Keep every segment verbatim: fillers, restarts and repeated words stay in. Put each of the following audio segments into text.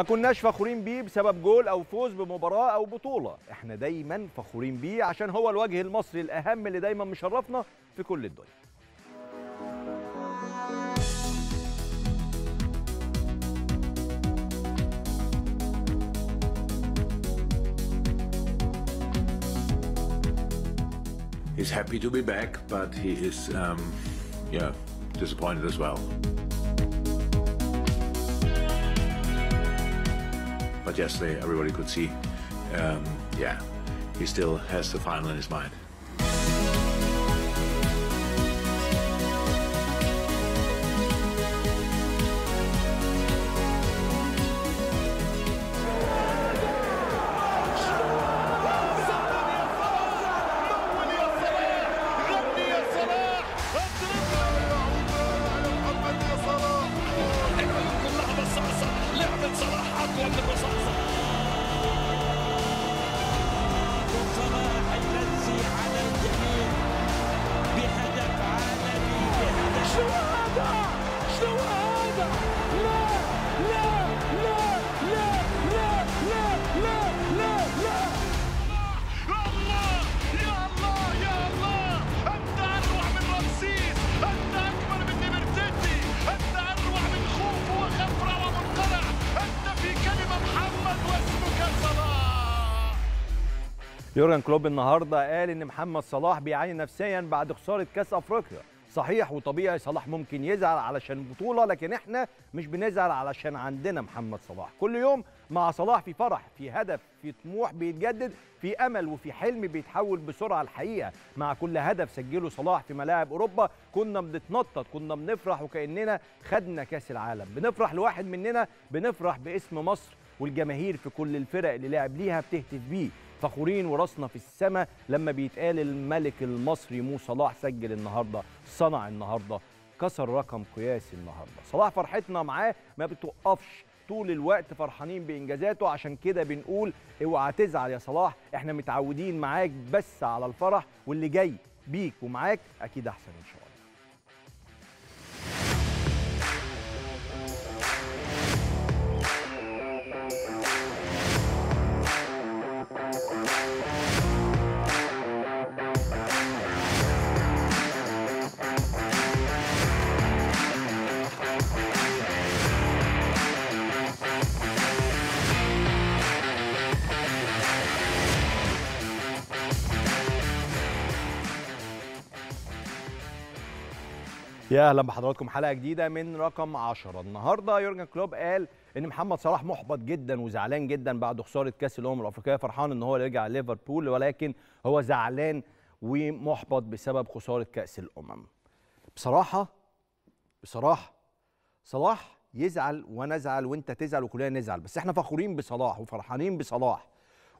ما كناش فخورين بيه بسبب جول او فوز بمباراه او بطوله، احنا دايما فخورين بيه عشان هو الوجه المصري الاهم اللي دايما مشرفنا في كل الدنيا. He's happy to be back, but he is, um, yeah, disappointed as well. But yesterday, everybody could see, um, yeah, he still has the final in his mind. يورجن كلوب النهارده قال ان محمد صلاح بيعاني نفسيا بعد خساره كاس افريقيا. صحيح وطبيعي صلاح ممكن يزعل علشان بطوله، لكن احنا مش بنزعل علشان عندنا محمد صلاح. كل يوم مع صلاح في فرح، في هدف، في طموح بيتجدد، في امل وفي حلم بيتحول بسرعه الحقيقه. مع كل هدف سجله صلاح في ملاعب اوروبا كنا بنتنطط، كنا بنفرح وكاننا خدنا كاس العالم، بنفرح لواحد مننا، بنفرح باسم مصر، والجماهير في كل الفرق اللي لعب ليها بتهتف بيه. فخورين وراسنا في السماء لما بيتقال الملك المصري مو صلاح سجل النهارده، صنع النهارده، كسر رقم قياسي النهارده. صلاح فرحتنا معاه ما بتوقفش، طول الوقت فرحانين بانجازاته، عشان كده بنقول اوعى تزعل يا صلاح، احنا متعودين معاك بس على الفرح، واللي جاي بيك ومعاك اكيد احسن ان شاء الله. يا اهلا بحضراتكم حلقه جديده من رقم عشرة. النهارده يورجن كلوب قال ان محمد صلاح محبط جدا وزعلان جدا بعد خساره كاس الامم الافريقيه، فرحان ان هو رجع ليفربول ولكن هو زعلان ومحبط بسبب خساره كاس الامم. بصراحه بصراحه صلاح يزعل وانا ازعل وانت تزعل وكلنا نزعل، بس احنا فخورين بصلاح وفرحانين بصلاح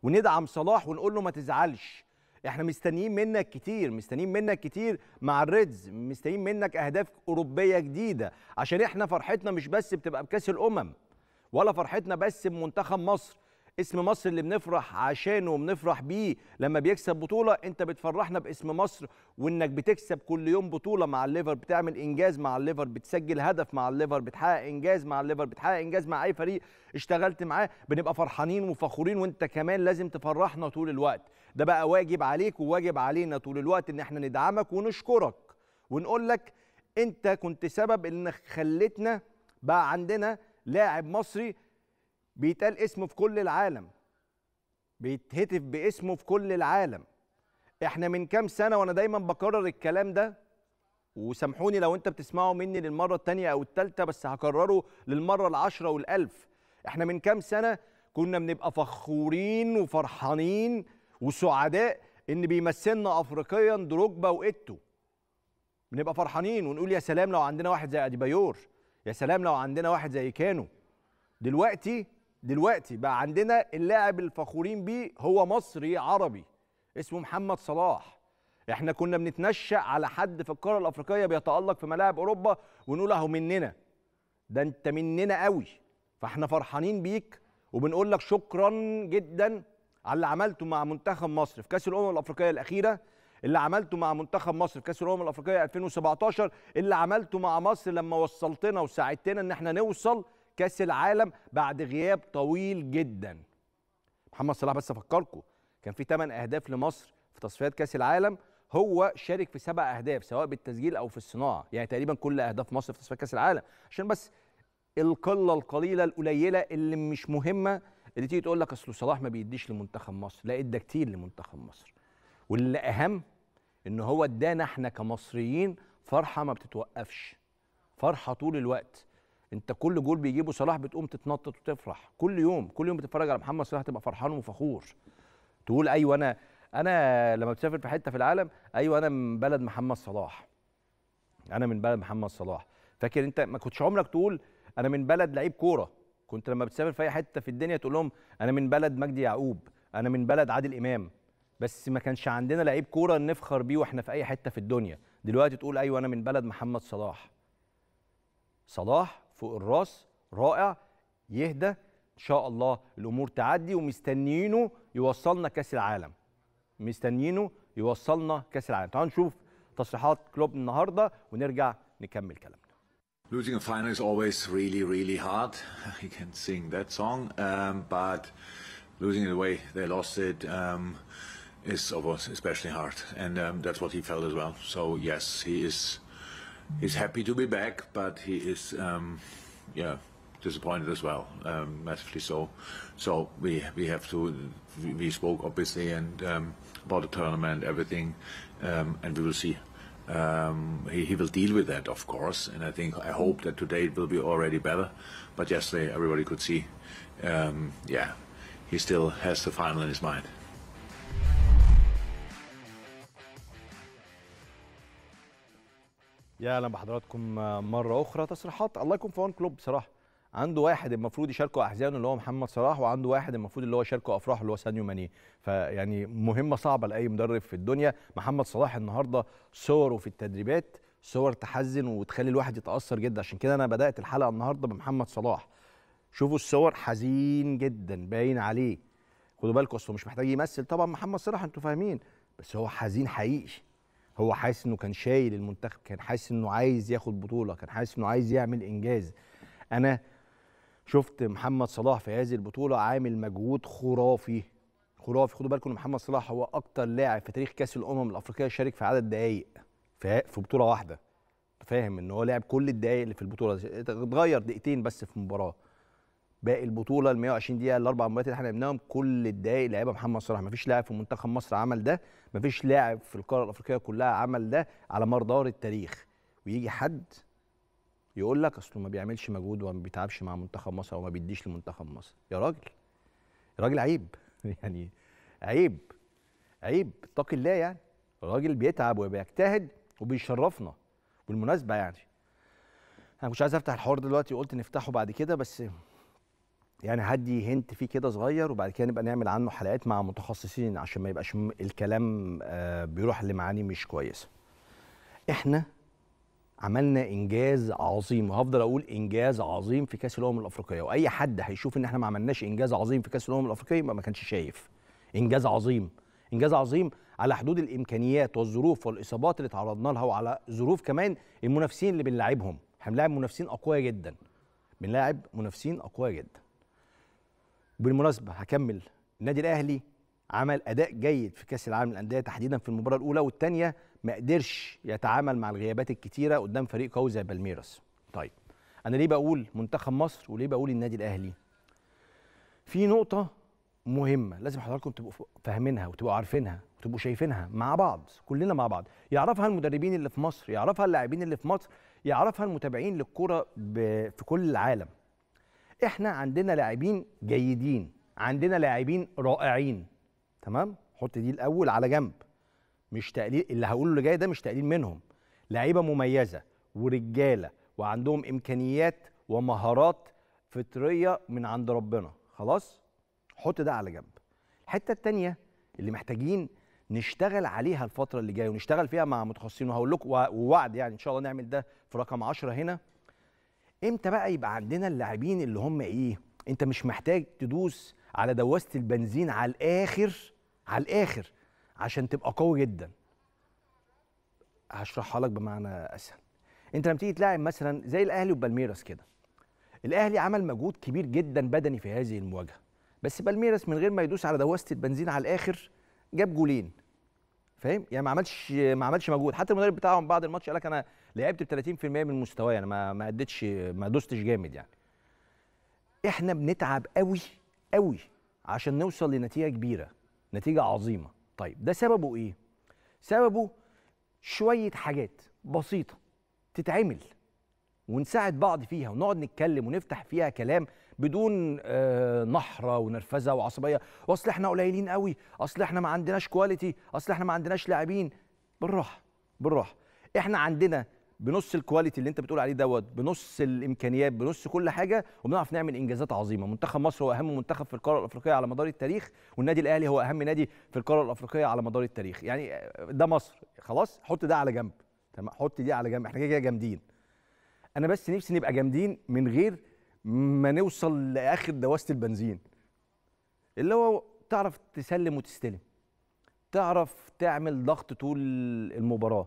وندعم صلاح ونقول له ما تزعلش. احنا مستنيين منك كتير، مستنيين منك كتير مع الريدز، مستنيين منك اهداف اوروبيه جديده، عشان احنا فرحتنا مش بس بتبقى بكاس الامم ولا فرحتنا بس بمنتخب مصر، اسم مصر اللي بنفرح عشانه وبنفرح بيه لما بيكسب بطوله. انت بتفرحنا باسم مصر وانك بتكسب كل يوم بطوله مع الليفر، بتعمل انجاز مع الليفر، بتسجل هدف مع الليفر، بتحقق انجاز مع الليفر، بتحقق انجاز مع اي فريق اشتغلت معاه، بنبقى فرحانين وفخورين، وانت كمان لازم تفرحنا طول الوقت. ده بقى واجب عليك وواجب علينا طول الوقت ان احنا ندعمك ونشكرك ونقول لك انت كنت سبب ان خلتنا بقى عندنا لاعب مصري بيتقال اسمه في كل العالم، بيتهتف باسمه في كل العالم. احنا من كام سنه وانا دايما بكرر الكلام ده، وسامحوني لو انت بتسمعه مني للمره الثانيه او الثالثه، بس هكرره للمره العشره والالف. احنا من كام سنه كنا بنبقى فخورين وفرحانين وسعداء ان بيمثلنا افريقيا دروجبا وايتو، بنبقى فرحانين ونقول يا سلام لو عندنا واحد زي أدي باير، يا سلام لو عندنا واحد زي كانو. دلوقتي دلوقتي بقى عندنا اللاعب الفخورين بيه هو مصري عربي اسمه محمد صلاح. احنا كنا بنتنشأ على حد في القاره الافريقيه بيتألق في ملاعب اوروبا ونقول اهو مننا، ده انت مننا قوي، فاحنا فرحانين بيك وبنقول لك شكرا جدا على اللي عملته مع منتخب مصر في كاس الامم الافريقيه الاخيره، اللي عملته مع منتخب مصر في كاس الامم الافريقيه ألفين وسبعتاشر، اللي عملته مع مصر لما وصلتنا وساعدتنا ان احنا نوصل كاس العالم بعد غياب طويل جدا. محمد صلاح بس افكركم كان في ثمانية اهداف لمصر في تصفيات كاس العالم، هو شارك في سبع اهداف سواء بالتسجيل او في الصناعه، يعني تقريبا كل اهداف مصر في تصفيات كاس العالم، عشان بس القله القليله القليله اللي مش مهمه اللي تيجي تقول لك اصل صلاح ما بيديش لمنتخب مصر، لا ادى كتير لمنتخب مصر، واللي اهم ان هو ادانا احنا كمصريين فرحه ما بتتوقفش، فرحه طول الوقت. انت كل جول بيجيبه صلاح بتقوم تتنطط وتفرح، كل يوم كل يوم بتتفرج على محمد صلاح تبقى فرحان وفخور، تقول ايوه انا انا لما بتسافر في حته في العالم ايوه انا من بلد محمد صلاح، انا من بلد محمد صلاح. فاكر انت ما كنتش عمرك تقول انا من بلد لعيب كوره، كنت لما بتسافر في اي حته في الدنيا تقول لهم انا من بلد مجدي يعقوب، انا من بلد عادل امام، بس ما كانش عندنا لعيب كوره نفخر بيه واحنا في اي حته في الدنيا. دلوقتي تقول ايوه انا من بلد محمد صلاح. صلاح فوق الراس رائع، يهدى ان شاء الله الامور تعدي، ومستنيينه يوصلنا كاس العالم، مستنيينه يوصلنا كاس العالم. تعالوا نشوف تصريحات كلوب النهارده ونرجع نكمل كلامنا. Losing a final is always really, really hard. You can sing that song, um, but losing it the way they lost it um, is, of course, especially hard, and um, that's what he felt as well. So yes, he is he's happy to be back, but he is, um, yeah, disappointed as well, um, massively so. So we we have to we, we spoke obviously and um, about the tournament, everything, um, and we will see. Um, he, he will deal with that, of course, and I think I hope that today it will be already better. But yesterday, everybody could see, um, yeah, he still has the final in his mind. يا أهلا بحضراتكم مرة أخرى. تصريحات الله يكون في عون كلوب بصراحة، عنده واحد المفروض يشاركه أحزانه اللي هو محمد صلاح، وعنده واحد المفروض اللي هو يشاركه أفراحه اللي هو ساديو ماني، فيعني مهمة صعبة لأي مدرب في الدنيا. محمد صلاح النهارده صوره في التدريبات صور تحزن وتخلي الواحد يتأثر جدا، عشان كده أنا بدأت الحلقة النهارده بمحمد صلاح. شوفوا الصور، حزين جدا باين عليه، خدوا بالكم أصله مش محتاج يمثل طبعا محمد صلاح أنتوا فاهمين، بس هو حزين حقيقي، هو حاسس إنه كان شايل المنتخب، كان حاسس إنه عايز ياخد بطولة، كان حاسس إنه عايز يعمل إنجاز. أنا شفت محمد صلاح في هذه البطولة عامل مجهود خرافي خرافي. خدوا بالكم محمد صلاح هو أكتر لاعب في تاريخ كأس الأمم الأفريقية شارك في عدد دقايق في بطولة واحدة، فاهم إن هو لعب كل الدقايق اللي في البطولة، اتغير دقيقتين بس في مباراة، باقي البطولة ال مية وعشرين دقيقة الأربع مباريات اللي احنا لعبناهم كل الدقايق لعبها محمد صلاح. مفيش لاعب في منتخب مصر عمل ده، مفيش لاعب في القارة الأفريقية كلها عمل ده على مدار التاريخ، ويجي حد يقول لك اصله ما بيعملش مجهود وما بيتعبش مع منتخب مصر وما بيديش لمنتخب مصر. يا راجل يا راجل عيب يعني عيب عيب، اتقي الله يعني، الراجل بيتعب وبيجتهد وبيشرفنا. بالمناسبه يعني انا مش عايز افتح الحوار دلوقتي، قلت نفتحه بعد كده، بس يعني هدي هنت فيه كده صغير وبعد كده نبقى نعمل عنه حلقات مع متخصصين عشان ما يبقاش الكلام بيروح لمعاني مش كويسه. احنا عملنا انجاز عظيم، وهفضل اقول انجاز عظيم في كاس الامم الافريقيه، واي حد هيشوف ان احنا ما عملناش انجاز عظيم في كاس الامم الافريقيه يبقى ما كانش شايف انجاز عظيم. انجاز عظيم على حدود الامكانيات والظروف والاصابات اللي تعرضنا لها، وعلى ظروف كمان المنافسين اللي بنلاعبهم. احنا بنلاعب منافسين اقوياء جدا، بنلاعب منافسين اقوياء جدا. بالمناسبه هكمل، النادي الاهلي عمل اداء جيد في كاس العالم للانديه تحديدا في المباراه الاولى والثانيه، ما قدرش يتعامل مع الغيابات الكتيره قدام فريق قوي زي بالميراس. طيب انا ليه بقول منتخب مصر وليه بقول النادي الاهلي؟ في نقطه مهمه لازم حضراتكم تبقوا فاهمينها وتبقوا عارفينها وتبقوا شايفينها مع بعض، كلنا مع بعض، يعرفها المدربين اللي في مصر، يعرفها اللاعبين اللي في مصر، يعرفها المتابعين للكره في كل العالم. احنا عندنا لاعبين جيدين، عندنا لاعبين رائعين، تمام؟ حط دي الاول على جنب، مش تقليل اللي هقوله اللي جاي ده، مش تقليل منهم، لعيبه مميزه ورجاله وعندهم امكانيات ومهارات فطريه من عند ربنا، خلاص؟ حط ده على جنب. الحته الثانيه اللي محتاجين نشتغل عليها الفتره اللي جايه ونشتغل فيها مع متخصصين، وهقول لكم ووعد يعني ان شاء الله نعمل ده في رقم عشرة هنا. امتى بقى يبقى عندنا اللاعبين اللي هم ايه؟ انت مش محتاج تدوس على دواسه البنزين على الاخر على الاخر عشان تبقى قوي جدا. هشرحها لك بمعنى اسهل. انت لما تيجي تلاعب مثلا زي الاهلي وبالميراس كده، الاهلي عمل مجهود كبير جدا بدني في هذه المواجهه، بس بالميراس من غير ما يدوس على دواسه البنزين على الاخر جاب جولين، فاهم؟ يعني ما عملش ما عملش مجهود. حتى المدرب بتاعهم بعد الماتش قال لك انا لعبت ب ثلاثين بالمية من مستواي، انا ما ما اديتش ما دوستش جامد. يعني احنا بنتعب قوي قوي عشان نوصل لنتيجه كبيره، نتيجه عظيمه. طيب ده سببه ايه؟ سببه شويه حاجات بسيطه تتعمل ونساعد بعض فيها ونقعد نتكلم ونفتح فيها كلام بدون آه نحره ونرفزه وعصبيه، واصل احنا قليلين قوي، اصل احنا ما عندناش كواليتي، اصل احنا ما عندناش لاعبين. بالراحه بالراحه، احنا عندنا بنص الكواليتي اللي انت بتقول عليه دوت، بنص الامكانيات، بنص كل حاجه، وبنعرف نعمل انجازات عظيمه. منتخب مصر هو اهم منتخب في القاره الافريقيه على مدار التاريخ، والنادي الاهلي هو اهم نادي في القاره الافريقيه على مدار التاريخ. يعني ده مصر، خلاص حط ده على جنب، تمام، حط دي على جنب، احنا كده جامدين. انا بس نفسي نبقى جامدين من غير ما نوصل لاخر دواسه البنزين، اللي هو تعرف تسلم وتستلم، تعرف تعمل ضغط طول المباراه،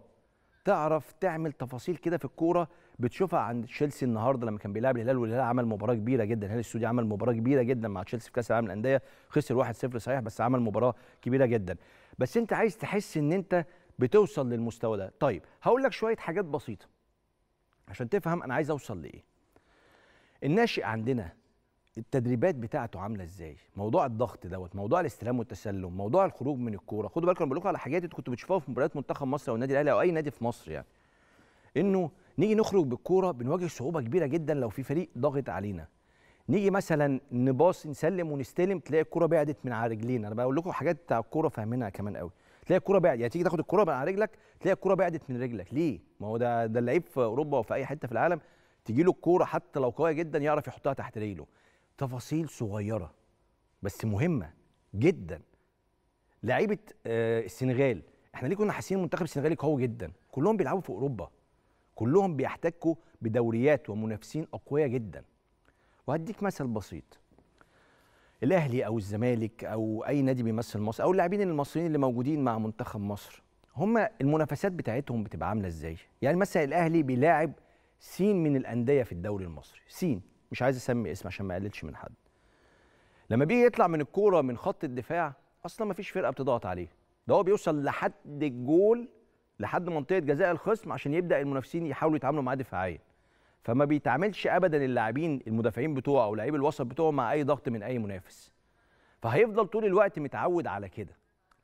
تعرف تعمل تفاصيل كده في الكوره بتشوفها عند تشيلسي النهارده لما كان بيلعب الهلال. والهلال عمل مباراه كبيره جدا، الهلال السعودي عمل مباراه كبيره جدا مع تشيلسي في كاس العالم للانديه، خسر واحد صفر صحيح، بس عمل مباراه كبيره جدا. بس انت عايز تحس ان انت بتوصل للمستوى ده. طيب هقول لك شويه حاجات بسيطه عشان تفهم انا عايز اوصل لايه. الناشئ عندنا التدريبات بتاعته عامله ازاي؟ موضوع الضغط دوت، موضوع الاستلام والتسلم، موضوع الخروج من الكوره. خدوا بالكم، انا بقول لكم على حاجات انتوا كنتوا بتشوفوها في مباريات منتخب مصر او النادي الاهلي او اي نادي في مصر، يعني انه نيجي نخرج بالكوره بنواجه صعوبه كبيره جدا لو في فريق ضاغط علينا. نيجي مثلا نباص نسلم ونستلم تلاقي الكوره بعدت من على رجلينا. انا بقول لكم حاجات بتاع الكوره فاهمينها كمان قوي. تلاقي الكوره بعدت، يعني تيجي تاخد الكوره من على رجلك تلاقي الكوره بعدت من رجلك. ليه؟ ما هو ده ده اللعيب في اوروبا وفي اي حته في العالم تجي له الكوره حتى لو قويه جدا يعرف يحطها تحت رجله. تفاصيل صغيره بس مهمه جدا. لعيبه آه السنغال، احنا ليه كنا حاسين المنتخب السنغالي قوي جدا؟ كلهم بيلعبوا في اوروبا، كلهم بيحتكوا بدوريات ومنافسين اقوياء جدا. وهديك مثل بسيط، الاهلي او الزمالك او اي نادي بيمثل مصر او اللاعبين المصريين اللي موجودين مع منتخب مصر، هم المنافسات بتاعتهم بتبقى عامله ازاي؟ يعني مثلا الاهلي بيلاعب سين من الانديه في الدوري المصري، سين مش عايز اسمي اسم عشان ما اقللش من حد. لما بيجي يطلع من الكوره من خط الدفاع اصلا ما فيش فرقه بتضغط عليه، ده هو بيوصل لحد الجول لحد منطقه جزاء الخصم عشان يبدا المنافسين يحاولوا يتعاملوا معاه دفاعيا. فما بيتعاملش ابدا اللاعبين المدافعين بتوعه او لاعبي الوسط بتوعه مع اي ضغط من اي منافس. فهيفضل طول الوقت متعود على كده.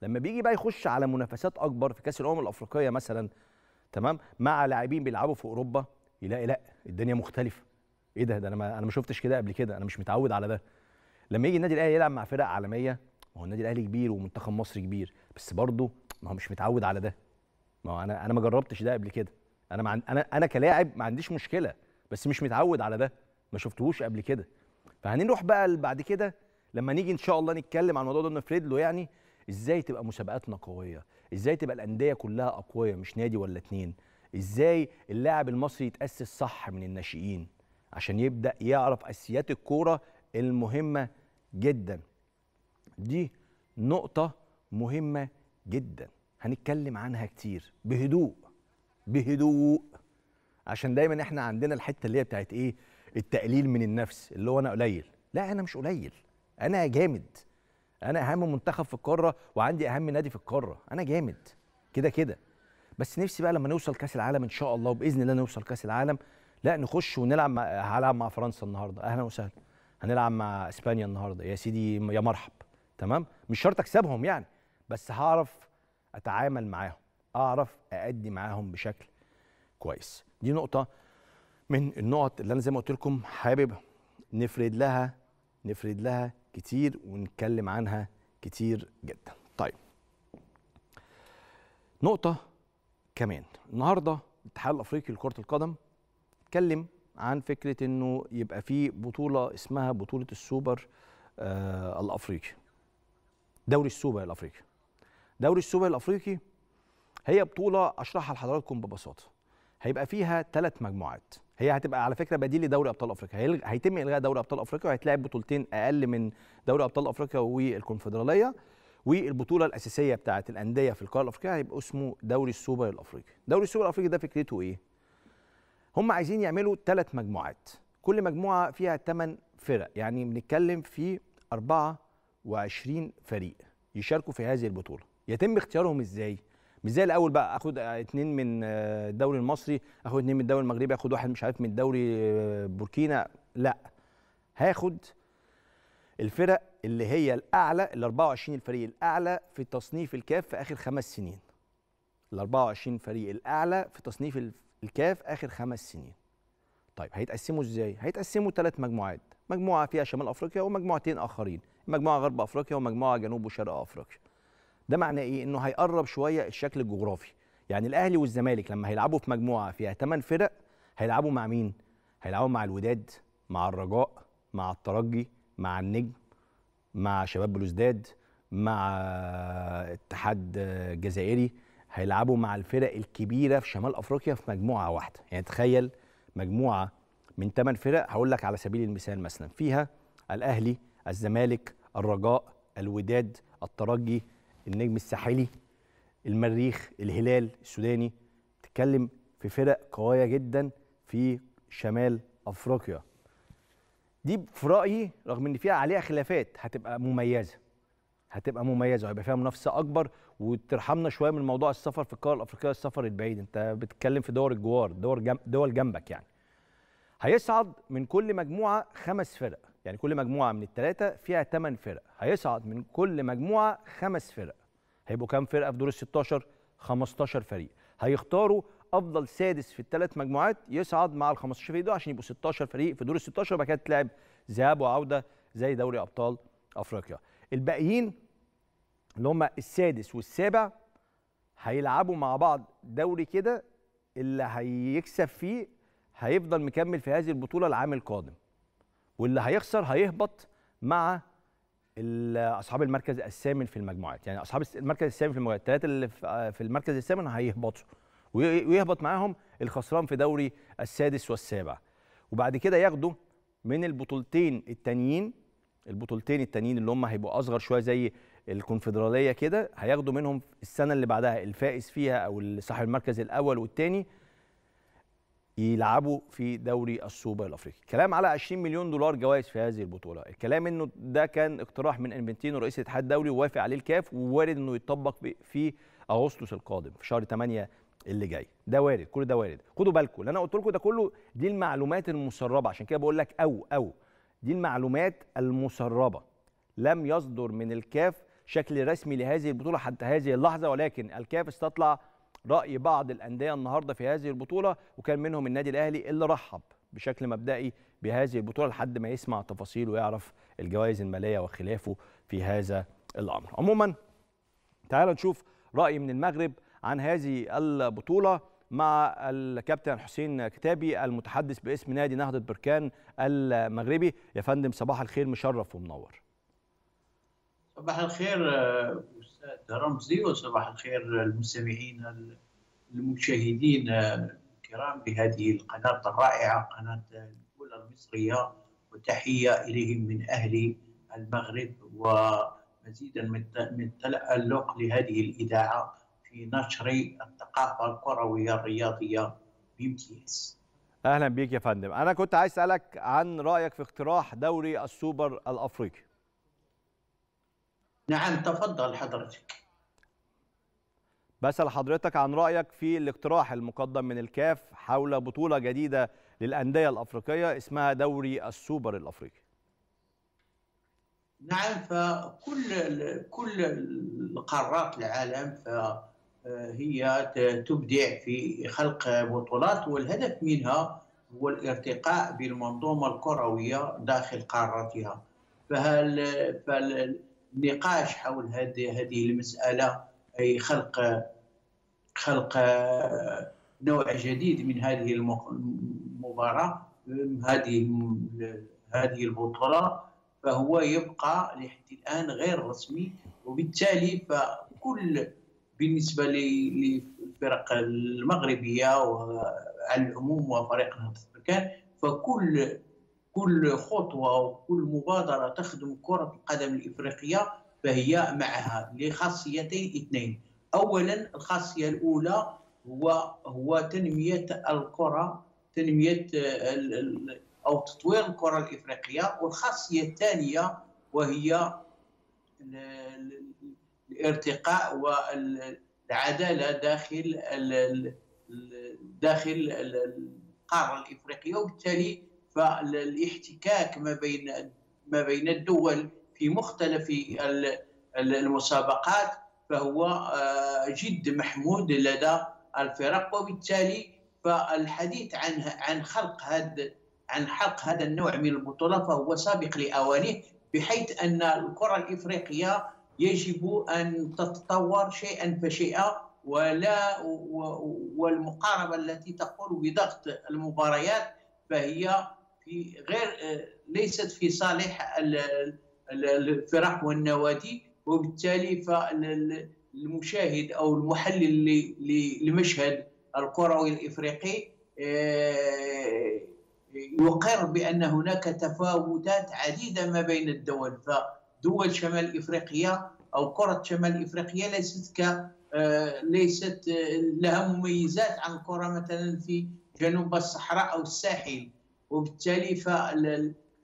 لما بيجي بقى يخش على منافسات اكبر في كاس الامم الافريقيه مثلا، تمام، مع لاعبين بيلعبوا في اوروبا، يلاقي لا الدنيا مختلفه. ايه ده ده انا ما انا ما شفتش كده قبل كده، انا مش متعود على ده. لما يجي النادي الاهلي يلعب مع فرق عالميه، ما هو النادي الاهلي كبير ومنتخب مصر كبير، بس برضه ما هو مش متعود على ده. ما هو انا انا ما جربتش ده قبل كده، انا ما انا انا كلاعب ما عنديش مشكله، بس مش متعود على ده، ما شفتهوش قبل كده. فهنروح بقى بعد كده لما نيجي ان شاء الله نتكلم عن الموضوع ده ونفرد له، يعني ازاي تبقى مسابقاتنا قويه، ازاي تبقى الانديه كلها اقويه مش نادي ولا اتنين، ازاي اللاعب المصري يتاسس صح من الناشئين عشان يبدا يعرف اساسيات الكوره المهمه جدا. دي نقطه مهمه جدا هنتكلم عنها كتير بهدوء بهدوء، عشان دايما احنا عندنا الحته اللي هي بتاعت ايه، التقليل من النفس، اللي هو انا قليل. لا، انا مش قليل، انا جامد، انا اهم منتخب في القاره وعندي اهم نادي في القاره، انا جامد كده كده. بس نفسي بقى لما نوصل كاس العالم ان شاء الله، وباذن الله نوصل كاس العالم، لا نخش ونلعب مع... هلعب مع فرنسا النهارده، اهلا وسهلا. هنلعب مع اسبانيا النهارده، يا سيدي يا مرحب، تمام. مش شرط اكسبهم يعني، بس هعرف اتعامل معاهم، اعرف اادي معاهم بشكل كويس. دي نقطه من النقط اللي انا زي ما قلت لكم حابب نفرد لها نفرد لها كتير ونتكلم عنها كتير جدا. طيب نقطه كمان، النهارده الاتحاد الافريقي لكره القدم اتكلم عن فكره انه يبقى في بطوله اسمها بطوله السوبر آه الافريقي، دوري السوبر الافريقي. دوري السوبر الافريقي هي بطوله اشرحها لحضراتكم ببساطه، هيبقى فيها ثلاث مجموعات. هي هتبقى على فكره بديل لدوري ابطال افريقيا، هيتم الغاء دوري ابطال افريقيا وهيتلعب بطولتين اقل من دوري ابطال افريقيا والكونفدراليه، والبطوله الاساسيه بتاعه الانديه في القاره الافريقيه هيبقى اسمه دوري السوبر الافريقي. دوري السوبر الافريقي ده فكرته ايه؟ هم عايزين يعملوا ثلاث مجموعات، كل مجموعه فيها ثمان فرق، يعني بنتكلم في أربعة وعشرين فريق يشاركوا في هذه البطوله. يتم اختيارهم ازاي؟ مش زي الاول بقى اخد اثنين من الدوري المصري، اخد اثنين من الدوري المغربي، اخد واحد مش عارف من الدوري بوركينا. لا، هاخد الفرق اللي هي الاعلى، ال أربعة وعشرين الفريق الاعلى في تصنيف الكاف في اخر خمس سنين. ال أربعة وعشرين فريق الاعلى في تصنيف الكاف اخر خمس سنين. طيب هيتقسموا ازاي؟ هيتقسموا ثلاث مجموعات، مجموعه فيها شمال افريقيا ومجموعتين اخرين، مجموعه غرب افريقيا ومجموعه جنوب وشرق افريقيا. ده معناه ايه؟ انه هيقرب شويه الشكل الجغرافي، يعني الاهلي والزمالك لما هيلعبوا في مجموعه فيها ثمان فرق هيلعبوا مع مين؟ هيلعبوا مع الوداد، مع الرجاء، مع الترجي، مع النجم، مع شباب بلوزداد، مع اتحاد الجزائري، هيلعبوا مع الفرق الكبيره في شمال افريقيا في مجموعه واحده. يعني تخيل مجموعه من ثمان فرق، هقول لك على سبيل المثال مثلا فيها الاهلي، الزمالك، الرجاء، الوداد، الترجي، النجم الساحلي، المريخ، الهلال السوداني. تتكلم في فرق قويه جدا في شمال افريقيا. دي في رايي رغم ان فيها عليها خلافات هتبقى مميزه، هتبقى مميزه وهيبقى فيها منافسه اكبر، وترحمنا شويه من موضوع السفر في القاره الافريقيه، السفر البعيد. انت بتتكلم في دول الجوار، دول دول جنبك. يعني هيصعد من كل مجموعه خمس فرق، يعني كل مجموعه من الثلاثه فيها ثمان فرق، هيصعد من كل مجموعه خمس فرق. هيبقوا كام فرقه في دور ال ستاشر؟ خمستاشر فريق. هيختاروا افضل سادس في الثلاث مجموعات يصعد مع ال خمستاشر فريق دول عشان يبقوا ستاشر فريق في دور ال ستاشر، وبعد كده تلعب ذهاب وعوده زي دوري ابطال افريقيا. الباقيين اللي هم السادس والسابع هيلعبوا مع بعض دوري كده، اللي هيكسب فيه هيفضل مكمل في هذه البطوله العام القادم، واللي هيخسر هيهبط مع اصحاب المركز الثامن في المجموعات. يعني اصحاب المركز الثامن في المجموعات، الثلاثه اللي في المركز الثامن هيهبطوا، ويهبط معاهم الخسران في دوري السادس والسابع، وبعد كده ياخدوا من البطولتين التانيين، البطولتين التانيين اللي هم هيبقوا اصغر شويه زي الكونفدراليه كده، هياخدوا منهم السنه اللي بعدها الفائز فيها او صاحب المركز الاول والثاني يلعبوا في دوري السوبر الافريقي. كلام على عشرين مليون دولار جوائز في هذه البطوله. الكلام انه ده كان اقتراح من انفنتينو رئيس الاتحاد الدولي، ووافق عليه الكاف، ووارد انه يتطبق في اغسطس القادم في شهر ثمانية اللي جاي. ده وارد، كل ده وارد. خدوا بالكم اللي انا قلت لكم ده كله، دي المعلومات المسربه، عشان كده بقول لك او او دي المعلومات المسربه. لم يصدر من الكاف شكل رسمي لهذه البطوله حتى هذه اللحظه، ولكن الكاف استطلع رأي بعض الأندية النهارده في هذه البطولة، وكان منهم النادي الأهلي اللي رحب بشكل مبدئي بهذه البطولة لحد ما يسمع تفاصيل ويعرف الجوائز المالية وخلافه في هذا الأمر. عموما تعالوا نشوف رأي من المغرب عن هذه البطولة مع الكابتن حسين كتابي المتحدث باسم نادي نهضة بركان المغربي. يا فندم صباح الخير، مشرف ومنور. صباح الخير أستاذ رمزي، وصباح الخير المستمعين المشاهدين الكرام بهذه القناة الرائعة، قناة الأولى المصرية، وتحية إليهم من أهل المغرب، ومزيدا من التألق لهذه الإذاعة في نشر الثقافة الكروية الرياضية بامتياز. أهلا بيك يا فندم. أنا كنت عايز أسألك عن رأيك في اقتراح دوري السوبر الأفريقي. نعم تفضل حضرتك. بسأل حضرتك عن رأيك في الاقتراح المقدم من الكاف حول بطولة جديدة للأندية الأفريقية اسمها دوري السوبر الأفريقي. نعم، فكل كل القارات العالم فهي تبدع في خلق بطولات، والهدف منها هو الارتقاء بالمنظومة الكروية داخل قارتها. فهل فال نقاش حول هذه هذه المسألة، أي خلق خلق نوع جديد من هذه المباراة، هذه هذه البطولة، فهو يبقى لحد الآن غير رسمي، وبالتالي فكل بالنسبة للفرق المغربية وعلى العموم وفريق نهضة بركان، فكل كل خطوة وكل مبادرة تخدم كرة القدم الإفريقية فهي معها لخاصيتين اثنين. أولا الخاصية الأولى هو هو تنمية الكرة، تنمية أو تطوير الكرة الإفريقية. والخاصية الثانية وهي الارتقاء والعدالة داخل داخل القارة الإفريقية، وبالتالي فالاحتكاك ما بين ما بين الدول في مختلف المسابقات فهو جد محمود لدى الفرق، وبالتالي فالحديث عن عن خلق هذا عن حق هذا النوع من البطولة فهو سابق لأوانه، بحيث أن الكرة الإفريقية يجب أن تتطور شيئا فشيئا، ولا والمقاربة التي تقوم بضغط المباريات فهي في غير ليست في صالح الفرق والنوادي، وبالتالي فالمشاهد أو المحلل لمشهد الكروي الإفريقي يقر بأن هناك تفاوتات عديدة ما بين الدول. فدول شمال إفريقيا أو كرة شمال إفريقيا ليست ك ليست لها مميزات عن كرة مثلا في جنوب الصحراء أو الساحل، وبالتالي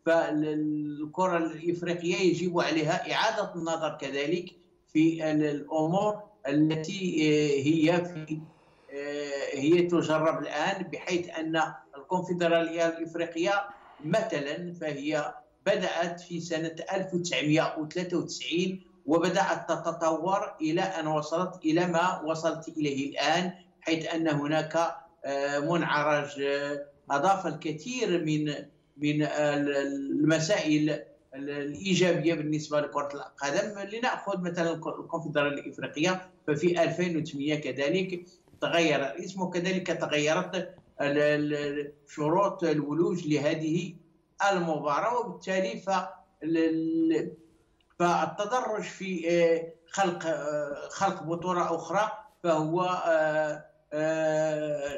فالكرة الإفريقية يجب عليها إعادة النظر كذلك في الأمور التي هي في هي تجرب الآن، بحيث أن الكونفدرالية الإفريقية مثلا فهي بدأت في سنة ألف وتسعمئة وثلاثة وتسعين وبدأت تتطور إلى أن وصلت إلى ما وصلت إليه الآن، حيث أن هناك منعرج أضاف الكثير من من المسائل الإيجابية بالنسبة لكرة القدم. لنأخذ مثلا الكونفدرالية الإفريقية ففي ألفين وثمانية كذلك تغير الاسم، وكذلك تغيرت شروط الولوج لهذه المباراة، وبالتالي فالتدرج في خلق خلق بطولة أخرى فهو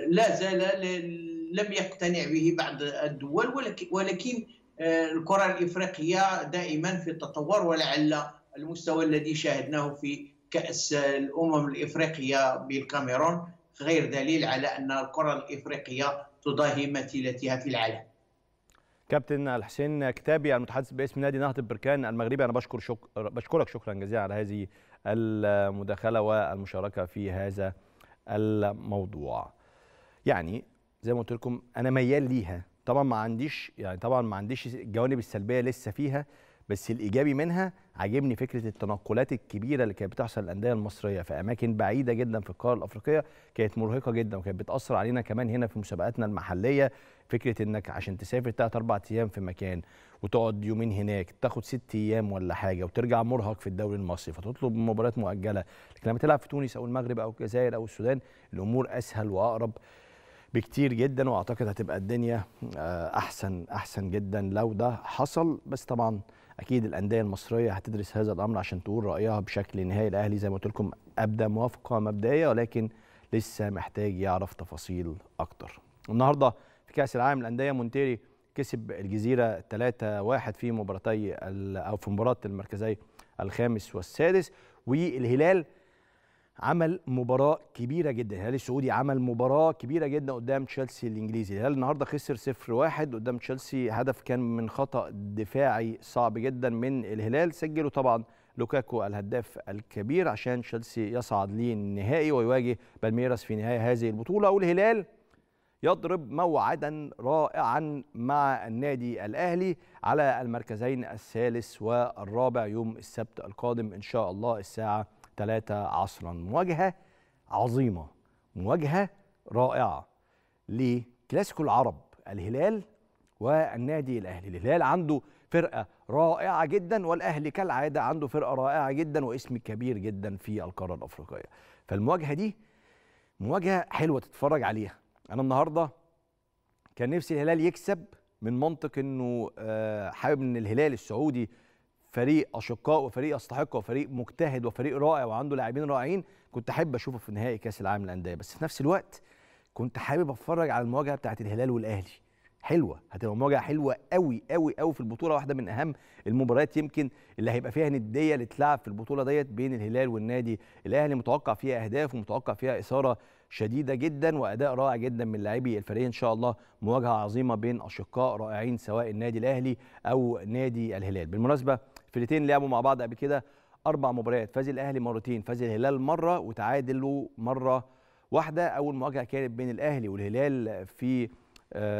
لا زال لم يقتنع به بعض الدول، ولكن الكرة الإفريقية دائما في التطور، ولعل المستوى الذي شاهدناه في كأس الأمم الإفريقية بالكاميرون غير دليل على أن الكرة الإفريقية تضاهي مثيلتها في العالم. كابتن الحسين كتابي المتحدث باسم نادي نهضة بركان المغربي، أنا بشكر شك... بشكرك شكرا جزيلا على هذه المداخلة والمشاركة في هذا الموضوع. يعني زي ما قلت لكم أنا ميال ليها، طبعا ما عنديش يعني طبعا ما عنديش الجوانب السلبية لسه فيها، بس الايجابي منها عاجبني فكره التنقلات الكبيره اللي كانت بتحصل للانديه المصريه في اماكن بعيده جدا في القاره الافريقيه، كانت مرهقه جدا وكانت بتاثر علينا كمان هنا في مسابقاتنا المحليه. فكره انك عشان تسافر ثلاث اربع ايام في مكان وتقعد يومين هناك، تاخد ست ايام ولا حاجه وترجع مرهق في الدوري المصري، فتطلب مباريات مؤجله. لكن لما تلعب في تونس او المغرب او الجزائر او السودان الامور اسهل واقرب بكتير جدا، واعتقد هتبقى الدنيا احسن احسن جدا لو ده حصل. بس طبعا اكيد الانديه المصريه هتدرس هذا الامر عشان تقول رايها بشكل نهائي. الاهلي زي ما قلت لكم ابدا موافقه مبدئيه، ولكن لسه محتاج يعرف تفاصيل اكتر. النهارده في كاس العالم للانديه مونتيري كسب الجزيره ثلاثة واحد في مباراتي او في مباراه المركزي الخامس والسادس. والهلال عمل مباراه كبيره جدا، الهلال السعودي عمل مباراه كبيره جدا قدام تشيلسي الانجليزي. الهلال النهارده خسر صفر واحد قدام تشيلسي، هدف كان من خطا دفاعي صعب جدا من الهلال، سجله طبعا لوكاكو الهداف الكبير عشان تشيلسي يصعد للنهائي ويواجه بالميراس في نهايه هذه البطوله. والهلال يضرب موعدا رائعا مع النادي الاهلي على المركزين الثالث والرابع يوم السبت القادم ان شاء الله الساعه ثلاثة عصرا. مواجهة عظيمة، مواجهة رائعة لكلاسيكو العرب، الهلال والنادي الأهلي. الهلال عنده فرقة رائعة جدا، والأهلي كالعادة عنده فرقة رائعة جدا واسم كبير جدا في القارة الأفريقية. فالمواجهة دي مواجهة حلوة تتفرج عليها. أنا النهاردة كان نفسي الهلال يكسب من منطق أنه حابب أن الهلال السعودي فريق أشقاء وفريق يستحق وفريق مجتهد وفريق رائع وعنده لاعبين رائعين، كنت حابب أشوفه في نهائي كأس العالم للأندية. بس في نفس الوقت كنت حابب أتفرج على المواجهة بتاعت الهلال والأهلي، حلوه، هتبقى مواجهه حلوه قوي قوي قوي في البطوله، واحده من اهم المباريات يمكن اللي هيبقى فيها نديه اللي تلعب في البطوله ديت بين الهلال والنادي الاهلي. متوقع فيها اهداف ومتوقع فيها اثاره شديده جدا واداء رائع جدا من لاعبي الفريق، ان شاء الله مواجهه عظيمه بين اشقاء رائعين سواء النادي الاهلي او نادي الهلال. بالمناسبه الفريقين لعبوا مع بعض قبل كده اربع مباريات، فاز الاهلي مرتين، فاز الهلال مره، وتعادلوا مره واحده. اول مواجهه كانت بين الاهلي والهلال في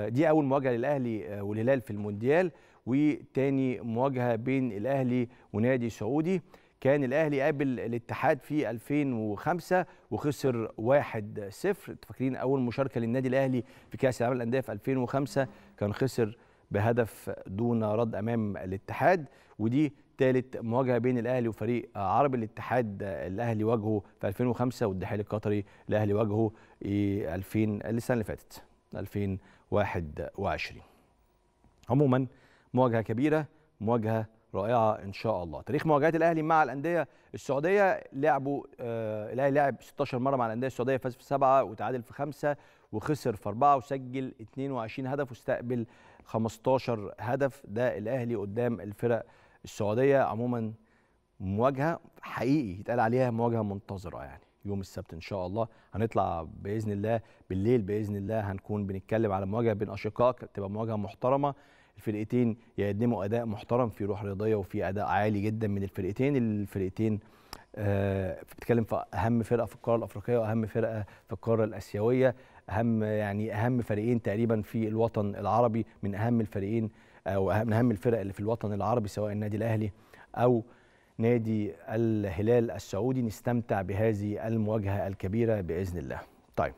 دي اول مواجهه للاهلي والهلال في المونديال، وتاني مواجهه بين الاهلي ونادي سعودي كان الاهلي قابل الاتحاد في ألفين وخمسة وخسر واحد صفر. فاكرين اول مشاركه للنادي الاهلي في كاس العالم للانديه في ألفين وخمسة كان خسر بهدف دون رد امام الاتحاد، ودي ثالث مواجهه بين الاهلي وفريق عربي. الاتحاد الاهلي واجهه في ألفين وخمسة والدحيل القطري الاهلي واجهه ألفين السنه اللي فاتت ألفين وواحد وعشرين. عموما مواجهه كبيره، مواجهه رائعه ان شاء الله. تاريخ مواجهات الاهلي مع الانديه السعوديه، لعبوا آه الاهلي لعب ستة عشر مره مع الانديه السعوديه، فاز في سبعه وتعادل في خمسه وخسر في أربعة وسجل اثنين وعشرين هدف واستقبل خمسة عشر هدف. ده الاهلي قدام الفرق السعوديه. عموما مواجهه حقيقي يتقال عليها مواجهه منتظره، يعني يوم السبت ان شاء الله هنطلع باذن الله بالليل باذن الله هنكون بنتكلم على مواجهه بين اشقاء، تبقى مواجهه محترمه، الفرقتين يقدموا اداء محترم في روح رياضيه وفي اداء عالي جدا من الفرقتين. الفرقتين آه بتتكلم في اهم فرقه في القاره الافريقيه واهم فرقه في القاره الاسيويه، اهم يعني اهم فريقين تقريبا في الوطن العربي، من اهم الفريقين او من اهم الفرق اللي في الوطن العربي سواء النادي الاهلي او نادي الهلال السعودي. نستمتع بهذه المواجهة الكبيرة بإذن الله. طيب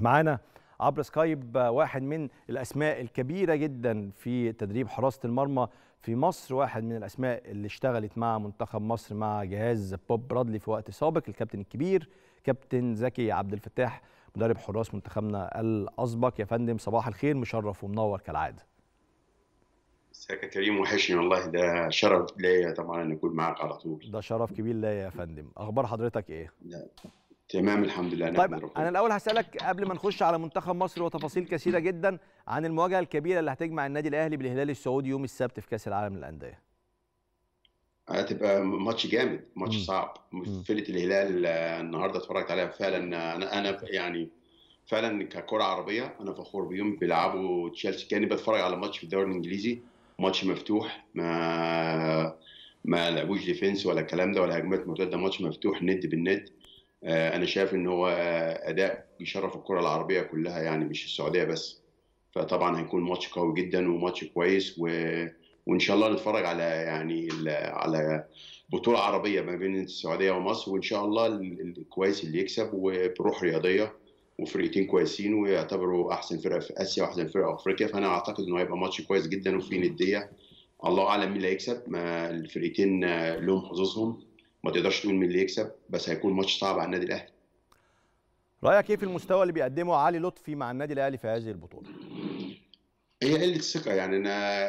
معانا عبر سكايب واحد من الأسماء الكبيرة جدا في تدريب حراسة المرمى في مصر، واحد من الأسماء اللي اشتغلت مع منتخب مصر مع جهاز بوب برادلي في وقت سابق، الكابتن الكبير كابتن زكي عبد الفتاح مدرب حراس منتخبنا الأسبق. يا فندم صباح الخير، مشرف ومنور كالعادة. مساك كريم، وحشني والله، ده شرف ليا طبعا ان اكون معاك على طول. ده شرف كبير ليا يا فندم. اخبار حضرتك ايه؟ لا. تمام الحمد لله. طيب انا الاول هسالك قبل ما نخش على منتخب مصر وتفاصيل كثيره جدا عن المواجهه الكبيره اللي هتجمع النادي الاهلي بالهلال السعودي يوم السبت في كاس العالم للانديه. هتبقى ماتش جامد، ماتش م. صعب. فرقه الهلال النهارده اتفرجت عليها فعلا، انا انا يعني فعلا ككره عربيه انا فخور بيهم، بيلعبوا تشيلسي، كاني بتفرج على ماتش في الدوري الانجليزي، ماتش مفتوح، ما ما لعبوش ديفنس ولا الكلام ده ولا هجمات مرتده، ماتش مفتوح ند بالند. انا شايف ان هو اداء يشرف الكره العربيه كلها يعني مش السعوديه بس، فطبعا هيكون ماتش قوي جدا وماتش كويس و... وان شاء الله نتفرج على يعني على بطوله عربيه ما بين السعوديه ومصر، وان شاء الله الكويس اللي يكسب وبروح رياضيه، وفرقتين كويسين ويعتبروا احسن فرقه في اسيا واحسن فرقه في افريقيا، فانا اعتقد انه هيبقى ماتش كويس جدا وفي نديه. الله اعلم مين اللي هيكسب، ما الفرقتين لهم حظوظهم، ما تقدرش تقول مين اللي يكسب، بس هيكون ماتش صعب على النادي الاهلي. رايك ايه في المستوى اللي بيقدمه علي لطفي مع النادي الاهلي في هذه البطوله؟ هي قله الثقه، يعني انا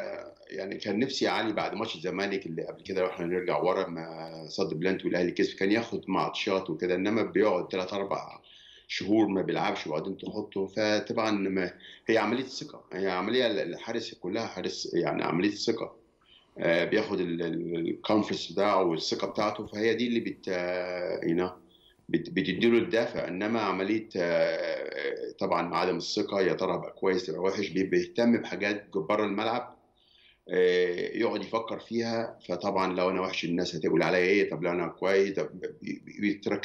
يعني كان نفسي علي بعد ماتش الزمالك اللي قبل كده، لو احنا نرجع ورا ما صد بلانت والاهلي كسب، كان ياخد ماتشات وكده، انما بيقعد ثلاث اربع شهور ما بيلعبش وبعدين تحطه، فطبعا ما هي عمليه الثقه، هي عمليه الحارس كلها حارس، يعني عمليه الثقه آه بياخد الكونفرنس بتاعه والثقه بتاعته، فهي دي اللي بت آه بتديله الدافع، انما عمليه آه طبعا عدم الثقه، يا ترى بقى كويس يبقى وحش، بيهتم بحاجات بره الملعب آه يقعد يفكر فيها، فطبعا لو انا وحش الناس هتقول عليا ايه، طب لو انا كويس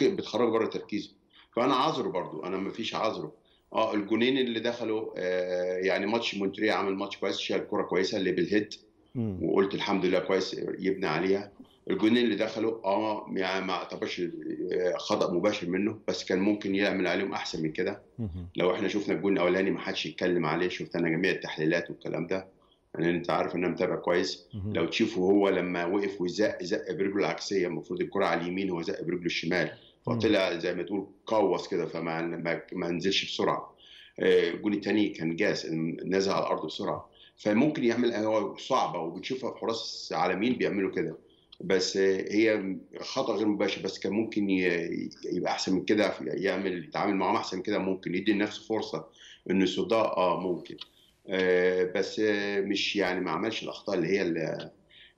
بتخرج بره تركيزه، فانا عذره برضو، انا ما فيش عذره. اه الجونين اللي دخلوا آه يعني ماتش مونتريال عمل ماتش كويس، شال كرة كويسه اللي بالهيد وقلت الحمد لله كويس يبنى عليها. الجونين اللي دخلوا اه يعني ما اعتبرش خطا مباشر منه، بس كان ممكن يعمل عليهم احسن من كده. لو احنا شفنا الجون الاولاني ما حدش يتكلم عليه، شفت انا جميع التحليلات والكلام ده، يعني انت عارف ان انا متابع كويس. لو تشوفه هو لما وقف وزق زق برجله العكسيه، المفروض الكرة على اليمين، هو زق برجله الشمال، فطلع زي ما تقول قوص كده، فما ما نزلش بسرعه. الجون الثاني كان جاس، نزل على الارض بسرعه، فممكن يعمل هو صعبه وبنشوفها في حراس عالمين بيعملوا كده، بس هي خطا غير مباشر، بس كان ممكن يبقى احسن من كده، يعمل يتعامل معاهم احسن من كده، ممكن يدي لنفسه فرصه انه يصدها، اه ممكن بس مش يعني ما عملش الاخطاء اللي هي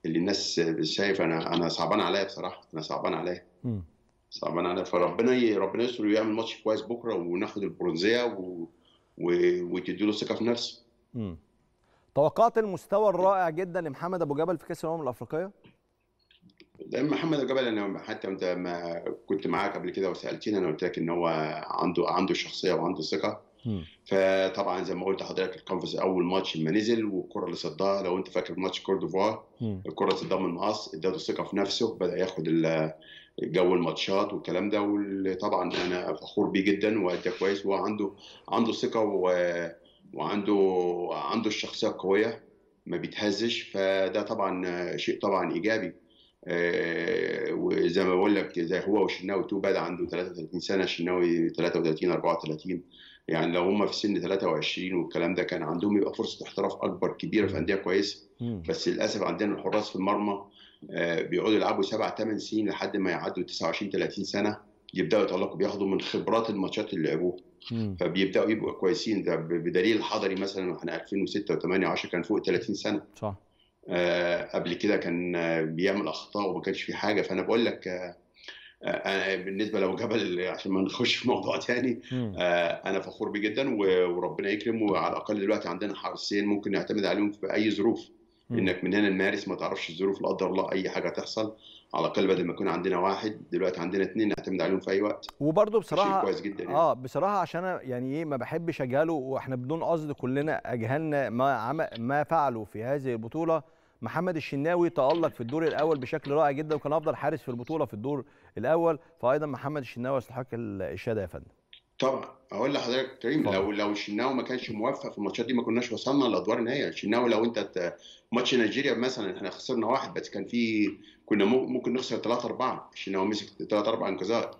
اللي الناس شايفه. انا انا صعبان عليا بصراحه، انا صعبان عليا صعبان عليا فربنا ربنا يستر ويعمل ماتش كويس بكره وناخد البرونزيه و... و... وتدي له ثقه في نفسه. امم توقعت المستوى الرائع جدا لمحمد ابو جبل في كاس الامم الافريقيه؟ محمد ابو جبل انا حتى انت ما كنت معاك قبل كده وسالتني، انا قلت لك ان هو عنده عنده شخصيه وعنده ثقه. فطبعا زي ما قلت لحضرتك الكونفرنس اول ماتش لما نزل والكره اللي صدها، لو انت فاكر ماتش كور ديفوار الكره صدها من المقص، اداله ثقه في نفسه، بدا ياخد جو الماتشات والكلام ده. وطبعا انا فخور بيه جدا وادى كويس، وهو عنده عنده ثقه وعنده عنده الشخصيه القويه ما بيتهزش، فده طبعا شيء طبعا ايجابي. وزي ما بقول لك زي هو والشناوي تو بدا عنده ثلاثة وثلاثين سنه، الشناوي ثلاثة وثلاثين أربعة وثلاثين، يعني لو هم في سن ثلاثة وعشرين والكلام ده كان عندهم يبقى فرصه احتراف اكبر كبيره في انديه كويسه. بس للاسف عندنا الحراس في المرمى بيقعدوا يلعبوا سبع ثمان سنين لحد ما يعدوا تسعة وعشرين ثلاثين سنه، يبداوا يتالقوا بياخدوا من خبرات الماتشات اللي لعبوها، فبيبداوا يبقوا كويسين. ده بدليل الحضري مثلا احنا ألفين وستة وثمانية وعشرة كان فوق ثلاثين سنه صح. آه قبل كده كان بيعمل اخطاء وما كانش في حاجه. فانا بقول لك آه أنا بالنسبة لو جبل عشان ما نخش في موضوع تاني أنا فخور بيه جدا وربنا يكرم. وعلى الأقل دلوقتي عندنا حارسين ممكن نعتمد عليهم في أي ظروف، إنك من هنا لمارس ما تعرفش الظروف لا قدر الله أي حاجة تحصل، على الأقل بدل ما يكون عندنا واحد دلوقتي عندنا اثنين نعتمد عليهم في أي وقت. وبرضه بصراحة كويس جدا يعني. آه بصراحة عشان أنا يعني إيه ما بحبش أجهله، وإحنا بدون قصد كلنا أجهلنا ما عم ما فعله في هذه البطولة. محمد الشناوي تألق في الدور الأول بشكل رائع جدا وكان أفضل حارس في البطولة في الدور الأول، فأيضا محمد الشناوي يستحق الإشادة يا فندم. طبعا أقول لحضرتك كريم طبعا. لو لو الشناوي ما كانش موفق في الماتشات دي ما كناش وصلنا لأدوار النهائية. الشناوي لو أنت ماتش نيجيريا مثلا احنا خسرنا واحد بس كان في كنا ممكن نخسر ثلاثة أربعة، الشناوي مسك ثلاثة أربعة انقاذات.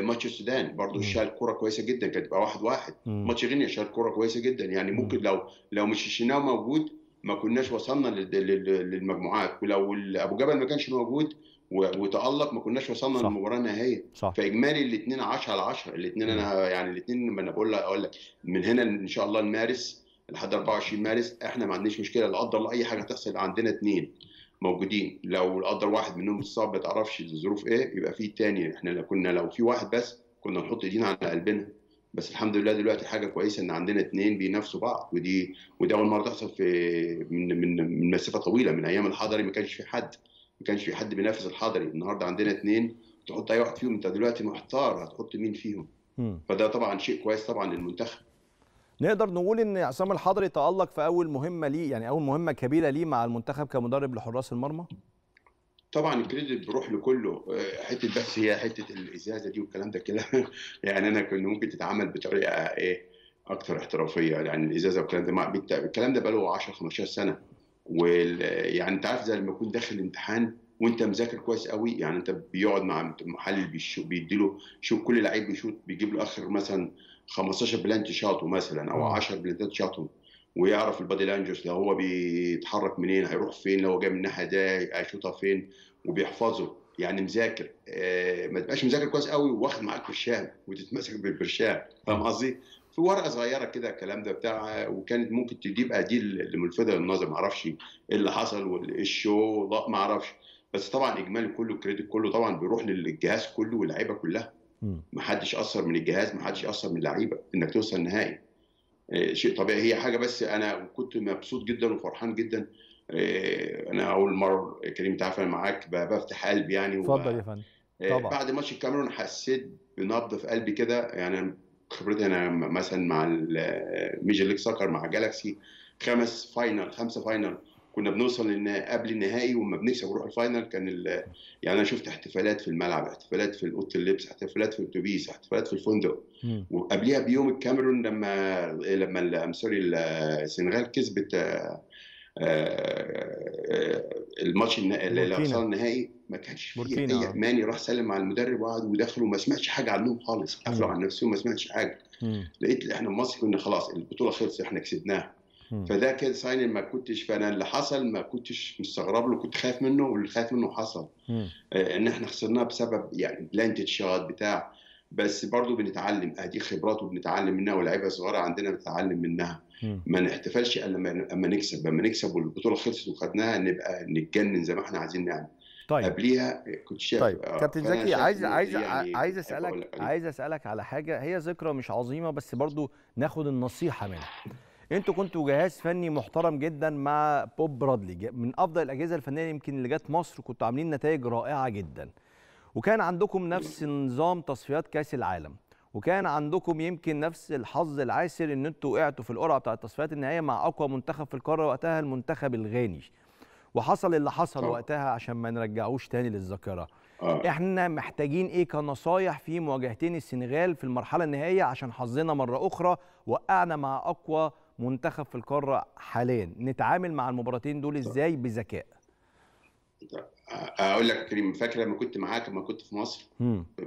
ماتش السودان برضه شال كرة كويسة جدا كانت تبقى واحد واحد. ماتش غينيا شال كرة كويسة جدا، يعني ممكن لو لو مش الشناوي موجود ما كناش وصلنا للمجموعات، ولو ابو جبل ما كانش موجود وتالق ما كناش وصلنا للمباراه النهائيه. فاجمالي الاثنين عشرة على عشرة، الاثنين انا يعني الاثنين ما انا بقول اقول لك من هنا ان شاء الله لمارس لحد أربعة وعشرين مارس احنا ما عندناش مشكله، لا قدر الله اي حاجه تحصل عندنا اثنين موجودين، لو قدر واحد منهم اتصاب ما تعرفش الظروف ايه يبقى في الثاني. احنا لو كنا لو في واحد بس كنا نحط ايدينا على قلبنا، بس الحمد لله دلوقتي حاجه كويسه ان عندنا اثنين بينافسوا بعض، ودي ودي اول مره تحصل في من من من مسافه طويله. من ايام الحضري ما كانش في حد ما كانش في حد بينافس الحضري، النهارده عندنا اثنين تحط اي واحد فيهم انت دلوقتي محتار هتحط مين فيهم. فده طبعا شيء كويس طبعا للمنتخب. نقدر نقول ان عصام الحضري تالق في اول مهمه ليه، يعني اول مهمه كبيره ليه مع المنتخب كمدرب لحراس المرمى. طبعا الكريدت بيروح لكله، حته بس هي حته الازازه دي والكلام ده كده يعني انا كنت ممكن تتعامل بطريقه ايه اكثر احترافيه، يعني الازازه والكلام ده الكلام ده بقى له عشرة خمستاشر سنه، ويعني انت عارف زي ما يكون داخل امتحان وانت مذاكر كويس قوي، يعني انت بيقعد مع محلل بيديله شوف كل لعيب بيشوط بيجيب له اخر مثلا خمستاشر بلانت شاطه مثلا او عشرة بلانتات شاطهم، ويعرف البادي لانجوس لو هو بيتحرك منين هيروح فين، لو هو جاي من الناحيه ده هيشوطها فين، وبيحفظه يعني مذاكر. آه ما تبقاش مذاكر كويس قوي وواخد معاك برشام وتتمسك بالبرشام، فاهم قصدي؟ في ورقه صغيره كده الكلام ده بتاع، وكانت ممكن تبقى دي اللي ملفته للنظر، ما اعرفش ايه اللي حصل والشو لا ما اعرفش، بس طبعا اجمالي كله الكريدت كله طبعا بيروح للجهاز كله واللعيبه كلها. ما حدش اثر من الجهاز، ما حدش اثر من اللعيبه انك توصل نهائي. شيء طبيعي هي حاجه، بس انا كنت مبسوط جدا وفرحان جدا. انا اول مره كريم انت عارف انا معاك بفتح قلبي يعني. اتفضل يا فندم. بعد ماتش الكاميرون حسيت بنبض في قلبي كده، يعني خبرتي انا مثلا مع الميجر ليج سكر مع جالاكسي خمس فاينل خمسه فاينل كنا بنوصل قبل النهائي وما بنكسب نروح الفاينل، كان يعني انا شفت احتفالات في الملعب، احتفالات في اوضه اللبس، احتفالات في الاتوبيس، احتفالات في الفندق. وقبلها بيوم الكاميرون لما لما سوري السنغال كسبت الماتش اللي وصل النهائي ما كانش فيه اي اماني، راح سلم على المدرب وقعد ودخلوا وما سمعتش حاجه عنهم خالص، قفلوا على نفسهم ما سمعتش حاجه. لقيت احنا المصري كنا خلاص البطوله خلصت احنا كسبناها. فده كان ساين ما كنتش، فانا اللي حصل ما كنتش مستغرب له، كنت خايف منه واللي خايف منه حصل. آه ان احنا خسرناه بسبب يعني بلانتد شوت بتاع بس برضو بنتعلم، ادي خبرات وبنتعلم منها، ولاعيبه صغيره عندنا بنتعلم منها. ما نحتفلش الا لما نكسب، لما نكسب والبطوله خلصت وخدناها نبقى نتجنن زي ما احنا عايزين نعمل. طيب قبليها كنت شايف. طيب كابتن زكي، عايز عايز يعني عايز اسالك عايز اسالك على حاجه، هي ذكرى مش عظيمه بس برضو ناخد النصيحه منها. انتوا كنتوا جهاز فني محترم جدا مع بوب برادلي، من افضل الاجهزه الفنيه يمكن اللي جت مصر، كنتوا عاملين نتائج رائعه جدا، وكان عندكم نفس نظام تصفيات كاس العالم، وكان عندكم يمكن نفس الحظ العاسر ان انتوا وقعتوا في القرعه بتاعه تصفيات النهائيه مع اقوى منتخب في القاره وقتها، المنتخب الغاني، وحصل اللي حصل أوه. وقتها عشان ما نرجعوش تاني للذاكره. احنا محتاجين ايه كنصايح في مواجهتين السنغال في المرحله النهائيه، عشان حظنا مره اخرى وقعنا مع اقوى منتخب في القاره حاليا، نتعامل مع المباراتين دول ازاي بذكاء؟ اقول لك كريم، فاكر لما كنت معاك لما كنت في مصر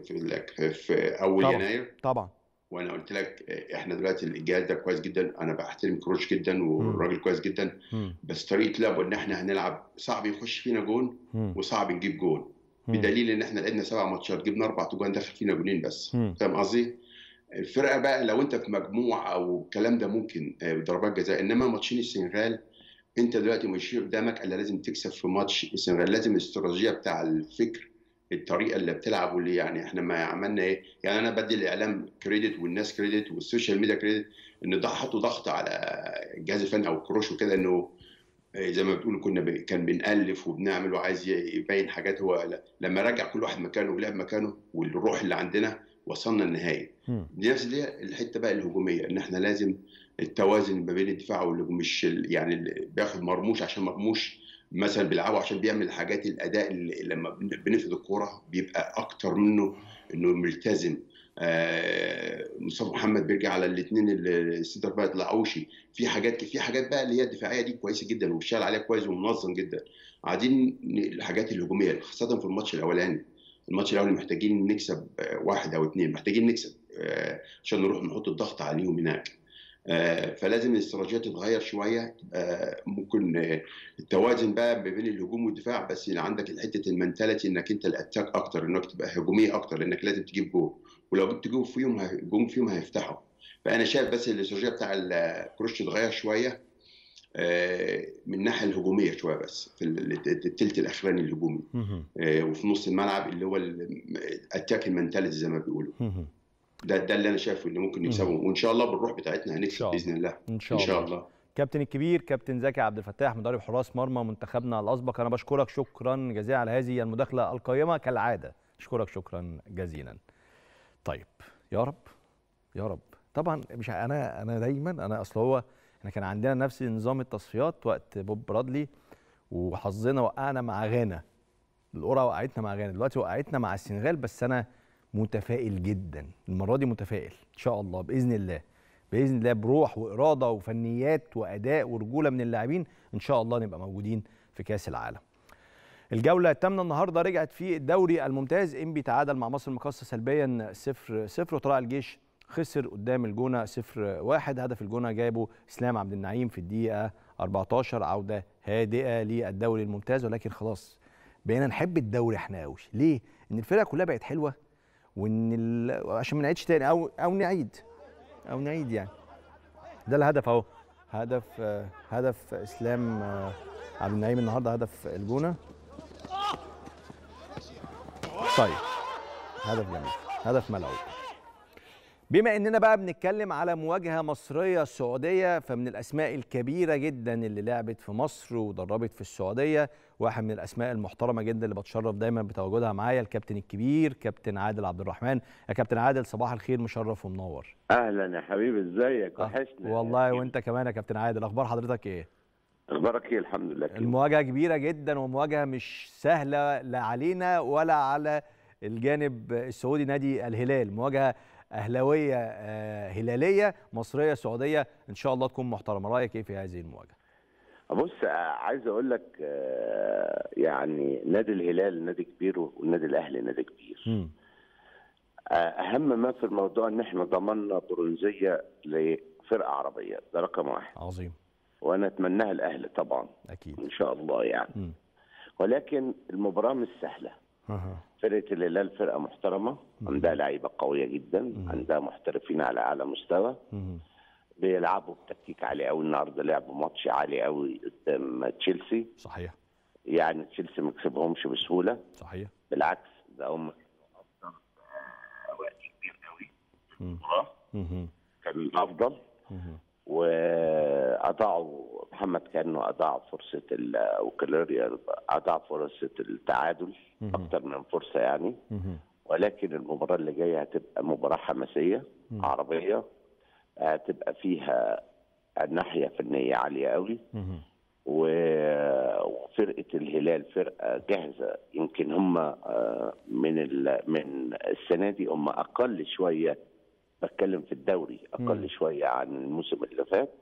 في, في اول طبعًا. يناير طبعا، وانا قلت لك احنا دلوقتي الجهاز ده كويس جدا، انا بحترم كروش جدا والراجل كويس جدا، بس طريقه لعبه ان احنا هنلعب صعب يخش فينا جون وصعب نجيب جون، بدليل ان احنا لعبنا سبع ماتشات جبنا اربع جوان دخل فينا جونين بس. فاهم قصدي؟ الفرقه بقى لو انت في مجموعه او الكلام ده ممكن ضربات جزاء، انما ماتشين السنغال انت دلوقتي مش قدامك الا لازم تكسب في ماتش السنغال، لازم الاستراتيجيه بتاع الفكر، الطريقه اللي بتلعب واللي يعني احنا ما عملنا ايه، يعني انا بدي الاعلام كريدت والناس كريدت والسوشيال ميديا كريدت ان ده حطوا ضغط على الجهاز الفني او الكروش وكده، انه زي ما بتقولوا كنا ب... كان بنالف وبنعمل وعايز يبين حاجات، هو لما رجع كل واحد مكانه ولعب مكانه والروح اللي عندنا وصلنا النهائي. نفس دي الحته بقى الهجوميه، ان احنا لازم التوازن ما بين الدفاع والهجوم، مش يعني اللي بياخد مرموش عشان مرموش مثلا بيلعبه عشان بيعمل حاجات، الاداء اللي لما بنفذ الكوره بيبقى اكتر منه انه ملتزم. آه مصطفى محمد بيرجع على الاثنين السنتر باك يطلعوش، في حاجات في حاجات بقى اللي هي الدفاعيه دي كويسه جدا وبيشتغل عليها كويس ومنظم جدا. عايزين الحاجات الهجوميه خاصه في الماتش الاولاني، الماتش الاولاني محتاجين نكسب واحد او اثنين، محتاجين نكسب آه عشان نروح نحط الضغط عليهم هناك. آه فلازم الاستراتيجيه تتغير شويه، آه ممكن آه التوازن بقى ما بين الهجوم والدفاع، بس اللي عندك الحته المنتاليتي انك انت الاتاك اكتر، انك تبقى هجوميه اكتر، لانك لازم تجيب جول، ولو جبت جول فيهم جول فيهم هيفتحوا. فانا شايف بس الاستراتيجيه بتاع الكروش تتغير شويه آه من الناحيه الهجوميه شويه، بس في الثلث الاخراني الهجومي آه وفي نص الملعب اللي هو الاتاك المنتاليتي زي ما بيقولوا. ده ده اللي انا شايفه اللي ممكن نكسبه، وان شاء الله بالروح بتاعتنا هنكسب باذن الله. ان شاء الله. ان شاء الله. كابتن الكبير كابتن زكي عبد الفتاح، مدرب حراس مرمى منتخبنا الاسبق، انا بشكرك شكرا جزيلا على هذه المداخله القيمه كالعاده، اشكرك شكرا جزيلا. طيب يا رب يا رب، طبعا مش انا انا دايما انا اصل هو احنا كان عندنا نفس نظام التصفيات وقت بوب برادلي، وحظنا وقعنا مع غانا، القرعه وقعتنا مع غانا، دلوقتي وقعتنا مع السنغال، بس انا متفائل جدا المره دي، متفائل ان شاء الله باذن الله، باذن الله بروح واراده وفنيات واداء ورجوله من اللاعبين ان شاء الله نبقى موجودين في كاس العالم. الجوله الثامنه النهارده رجعت في الدوري الممتاز، انبي تعادل مع مصر المقاصه سلبيا صفر صفر، وطلائع الجيش خسر قدام الجونه صفر واحد، هدف الجونه جابه اسلام عبد النعيم في الدقيقه اربعتاشر، عوده هادئه للدوري الممتاز، ولكن خلاص بقينا نحب الدوري احنا قوي، ليه؟ ان الفرقه كلها بقت حلوه، وان ال... عشان ما نعيدش تاني او او نعيد او نعيد يعني. ده الهدف اهو، هدف هدف اسلام عبد النعيم النهارده، هدف الجونه. طيب هدف جميل، هدف ملعوب. بما اننا بقى بنتكلم على مواجهه مصريه سعوديه، فمن الاسماء الكبيره جدا اللي لعبت في مصر ودربت في السعوديه، واحد من الاسماء المحترمه جدا اللي بتشرف دايما بتواجدها معايا، الكابتن الكبير كابتن عادل عبد الرحمن. يا كابتن عادل صباح الخير، مشرف ومنور. اهلا يا حبيبي، ازيك؟ وحشنا والله. وانت كمان يا كابتن عادل، اخبار حضرتك ايه؟ اخبارك ايه؟ الحمد لله. المواجهه كبيره جدا ومواجهه مش سهله، لا علينا ولا على الجانب السعودي نادي الهلال، مواجهه اهلاويه هلاليه مصريه سعوديه، ان شاء الله تكون محترمه. رايك ايه في هذه المواجهه؟ بص عايز اقول لك يعني نادي الهلال نادي كبير والنادي الاهلي نادي كبير. م. اهم ما في الموضوع ان احنا ضمننا برونزيه لفرقه عربيه، ده رقم واحد. عظيم. وانا اتمناها الاهلي طبعا. اكيد. ان شاء الله يعني. م. ولكن المباراه مش سهله. فرقه الهلال فرقه محترمه، عندها لعيبه قويه جدا، عندها محترفين على اعلى مستوى، بيلعبوا بتكتيك عالي قوي. النهارده لعبوا ماتش عالي قوي قدام تشيلسي. صحيح. يعني تشيلسي ما كسبهمش بسهوله. صحيح. بالعكس ده هم افضل وقت كبير قوي. امم كان الافضل. واضاعوا محمد كانو اضاع فرصه وكلاريا اضاع فرصه التعادل اكتر من فرصه يعني. ولكن المباراه اللي جايه هتبقى مباراه حماسيه عربيه، هتبقى فيها الناحيه فنيه عاليه قوي. وفرقه الهلال فرقه جاهزه، يمكن هم من من السنه دي هم اقل شويه، بتكلم في الدوري اقل مم. شويه عن الموسم اللي فات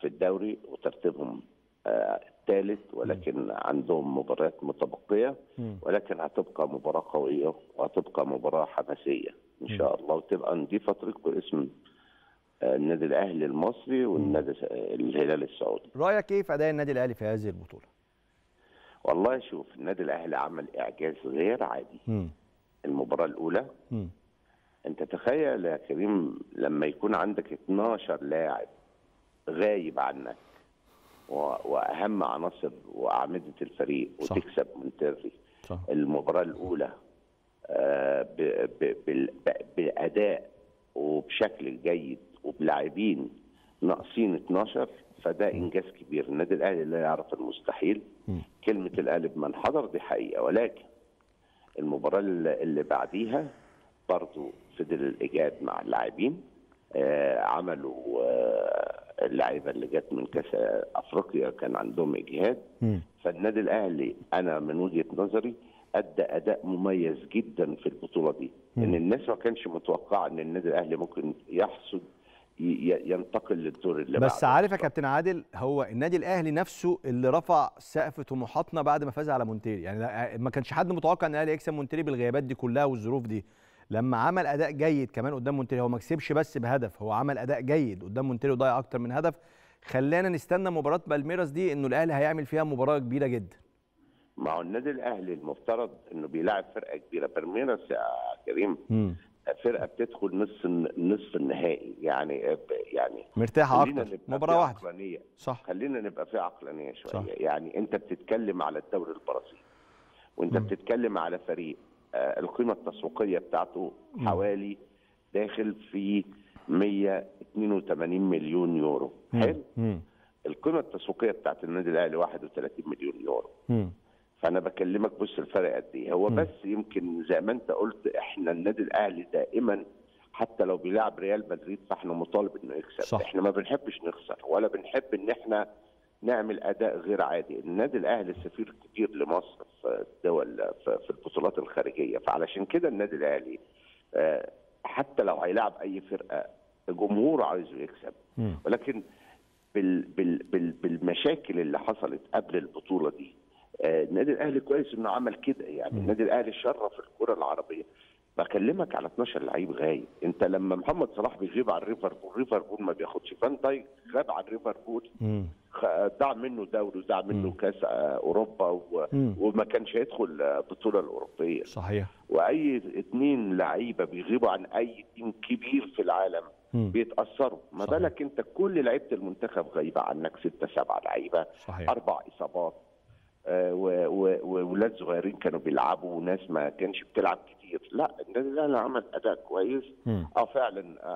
في الدوري، وترتيبهم الثالث، ولكن مم. عندهم مباريات متبقيه، مم. ولكن هتبقى مباراه قويه وهتبقى مباراه حماسيه ان شاء الله، وتبقى نضيفه تريق باسم النادي الاهلي المصري والنادي الهلال السعودي. رايك ايه في اداء النادي الاهلي في هذه البطوله؟ والله شوف، النادي الاهلي عمل اعجاز غير عادي. مم. المباراه الاولى، مم. انت تخيل يا كريم لما يكون عندك اتناشر لاعب غايب عنك واهم عناصر واعمده الفريق، وتكسب مونتري المباراه الاولى آه ب ب ب باداء وبشكل جيد وبلاعبين ناقصين اتناشر، فده انجاز كبير. النادي الاهلي لا يعرف المستحيل، كلمه القلب من حضر دي حقيقه. ولكن المباراه اللي بعديها برضه فضل الايجاد مع اللاعبين، آه عملوا آه اللعيبه اللي جت من كاس افريقيا كان عندهم اجهاد. فالنادي الاهلي انا من وجهه نظري ادى اداء مميز جدا في البطوله دي، مم. ان الناس ما كانش متوقعه ان النادي الاهلي ممكن يحصد ينتقل للدور اللي بعده. بس عارف يا كابتن عادل، هو النادي الاهلي نفسه اللي رفع سقف طموحاتنا بعد ما فاز على مونتيري، يعني ما كانش حد متوقع ان الاهلي يكسب مونتيري بالغيابات دي كلها والظروف دي. لما عمل اداء جيد كمان قدام مونتري، هو ما كسبش بس بهدف، هو عمل اداء جيد قدام مونتري وضيع اكتر من هدف، خلانا نستنى مباراه بالميراس دي انه الاهلي هيعمل فيها مباراه كبيره جدا. ما هو النادي الاهلي المفترض انه بيلاعب فرقه كبيره. بالميراس يا كريم م. فرقه بتدخل نص نصف النهائي، يعني يعني مرتاحه اكتر، مباراه واحده. صح، خلينا نبقى فيها عقلانيه شويه. صح. يعني انت بتتكلم على الدوري البرازيلي، وانت م. بتتكلم على فريق القيمة التسويقية بتاعته حوالي داخل في مية واتنين وتمانين مليون يورو. حلو. القيمة التسويقية بتاعت النادي الأهلي واحد وتلاتين مليون يورو. مم. فأنا بكلمك بص الفرق قد إيه هو. مم. بس يمكن زي ما أنت قلت، إحنا النادي الأهلي دائما حتى لو بيلعب ريال مدريد فإحنا مطالب إنه يكسب. صح. إحنا ما بنحبش نخسر ولا بنحب إن إحنا نعمل اداء غير عادي. النادي الاهلي سفير كبير لمصر في الدول في البطولات الخارجيه، فعلشان كده النادي الاهلي حتى لو هيلاعب اي فرقه جمهوره عايزه يكسب. ولكن بال بال بالمشاكل اللي حصلت قبل البطوله دي، النادي الاهلي كويس انه عمل كده. يعني النادي الاهلي شرف الكره العربيه. بكلمك على اتناشر لعيب غايب. انت لما محمد صلاح بيغيب عن ليفربول، ليفربول ما بياخدش. فان دايك غاب عن ليفربول، ضاع منه دوري وضاع منه كاس اوروبا و... وما كانش هيدخل البطوله الاوروبيه. صحيح. واي اتنين لعيبه بيغيبوا عن اي تيم كبير في العالم مم. بيتاثروا، ما بالك انت كل لعيبه المنتخب غايبه عنك، سته سبعه لعيبه، اربع اصابات، وولاد صغيرين كانوا بيلعبوا وناس ما كانش بتلعب كتير. لا، النادي الاهلي عمل اداء كويس. اه فعلا آه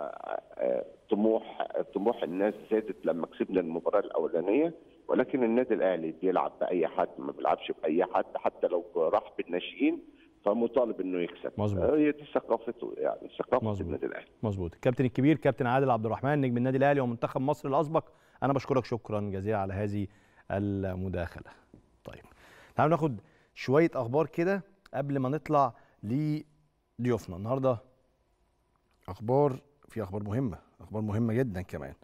آه طموح طموح الناس زادت لما كسبنا المباراه الاولانيه. ولكن النادي الاهلي بيلعب باي حد، ما بيلعبش باي حد، حتى لو راح بالناشئين فمطالب انه يكسب. مظبوط. هي دي ثقافته، يعني ثقافه النادي الاهلي. مظبوط. الكابتن الكبير كابتن عادل عبد الرحمن نجم النادي الاهلي ومنتخب مصر الاسبق، انا بشكرك شكرا جزيلا على هذه المداخله. طيب، تعالوا ناخد شويه اخبار كده قبل ما نطلع لضيوفنا النهارده. اخبار في اخبار مهمه، اخبار مهمه جدا كمان.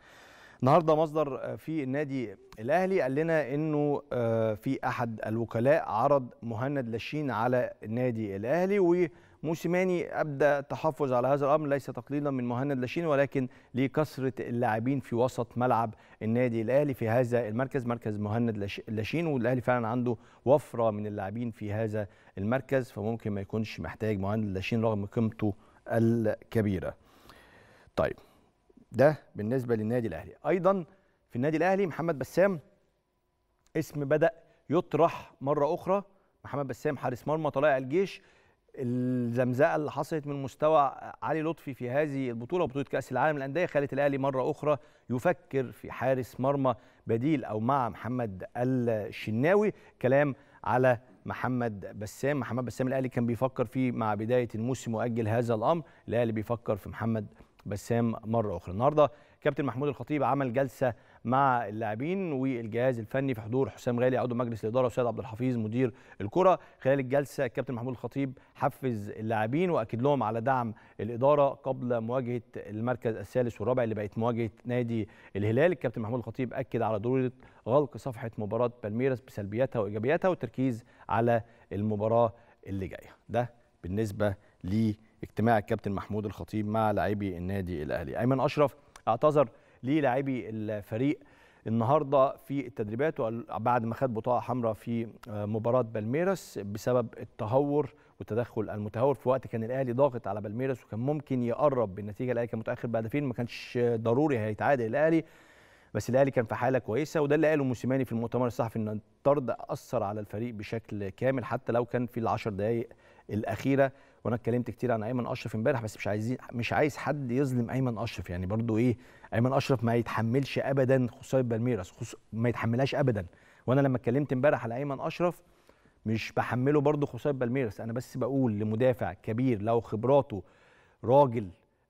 النهارده مصدر في النادي الاهلي قال لنا انه في احد الوكلاء عرض مهند لاشين على النادي الاهلي، موسيماني أبدى التحفظ على هذا الأمر، ليس تقليلا من مهند لاشين ولكن لكثرة اللاعبين في وسط ملعب النادي الأهلي في هذا المركز، مركز مهند لاشين، والأهلي فعلا عنده وفرة من اللاعبين في هذا المركز، فممكن ما يكونش محتاج مهند لاشين رغم قيمته الكبيرة. طيب ده بالنسبة للنادي الأهلي. أيضا في النادي الأهلي محمد بسام، اسم بدأ يطرح مرة أخرى. محمد بسام حارس مرمى طلائع الجيش، الزمزقه اللي حصلت من مستوى علي لطفي في هذه البطوله وبطوله كاس العالم للانديه خلت الاهلي مره اخرى يفكر في حارس مرمى بديل او مع محمد الشناوي. كلام على محمد بسام، محمد بسام الاهلي كان بيفكر فيه مع بدايه الموسم واجل هذا الامر، الاهلي بيفكر في محمد بسام مره اخرى. النهارده كابتن محمود الخطيب عمل جلسه مع اللاعبين والجهاز الفني في حضور حسام غالي عضو مجلس الاداره وسيد عبد الحفيظ مدير الكره. خلال الجلسه الكابتن محمود الخطيب حفز اللاعبين واكد لهم على دعم الاداره قبل مواجهه المركز الثالث والرابع اللي بقت مواجهه نادي الهلال. الكابتن محمود الخطيب اكد على ضروره غلق صفحه مباراه بالميراس بسلبياتها وايجابياتها والتركيز على المباراه اللي جايه. ده بالنسبه لاجتماع الكابتن محمود الخطيب مع لاعبي النادي الاهلي. ايمن اشرف اعتذر للاعبي الفريق النهارده في التدريبات بعد ما خد بطاقه حمراء في مباراه بالميراس بسبب التهور والتدخل المتهور في وقت كان الاهلي ضاغط على بالميراس وكان ممكن يقرب بالنتيجه. الاهلي كان متاخر بهدفين، ما كانش ضروري هيتعادل الاهلي، بس الاهلي كان في حاله كويسه وده اللي قاله موسيماني في المؤتمر الصحفي ان الطرد اثر على الفريق بشكل كامل حتى لو كان في العشر دقائق الاخيره. وانا اتكلمت كتير عن ايمن اشرف امبارح بس مش عايزين مش عايز حد يظلم ايمن اشرف، يعني برضو ايه ايمن اشرف ما يتحملش ابدا خساره بالميراس، خس... ما يتحملهاش ابدا. وانا لما اتكلمت امبارح على ايمن اشرف مش بحمله برضو خساره بالميراس، انا بس بقول لمدافع كبير له خبراته، راجل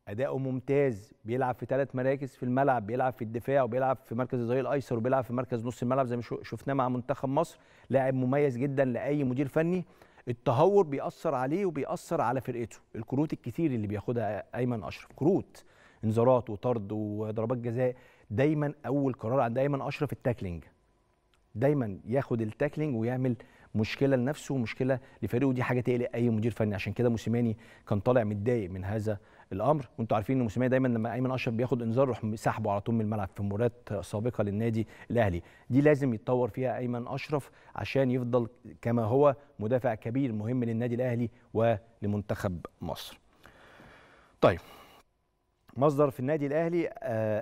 اداؤه ممتاز، بيلعب في ثلاث مراكز في الملعب، بيلعب في الدفاع وبيلعب في مركز الظهير الايسر وبيلعب في مركز نص الملعب زي ما شفناه مع منتخب مصر، لاعب مميز جدا لاي مدير فني. التهور بيأثر عليه وبيأثر على فرقته، الكروت الكتير اللي بياخدها أيمن أشرف، كروت انذارات وطرد وضربات جزاء، دايما أول قرار عند أيمن أشرف التاكلينج، دايما ياخد التاكلينج ويعمل مشكلة لنفسه ومشكلة لفريقه، ودي حاجة تقلق أي مدير فني. عشان كده موسيماني كان طالع متضايق من هذا الأمر، وأنتوا عارفين إن موسيماني دايما لما أيمن أشرف بياخد انذار يروح سحبه على طول من الملعب في مباريات سابقة للنادي الأهلي، دي لازم يتطور فيها أيمن أشرف عشان يفضل كما هو مدافع كبير مهم للنادي الأهلي ولمنتخب مصر. طيب مصدر في النادي الأهلي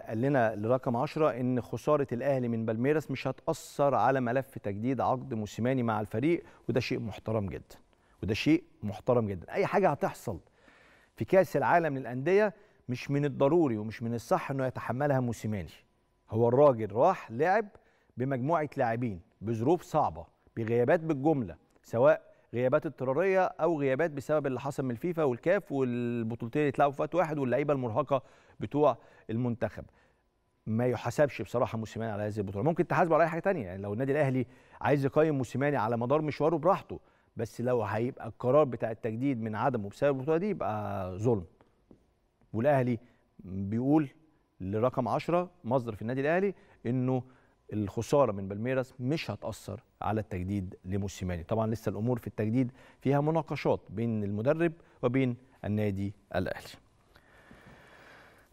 قال لنا لرقم عشرة إن خسارة الأهلي من بالميراس مش هتأثر على ملف تجديد عقد موسيماني مع الفريق، وده شيء محترم جدا، وده شيء محترم جدا. أي حاجة هتحصل في كأس العالم للأندية مش من الضروري ومش من الصح إنه يتحملها موسيماني. هو الراجل راح لعب بمجموعة لاعبين بظروف صعبة بغيابات بالجملة، سواء غيابات اضطراريه او غيابات بسبب اللي حصل من الفيفا والكاف والبطولتين اللي اتلعبوا في وقت واحد واللعيبه المرهقه بتوع المنتخب. ما يحاسبش بصراحه موسيماني على هذه البطوله، ممكن تحاسبه على اي حاجه ثانيه، يعني لو النادي الاهلي عايز يقيم موسيماني على مدار مشواره براحته، بس لو هيبقى القرار بتاع التجديد من عدمه بسبب البطوله دي يبقى ظلم. والاهلي بيقول لرقم عشرة مصدر في النادي الاهلي انه الخساره من بالميراس مش هتاثر على التجديد لموسيماني. طبعا لسه الامور في التجديد فيها مناقشات بين المدرب وبين النادي الاهلي.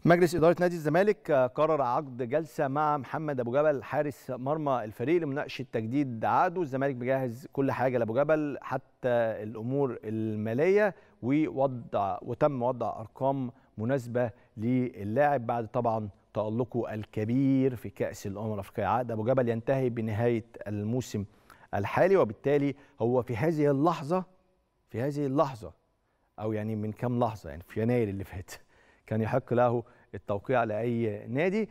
مجلس اداره نادي الزمالك قرر عقد جلسه مع محمد ابو جبل حارس مرمى الفريق لمناقشه تجديد عقده. الزمالك بيجهز كل حاجه لابو جبل حتى الامور الماليه، ووضع وتم وضع ارقام مناسبه للاعب بعد طبعا تألقه الكبير في كأس الأمم الأفريقية. عقد أبو جبل ينتهي بنهاية الموسم الحالي، وبالتالي هو في هذه اللحظة في هذه اللحظة أو يعني من كام لحظة يعني في يناير اللي فات كان يحق له التوقيع لأي نادي،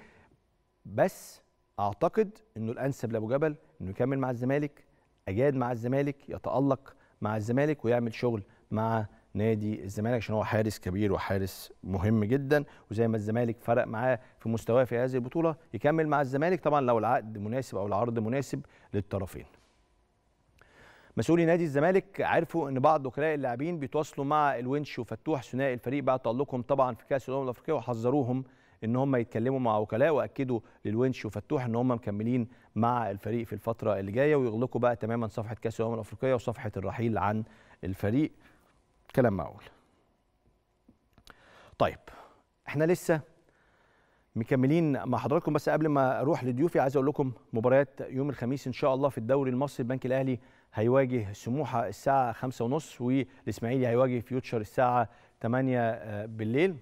بس أعتقد إنه الأنسب لأبو جبل إنه يكمل مع الزمالك، أجاد مع الزمالك، يتألق مع الزمالك ويعمل شغل مع نادي الزمالك عشان هو حارس كبير وحارس مهم جدا. وزي ما الزمالك فرق معاه في مستواه في هذه البطوله يكمل مع الزمالك طبعا لو العقد مناسب او العرض مناسب للطرفين. مسؤولي نادي الزمالك عرفوا ان بعض وكلاء اللاعبين بيتواصلوا مع الونش وفتوح ثنائي الفريق بعد تألقهم طبعا في كاس الامم الافريقيه، وحذروهم ان هم يتكلموا مع وكلاء، واكدوا للونش وفتوح ان هم مكملين مع الفريق في الفتره اللي جايه ويغلقوا بقى تماما صفحه كاس الامم الافريقيه وصفحه الرحيل عن الفريق. كلام معقول. طيب احنا لسه مكملين مع حضراتكم، بس قبل ما اروح لضيوفي عايز اقول لكم مباريات يوم الخميس ان شاء الله في الدوري المصري. البنك الاهلي هيواجه سموحه الساعه خمسة وثلاثين، والاسماعيلي هيواجه فيوتشر الساعه ثمانية بالليل،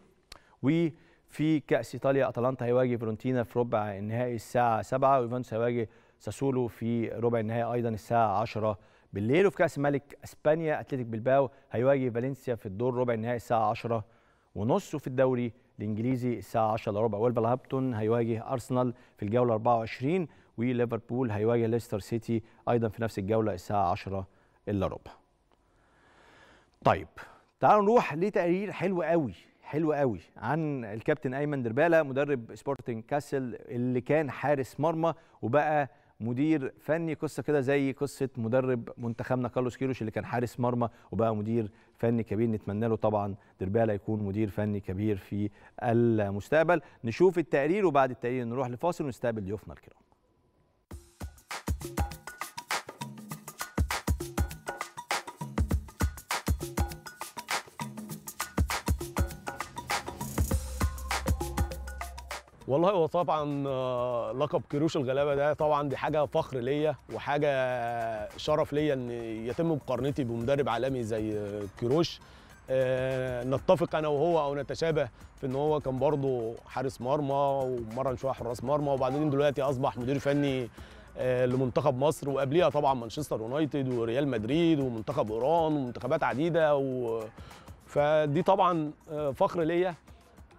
وفي كاس ايطاليا اتلانتا هيواجه فيورنتينا في ربع النهائي الساعه سبعة، ويوفنتوس هيواجه ساسولو في ربع النهائي ايضا الساعه عشرة بالليل. وفي كاس ملك اسبانيا اتلتيك بلباو هيواجه فالنسيا في الدور ربع النهائي الساعه عشرة ونص، وفي الدوري الانجليزي الساعه عشرة الا ربع ولفرهامبتون هيواجه ارسنال في الجوله أربعة وعشرين، وليفربول هيواجه ليستر سيتي ايضا في نفس الجوله الساعه عشرة الا ربع. طيب تعالوا نروح لتقرير حلو قوي حلو قوي عن الكابتن ايمن دربالة مدرب سبورتنج كاسل اللي كان حارس مرمى وبقى مدير فني، قصه كده زي قصه مدرب منتخبنا كارلوس كيروش اللي كان حارس مرمى وبقى مدير فني كبير. نتمنى له طبعا دربالة يكون مدير فني كبير في المستقبل. نشوف التقرير وبعد التقرير نروح لفاصل ونستقبل ضيوفنا الكرام. والله هو طبعا لقب كيروش الغلابه ده طبعا دي حاجه فخر ليا وحاجه شرف ليا ان يتم مقارنتي بمدرب عالمي زي كيروش. أه نتفق انا وهو او نتشابه في ان هو كان برضه حارس مرمى ومرن شويه حراس مرمى، وبعدين دلوقتي اصبح مدير فني أه لمنتخب مصر، وقبليها طبعا مانشستر يونايتد وريال مدريد ومنتخب ايران ومنتخبات عديده و... فدي طبعا فخر ليا.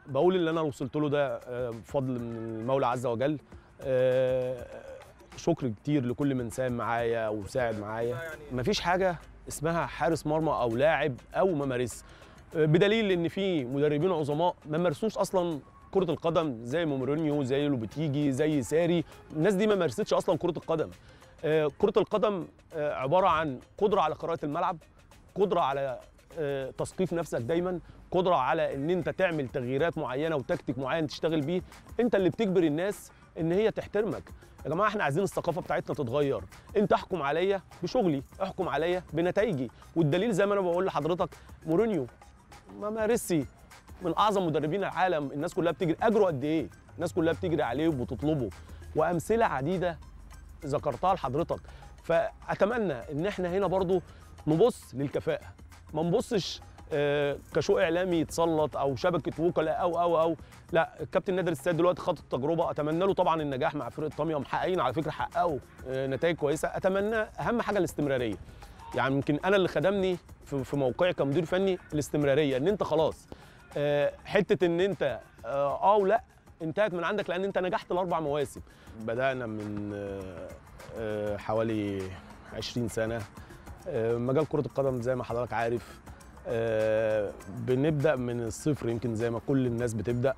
بقول اللي انا وصلت له ده بفضل من المولى عز وجل. شكر كتير لكل من ساهم معايا وساعد معايا. مفيش حاجه اسمها حارس مرمى او لاعب او ما مارس، بدليل ان في مدربين عظماء ما مارسوش اصلا كره القدم زي مورينيو زي لوبيتيجي زي ساري. الناس دي ما مارستش اصلا كره القدم. كره القدم عباره عن قدره على قراءه الملعب، قدره على تثقيف نفسك دايما، قدره على ان انت تعمل تغييرات معينه وتكتيك معين تشتغل بيه، انت اللي بتجبر الناس ان هي تحترمك. يا جماعه احنا عايزين الثقافه بتاعتنا تتغير، انت احكم عليا بشغلي، احكم عليا بنتائجي، والدليل زي ما انا بقول لحضرتك مورينيو ما مارسي من اعظم مدربين العالم، الناس كلها بتجري اجره قد ايه، الناس كلها بتجري عليه وبتطلبه، وامثله عديده ذكرتها لحضرتك. فاتمنى ان احنا هنا برضو نبص للكفاءه، ما نبصش كشو اعلامي يتسلط او شبكه وكلاء او او او لا. الكابتن نادر السيد دلوقتي خاض التجربه، اتمنى له طبعا النجاح مع فرقه طاميه، ومحققين على فكره حققوا نتائج كويسه. اتمنى اهم حاجه الاستمراريه، يعني يمكن انا اللي خدمني في موقعي كمدير فني الاستمراريه، ان انت خلاص حته ان انت اه ولا انتهت من عندك، لان انت نجحت الاربع مواسم. بدانا من حوالي عشرين سنة مجال كره القدم زي ما حضرتك عارف، أه بنبدا من الصفر يمكن زي ما كل الناس بتبدا.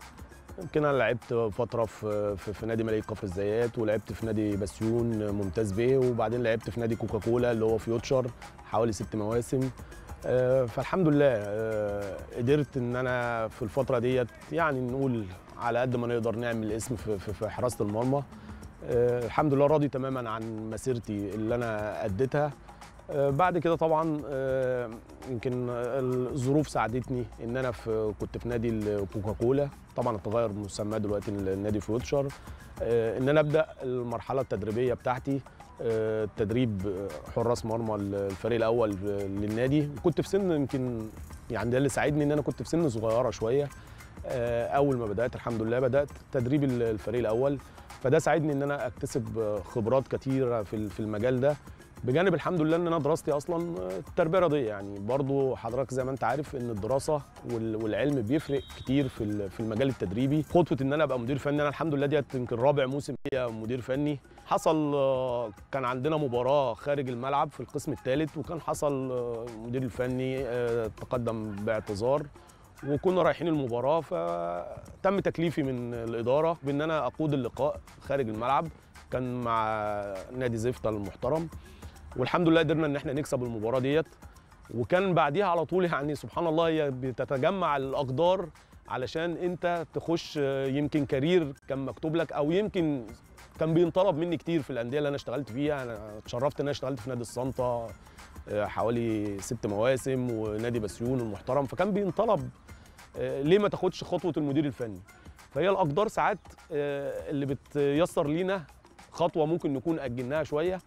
يمكن انا لعبت فتره في في نادي ملاك كفر الزيات، ولعبت في نادي بسيون ممتاز بيه، وبعدين لعبت في نادي كوكاكولا اللي هو فيوتشر حوالي ست مواسم. أه فالحمد لله أه قدرت ان انا في الفتره ديت يعني نقول على قد ما نقدر نعمل اسم في, في, في حراسه المرمى. أه الحمد لله راضي تماما عن مسيرتي اللي انا اديتها. بعد كده طبعا يمكن الظروف ساعدتني ان انا في كنت في نادي الكوكاكولا، طبعا اتغير مسماه دلوقتي النادي فيوتشر، ان انا ابدا المرحله التدريبيه بتاعتي تدريب حراس مرمى الفريق الاول للنادي. كنت في سن يمكن يعني ده اللي ساعدني ان انا كنت في سن صغيره شويه، اول ما بدات الحمد لله بدات تدريب الفريق الاول، فده ساعدني ان انا اكتسب خبرات كتيره في المجال ده، بجانب الحمد لله ان انا دراستي اصلا تربيه رياضيه. يعني برضو حضرتك زي ما انت عارف ان الدراسه والعلم بيفرق كتير في في المجال التدريبي. خطوه ان انا ابقى مدير فني انا الحمد لله ديت يمكن رابع موسم ليا مدير فني. حصل كان عندنا مباراه خارج الملعب في القسم الثالث، وكان حصل المدير الفني تقدم باعتذار، وكنا رايحين المباراه، فتم تكليفي من الاداره بان انا اقود اللقاء خارج الملعب، كان مع نادي زفته المحترم، والحمد لله قدرنا ان احنا نكسب المباراه ديت. وكان بعديها على طول يعني سبحان الله هي بتتجمع الاقدار علشان انت تخش يمكن كارير كان مكتوب لك، او يمكن كان بينطلب مني كتير في الانديه اللي انا اشتغلت فيها. انا اتشرفت ان انا اشتغلت في نادي الصنطه حوالي ست مواسم، ونادي بسيون المحترم، فكان بينطلب ليه ما تاخدش خطوه المدير الفني؟ فهي الاقدار ساعات اللي بتيسر لينا خطوه ممكن نكون اجلناها شويه.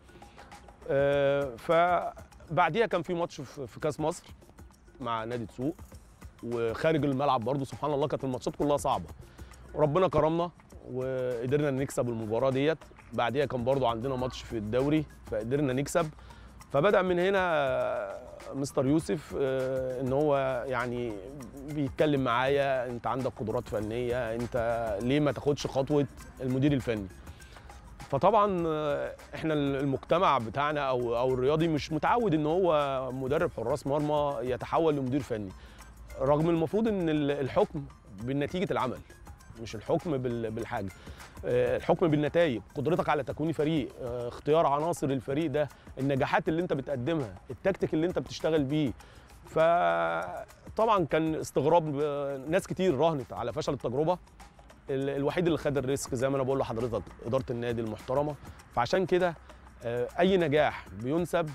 فبعديها كان في ماتش في كاس مصر مع نادي تسوق وخارج الملعب برضه، سبحان الله كانت الماتشات كلها صعبه، وربنا كرمنا وقدرنا نكسب المباراه ديت. بعديها كان برضه عندنا ماتش في الدوري فقدرنا نكسب. فبدا من هنا مستر يوسف ان هو يعني بيتكلم معايا، انت عندك قدرات فنيه، انت ليه ما تاخدش خطوه المدير الفني؟ فطبعا احنا المجتمع بتاعنا او او الرياضي مش متعود ان هو مدرب حراس مرمى يتحول لمدير فني، رغم المفروض ان الحكم بالنتيجه العمل مش الحكم بالحاجه، الحكم بالنتائج، قدرتك على تكوين فريق، اختيار عناصر الفريق ده، النجاحات اللي انت بتقدمها، التكتيك اللي انت بتشتغل بيه. فطبعا كان استغراب، ناس كتير راهنت على فشل التجربه، الوحيد اللي خد الريسك زي ما انا بقول لحضرتك اداره النادي المحترمه. فعشان كده اي نجاح بينسب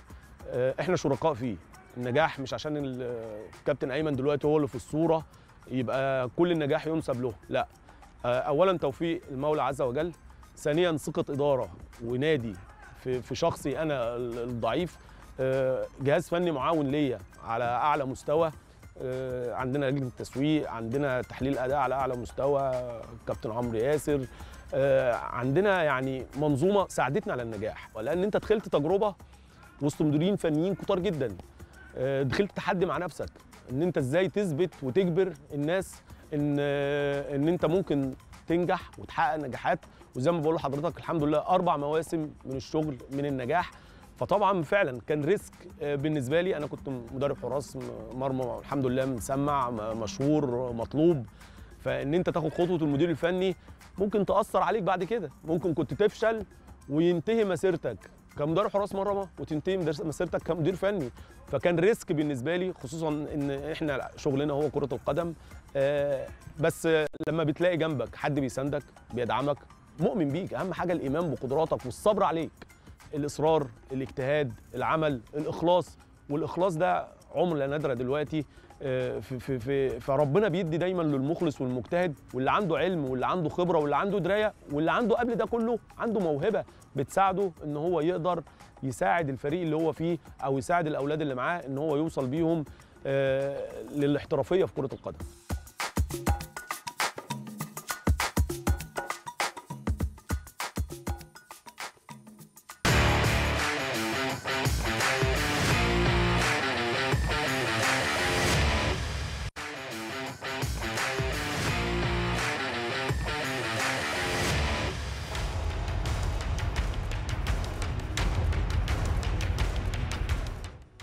احنا شركاء فيه، النجاح مش عشان الكابتن ايمن دلوقتي هو اللي في الصوره يبقى كل النجاح ينسب له، لا. اولا توفيق المولى عز وجل، ثانيا ثقه اداره ونادي في في شخصي انا الضعيف، جهاز فني معاون ليا على اعلى مستوى، عندنا لجنه التسويق، عندنا تحليل اداء على اعلى مستوى كابتن عمرو ياسر، عندنا يعني منظومه ساعدتنا على النجاح. لان انت دخلت تجربه وسط مديرين فنيين كتار جدا، دخلت تحدي مع نفسك ان انت ازاي تثبت وتجبر الناس ان ان انت ممكن تنجح وتحقق نجاحات. وزي ما بقول لحضرتك الحمد لله اربع مواسم من الشغل من النجاح. فطبعا فعلا كان ريسك بالنسبه لي، انا كنت مدرب حراس مرمى الحمد لله مسمع مشهور مطلوب، فان انت تاخد خطوه المدير الفني ممكن تاثر عليك بعد كده، ممكن كنت تفشل وينتهي مسيرتك كمدرب حراس مرمى وتنتهي مسيرتك كمدير فني. فكان ريسك بالنسبه لي، خصوصا ان احنا شغلنا هو كره القدم. بس لما بتلاقي جنبك حد بيساندك بيدعمك مؤمن بيك، اهم حاجه الايمان بقدراتك والصبر عليك، الاصرار، الاجتهاد، العمل، الاخلاص. والاخلاص ده عمله نادره دلوقتي، في في في فربنا بيدي دايما للمخلص والمجتهد واللي عنده علم واللي عنده خبره واللي عنده درايه واللي عنده قبل ده كله عنده موهبه بتساعده ان هو يقدر يساعد الفريق اللي هو فيه او يساعد الاولاد اللي معاه ان هو يوصل بيهم للاحترافيه في كره القدم.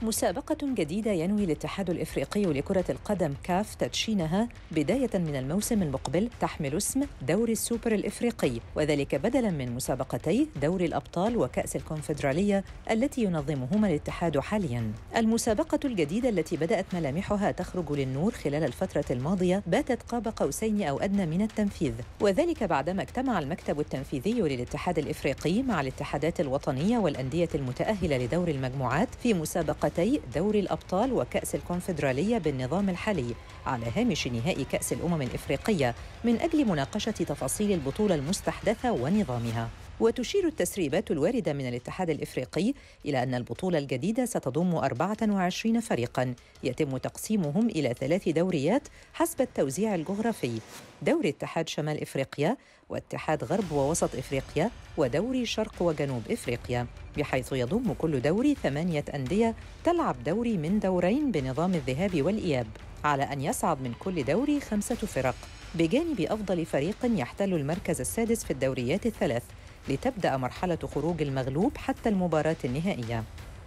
مسابقة جديدة ينوي الاتحاد الإفريقي لكرة القدم كاف تدشينها بداية من الموسم المقبل، تحمل اسم دوري السوبر الإفريقي، وذلك بدلاً من مسابقتي دوري الأبطال وكأس الكونفدرالية التي ينظمهما الاتحاد حالياً. المسابقة الجديدة التي بدأت ملامحها تخرج للنور خلال الفترة الماضية باتت قاب قوسين أو أدنى من التنفيذ، وذلك بعدما اجتمع المكتب التنفيذي للاتحاد الإفريقي مع الاتحادات الوطنية والأندية المتأهلة لدور المجموعات في مسابقتي دوري الأبطال وكأس الكونفدرالية بالنظام الحالي على هامش نهائي كأس الأمم الإفريقية من أجل مناقشة تفاصيل البطولة المستحدثة ونظامها. وتشير التسريبات الواردة من الاتحاد الإفريقي إلى أن البطولة الجديدة ستضم أربعة وعشرين فريقاً يتم تقسيمهم إلى ثلاث دوريات حسب التوزيع الجغرافي، دوري اتحاد شمال إفريقيا واتحاد غرب ووسط إفريقيا ودوري شرق وجنوب إفريقيا، بحيث يضم كل دوري ثمانية أندية تلعب دوري من دورين بنظام الذهاب والإياب، على أن يصعد من كل دوري خمسة فرق بجانب أفضل فريق يحتل المركز السادس في الدوريات الثلاث لتبدأ مرحلة خروج المغلوب حتى المباراة النهائية.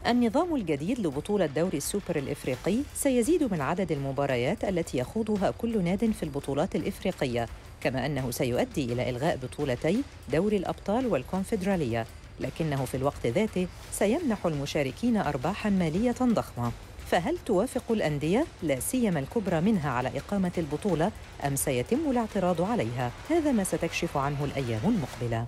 النظام الجديد لبطولة دوري السوبر الإفريقي سيزيد من عدد المباريات التي يخوضها كل ناد في البطولات الإفريقية، كما أنه سيؤدي إلى إلغاء بطولتي دوري الأبطال والكونفدرالية، لكنه في الوقت ذاته سيمنح المشاركين أرباحاً مالية ضخمة. فهل توافق الأندية لا سيما الكبرى منها على إقامة البطولة أم سيتم الاعتراض عليها؟ هذا ما ستكشف عنه الأيام المقبلة.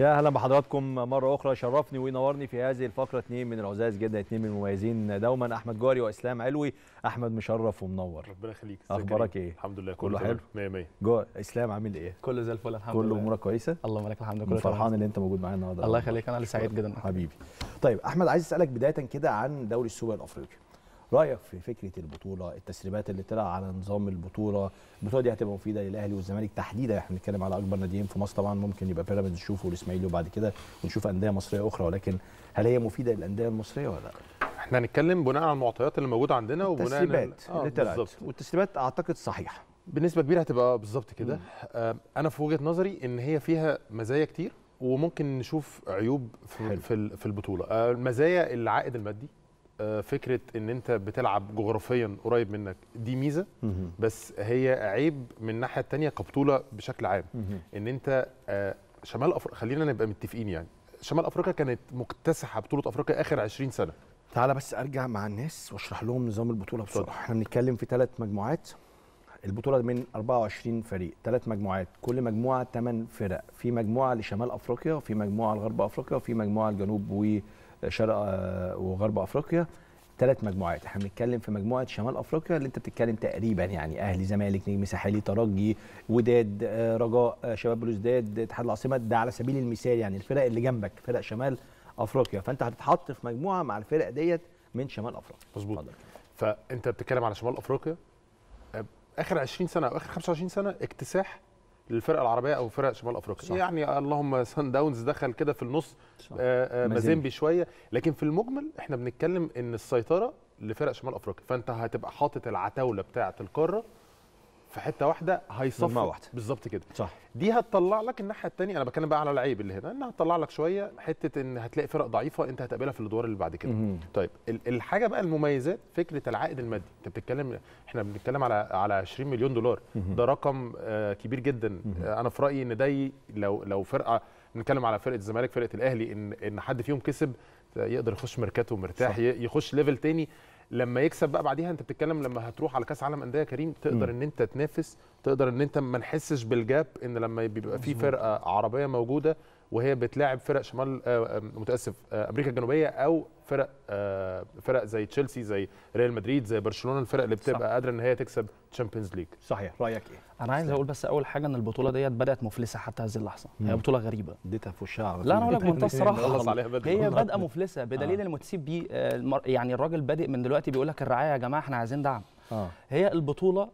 يا اهلا بحضراتكم مره اخرى. شرفني وينورني في هذه الفقره اثنين من العزاز جدا، اثنين من المميزين دوما، احمد جاري واسلام علوي. احمد مشرف ومنور، ربنا يخليك. اخبارك ايه؟ الحمد لله كله حلو مية مية. جو اسلام عامل ايه؟ كله زي الفل الحمد لله، كله امورك كويسه؟ اللهم لك الحمد. كله فرحان ان انت موجود معانا النهارده، الله يخليك. انا اللي سعيد جدا حبيبي. طيب احمد، عايز اسالك بدايه كده عن دوري السوبر الافريقي، رايك في فكره البطوله، التسريبات اللي طلع على نظام البطوله، البطوله دي هتبقى مفيده للاهلي والزمالك تحديدا؟ احنا بنتكلم على اكبر ناديين في مصر طبعا، ممكن يبقى بيراميدز نشوفه والاسماعيلي وبعد كده ونشوف انديه مصريه اخرى، ولكن هل هي مفيده للانديه المصريه ولا لا؟ احنا هنتكلم بناء على المعطيات اللي موجوده عندنا وبناء على التسريبات، والتسريبات اعتقد صحيحه بنسبه كبيره، هتبقى بالظبط كده. انا في وجهه نظري ان هي فيها مزايا كتير وممكن نشوف عيوب في, في, في البطوله. المزايا العائد المادي، فكره ان انت بتلعب جغرافيا قريب منك دي ميزه، بس هي عيب من الناحيه الثانيه كبطوله بشكل عام. ان انت شمال افريقيا، خلينا نبقى متفقين يعني، شمال افريقيا كانت مكتسحه بطوله افريقيا اخر عشرين سنه. تعال بس ارجع مع الناس واشرح لهم نظام البطوله بسرعه. احنا بنتكلم في ثلاث مجموعات، البطوله من أربعة وعشرين فريق، ثلاث مجموعات، كل مجموعه ثمان فرق، في مجموعه لشمال افريقيا، وفي مجموعه لغرب افريقيا، وفي مجموعه لجنوب و شرق وغرب افريقيا، ثلاث مجموعات. احنا بنتكلم في مجموعه شمال افريقيا اللي انت بتتكلم تقريبا يعني اهلي زمالك نجم ساحلي ترجي وداد رجاء شباب بلوزداد اتحاد العاصمه، ده على سبيل المثال يعني الفرق اللي جنبك فرق شمال افريقيا، فانت هتتحط في مجموعه مع الفرق ديت من شمال افريقيا. مظبوط. فانت بتتكلم على شمال افريقيا اخر عشرين سنه او اخر خمسة وعشرين سنه اكتساح للفرقه العربيه او فرق شمال افريقيا. صح. يعني اللهم سان داونز دخل كده في النص، مازيمبي شويه، لكن في المجمل احنا بنتكلم ان السيطره لفرق شمال افريقيا، فانت هتبقى حاطط العتاوله بتاعه القاره في حته واحده، هيصفوا بالظبط كده. صح. دي هتطلع لك الناحيه الثانيه، انا بتكلم بقى على العيب اللي هنا، انها هتطلع لك شويه حته ان هتلاقي فرق ضعيفه انت هتقابلها في الادوار اللي بعد كده. مم. طيب الحاجه بقى المميزات، فكره العائد المادي، انت بتتكلم احنا بنتكلم على على عشرين مليون دولار. مم. ده رقم كبير جدا. انا في رايي ان ده لو لو فرقه، بنتكلم على فرقه الزمالك فرقه الاهلي، ان ان حد فيهم كسب يقدر يخش ميركاتو مرتاح. صح. يخش ليفل تاني لما يكسب بقى بعديها. انت بتتكلم لما هتروح على كاس عالم انديه كريم تقدر م. ان انت تنافس، تقدر ان انت ما نحسش بالجاب ان لما بيبقى في فرقه عربيه موجوده وهي بتلاعب فرق شمال آه متاسف آه امريكا الجنوبيه، او فرق آه فرق زي تشيلسي زي ريال مدريد زي برشلونه، الفرق اللي بتبقى قادره ان هي تكسب تشامبيونز ليج. صحيح. رايك ايه؟ انا عايز اقول بس اول حاجه ان البطوله ديت بدات مفلسه حتى هذه اللحظه. مم. هي بطوله غريبه اديتها في وشها. لا انا اقول لك منتهى الصراحه، هي بادئه مفلسه بدليل آه. المتسيب بيه يعني، الراجل بادئ من دلوقتي بيقول لك الرعايه يا جماعه احنا عايزين دعم. آه. هي البطوله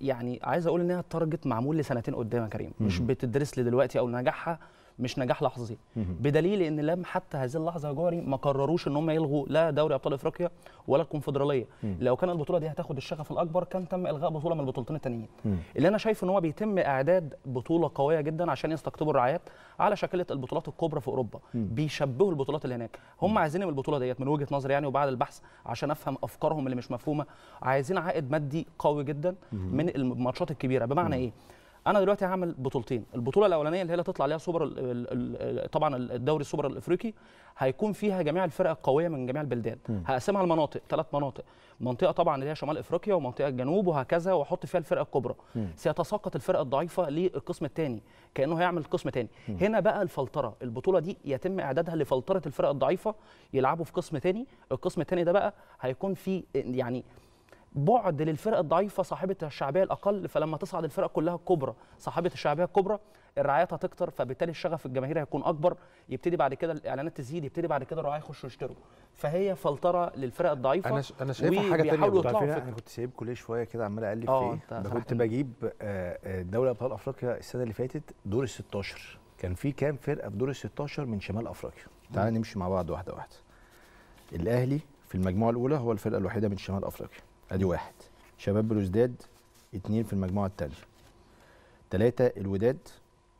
يعني عايز اقول ان هي التارجت معمول لسنتين قدام يا كريم، مش بتدرس لدلوقتي، او نجاحها مش نجاح لحظي، بدليل ان لم حتى هذه اللحظه جاري ما قرروش ان هم يلغوا لا دوري ابطال افريقيا ولا الكونفدراليه. لو كان البطوله دي هتاخد الشغف الاكبر كان تم الغاء بطوله من البطولتين التانيين. اللي انا شايف ان هو بيتم اعداد بطوله قويه جدا عشان يستقطبوا الرعايات على شكله البطولات الكبرى في اوروبا. مم. بيشبهوا البطولات اللي هناك، هم عايزين البطوله ديت من وجهه نظري يعني، وبعد البحث عشان افهم افكارهم اللي مش مفهومه، عايزين عائد مادي قوي جدا. مم. من الماتشات الكبيره. بمعنى مم. ايه؟ انا دلوقتي هعمل بطولتين، البطوله الاولانيه اللي هي اللي تطلع عليها سوبر ال ال طبعا الدوري السوبر الافريقي هيكون فيها جميع الفرق القويه من جميع البلدان. م. هقسمها لمناطق، ثلاث مناطق، منطقه طبعا اللي هي شمال افريقيا ومنطقه الجنوب وهكذا، واحط فيها الفرق الكبرى. م. سيتساقط الفرق الضعيفه للقسم الثاني كانه هيعمل قسم ثاني. هنا بقى الفلتره، البطوله دي يتم اعدادها لفلتره الفرق الضعيفه يلعبوا في قسم ثاني، القسم الثاني ده بقى هيكون فيه يعني بعد للفرق الضعيفه صاحبه الشعبيه الاقل، فلما تصعد الفرق كلها الكبرى صاحبه الشعبيه الكبرى الرعايات هتكتر، فبالتالي الشغف الجماهيري هيكون اكبر، يبتدي بعد كده الاعلانات تزيد، يبتدي بعد كده الرعاية يخشوا يشتروا، فهي فلتره للفرق الضعيفه. انا انا شايفها حاجه ثانيه، انا كنت سايبكم ليه شويه كده عمال اقلب في ايه، كنت بجيب دوري ابطال افريقيا السنه اللي فاتت دور الستاشر كان في كام فرقه في دور الستاشر من شمال افريقيا. تعال نمشي مع بعض واحده واحده. الاهلي في المجموعه الاولى هو الفرقه الوحيده من شمال افريقيا، ادي واحد. شباب بلوزداد اتنين في المجموعه الثانيه. تلاته الوداد،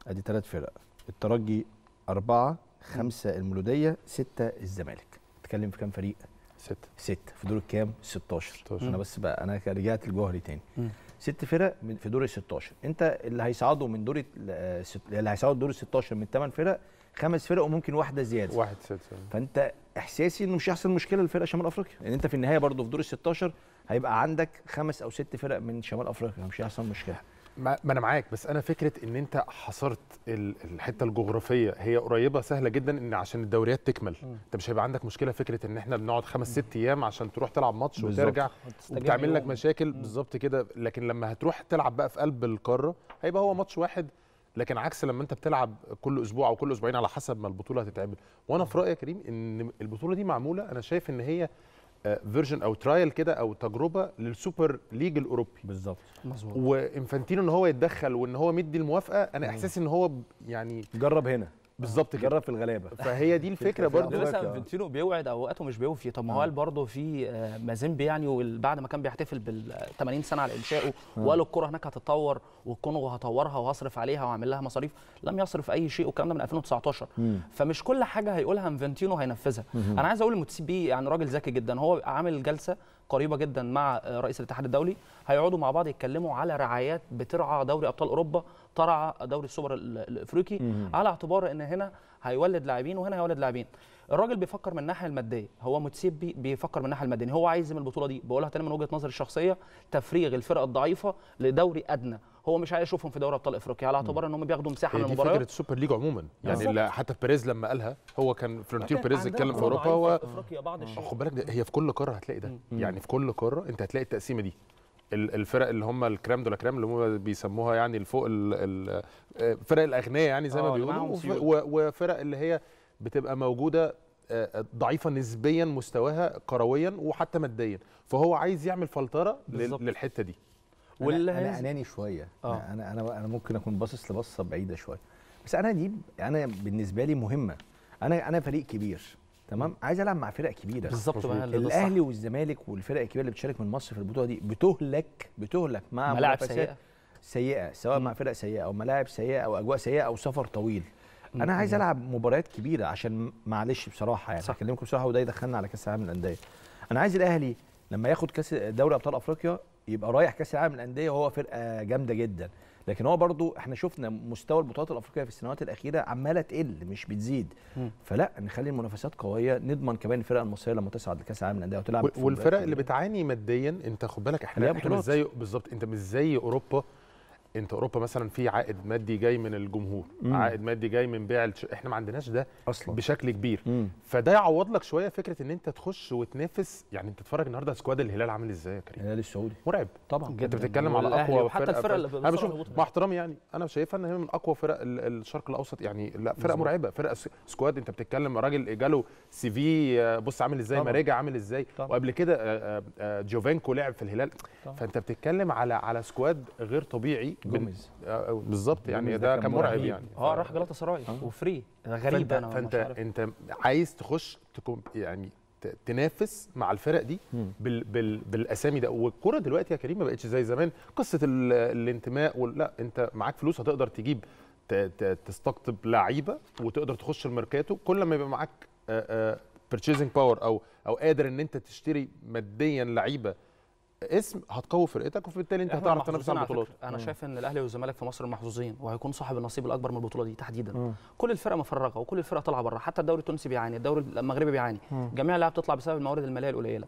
ادي تلات فرق. الترجي اربعه، خمسه المولوديه، سته الزمالك. بتتكلم في كام فريق؟ سته. سته في دور الكام؟ ستاشر. انا بس بقى انا رجعت لجوهري تاني. م. ست فرق من في دور الستاشر، انت اللي هيصعدوا من دور اللي هيصعدوا دور الستاشر من تمن فرق، خمس فرق وممكن واحده زياده. واحد ست. فانت احساسي انه مش هيحصل مشكله لفرق شمال افريقيا، لان يعني انت في النهايه برضه في دور الستاشر هيبقى عندك خمس او ست فرق من شمال افريقيا، مش هيحصل مشكله. ما انا معاك، بس انا فكره ان انت حصرت الحته الجغرافيه هي قريبه سهله جدا، ان عشان الدوريات تكمل م. انت مش هيبقى عندك مشكله فكره ان احنا بنقعد خمس ست ايام عشان تروح تلعب ماتش وترجع وبتعمل لك مشاكل بالظبط كده. لكن لما هتروح تلعب بقى في قلب القاره هيبقى هو ماتش واحد، لكن عكس لما انت بتلعب كل اسبوع او كل اسبوعين على حسب ما البطوله هتتعمل. وانا في رايي يا كريم ان البطوله دي معموله، انا شايف ان هي فيرجن او ترايل كده او تجربه للسوبر ليج الاوروبي بالظبط. مظبوط. وانفانتينو ان هو يتدخل وان هو مدي الموافقه، انا احساسي ان هو يعني جرب هنا بالظبط كده، جرب في الغلابه، فهي دي الفكره برضه. لسه انفانتينو بيوعد اوقاته مش بيوفي. طب ما هو قال برضه في مازيمبي يعني، بعد ما كان بيحتفل بال ثمانين سنه على انشائه وقال الكره هناك هتتطور والكونغو هطورها وهصرف عليها وهعمل لها مصاريف، لم يصرف اي شيء، والكلام ده من ألفين وتسعتاشر. مم. فمش كل حاجه هيقولها انفانتينو هينفذها. مم. انا عايز اقول المتسيب بيه يعني راجل ذكي جدا، هو عامل جلسه قريبه جدا مع رئيس الاتحاد الدولي، هيقعدوا مع بعض يتكلموا على رعايات بترعى دوري ابطال اوروبا، ترعى دوري السوبر الافريقي، على اعتبار ان هنا هيولد لاعبين وهنا هيولد لاعبين. الراجل بيفكر من الناحيه الماديه، هو متسيب بيفكر من الناحيه الماديه، هو عايز من البطوله دي، بقولها تاني من وجهه نظري الشخصيه، تفريغ الفرقه الضعيفه لدوري ادنى، هو مش عايز يشوفهم في دوري ابطال افريقيا، على اعتبار ان هم بياخدوا مساحه من المباراه. دي فكره السوبر ليج عموما يعني، حتى بيريز لما قالها، هو كان فلورنتينو بيريز اتكلم في اوروبا، هو خد بالك هي في كل قاره هتلاقي ده، يعني في كل قاره انت هتلاقي التقسيمه دي، الفرق اللي هم الكرام دولا كرام اللي هم بيسموها يعني الفوق، فرق الاغنياء يعني زي ما بيقولوا، وفرق اللي هي بتبقى موجوده ضعيفه نسبيا مستواها كرويا وحتى ماديا، فهو عايز يعمل فلتره للحته دي. أنا, انا اناني شويه، أوه. انا انا انا ممكن اكون باصص لبصه بعيده شويه، بس انا دي انا بالنسبه لي مهمه. انا انا فريق كبير، تمام، عايز العب مع فرق كبيره بالظبط. الاهلي والزمالك والفرق الكبيره اللي بتشارك من مصر في البطوله دي بتهلك بتهلك مع ملاعب سيئه سيئه، سواء مع فرق سيئه او ملاعب سيئه او اجواء سيئه او سفر طويل. انا عايز العب مباريات كبيره، عشان معلش بصراحه يعني هكلمكم بصراحه، وده يدخلنا على كاس العالم للانديه. انا عايز الاهلي لما ياخد كاس دوري ابطال افريقيا يبقى رايح كاس العالم للانديه وهو فرقه جامده جدا، لكن هو برضو احنا شفنا مستوى البطولات الافريقيه في السنوات الاخيره عماله تقل مش بتزيد. م. فلا نخلي المنافسات قويه، نضمن كمان الفرق المصريه لما تصعد لكاس العالم للانديه وتلعب، والفرق اللي بتعاني ماديا انت خد بالك احنا مش زي بالظبط، انت مش زي اوروبا. انت اوروبا مثلا في عائد مادي جاي من الجمهور، مم. عائد مادي جاي من بيع الش... احنا ما عندناش ده أصلاً بشكل كبير. مم. فده يعوض لك شويه فكره ان انت تخش وتنافس. يعني انت تتفرج النهارده سكواد الهلال عامل ازاي يا كريم؟ الهلال السعودي مرعب طبعا، انت بتتكلم على اقوى حتى الفرق اللي انا بشوف مع احترامي يعني، انا شايفها ان هي من اقوى فرق الشرق الاوسط يعني، لا فرقه مرعبه، فرقه سكواد انت بتتكلم راجل جاله سي في بص عامل ازاي، مراجع عامل ازاي، وقبل كده جوفينكو لعب في الهلال، طبعاً. فانت بتتكلم على على سكواد غير طبيعي جوميز بالظبط يعني، ده كان مرعب يعني. اه راح جلطة سراي وفري غريبه. فانت, فأنت انت عايز تخش تكون يعني تنافس مع الفرق دي بال بال بالاسامي ده. والكره دلوقتي يا كريم ما بقتش زي زمان قصه الانتماء، لا انت معاك فلوس هتقدر تجيب تستقطب لعيبه وتقدر تخش الميركاتو، كل ما يبقى معاك بيرتشيزنج باور او او قادر ان انت تشتري ماديا لعيبه اسم، هتقوي فرقتك وبالتالي انت هتعرف تنافس على البطولات. انا شايف ان الاهلي والزمالك في مصر محظوظين، وهيكون صاحب النصيب الاكبر من البطوله دي تحديدا. مم. كل الفرق مفرغه وكل الفرق طالعه بره، حتى الدوري التونسي بيعاني، الدوري المغربي بيعاني، جميع اللعيبه بتطلع بسبب الموارد الماليه القليله.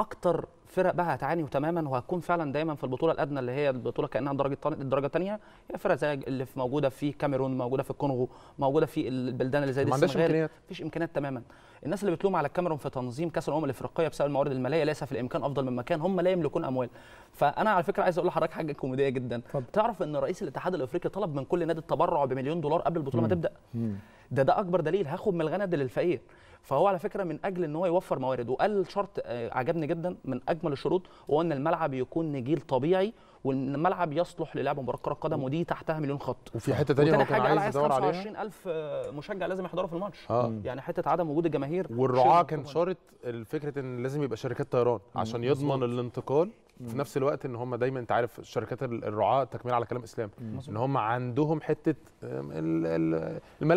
اكتر فرق بقى هتعاني تماما وهتكون فعلا دايما في البطوله الادنى اللي هي البطوله كانها درجه الدرجه الثانيه، هي فرق زي اللي موجوده في الكاميرون، موجوده في الكونغو، موجوده في البلدان اللي زي دي. السنغال مفيش امكانيات تماما. الناس اللي بتلوم على الكاميرون في تنظيم كاس الامم الافريقيه بسبب الموارد الماليه، ليس في الامكان افضل من مكان، هم لا يملكون اموال. فانا على فكره عايز اقول لحضرتك حاجه كوميديه جدا. طب. تعرف ان رئيس الاتحاد الافريقي طلب من كل نادي التبرع بمليون دولار قبل البطوله ما تبدا. مم. ده ده اكبر دليل هاخد من الغني للفقير. فهو على فكره من اجل ان هو يوفر موارد، وقال شرط عجبني جدا من اجمل الشروط، هو ان الملعب يكون نجيل طبيعي، وان الملعب يصلح للعب مباراه كره قدم، ودي تحتها مليون خط. وفي حته ثانيه هو كان عايز يدور عليها خمسة وعشرين ألف مشجع لازم يحضروا في الماتش. آه. يعني حته عدم وجود الجماهير، والرعاه كان شارط الفكره ان لازم يبقى شركات طيران عشان يضمن الانتقال، في نفس الوقت ان هم دايما انت عارف شركات الرعاه تكمل على كلام اسلام، ان هم عندهم حته الملاءه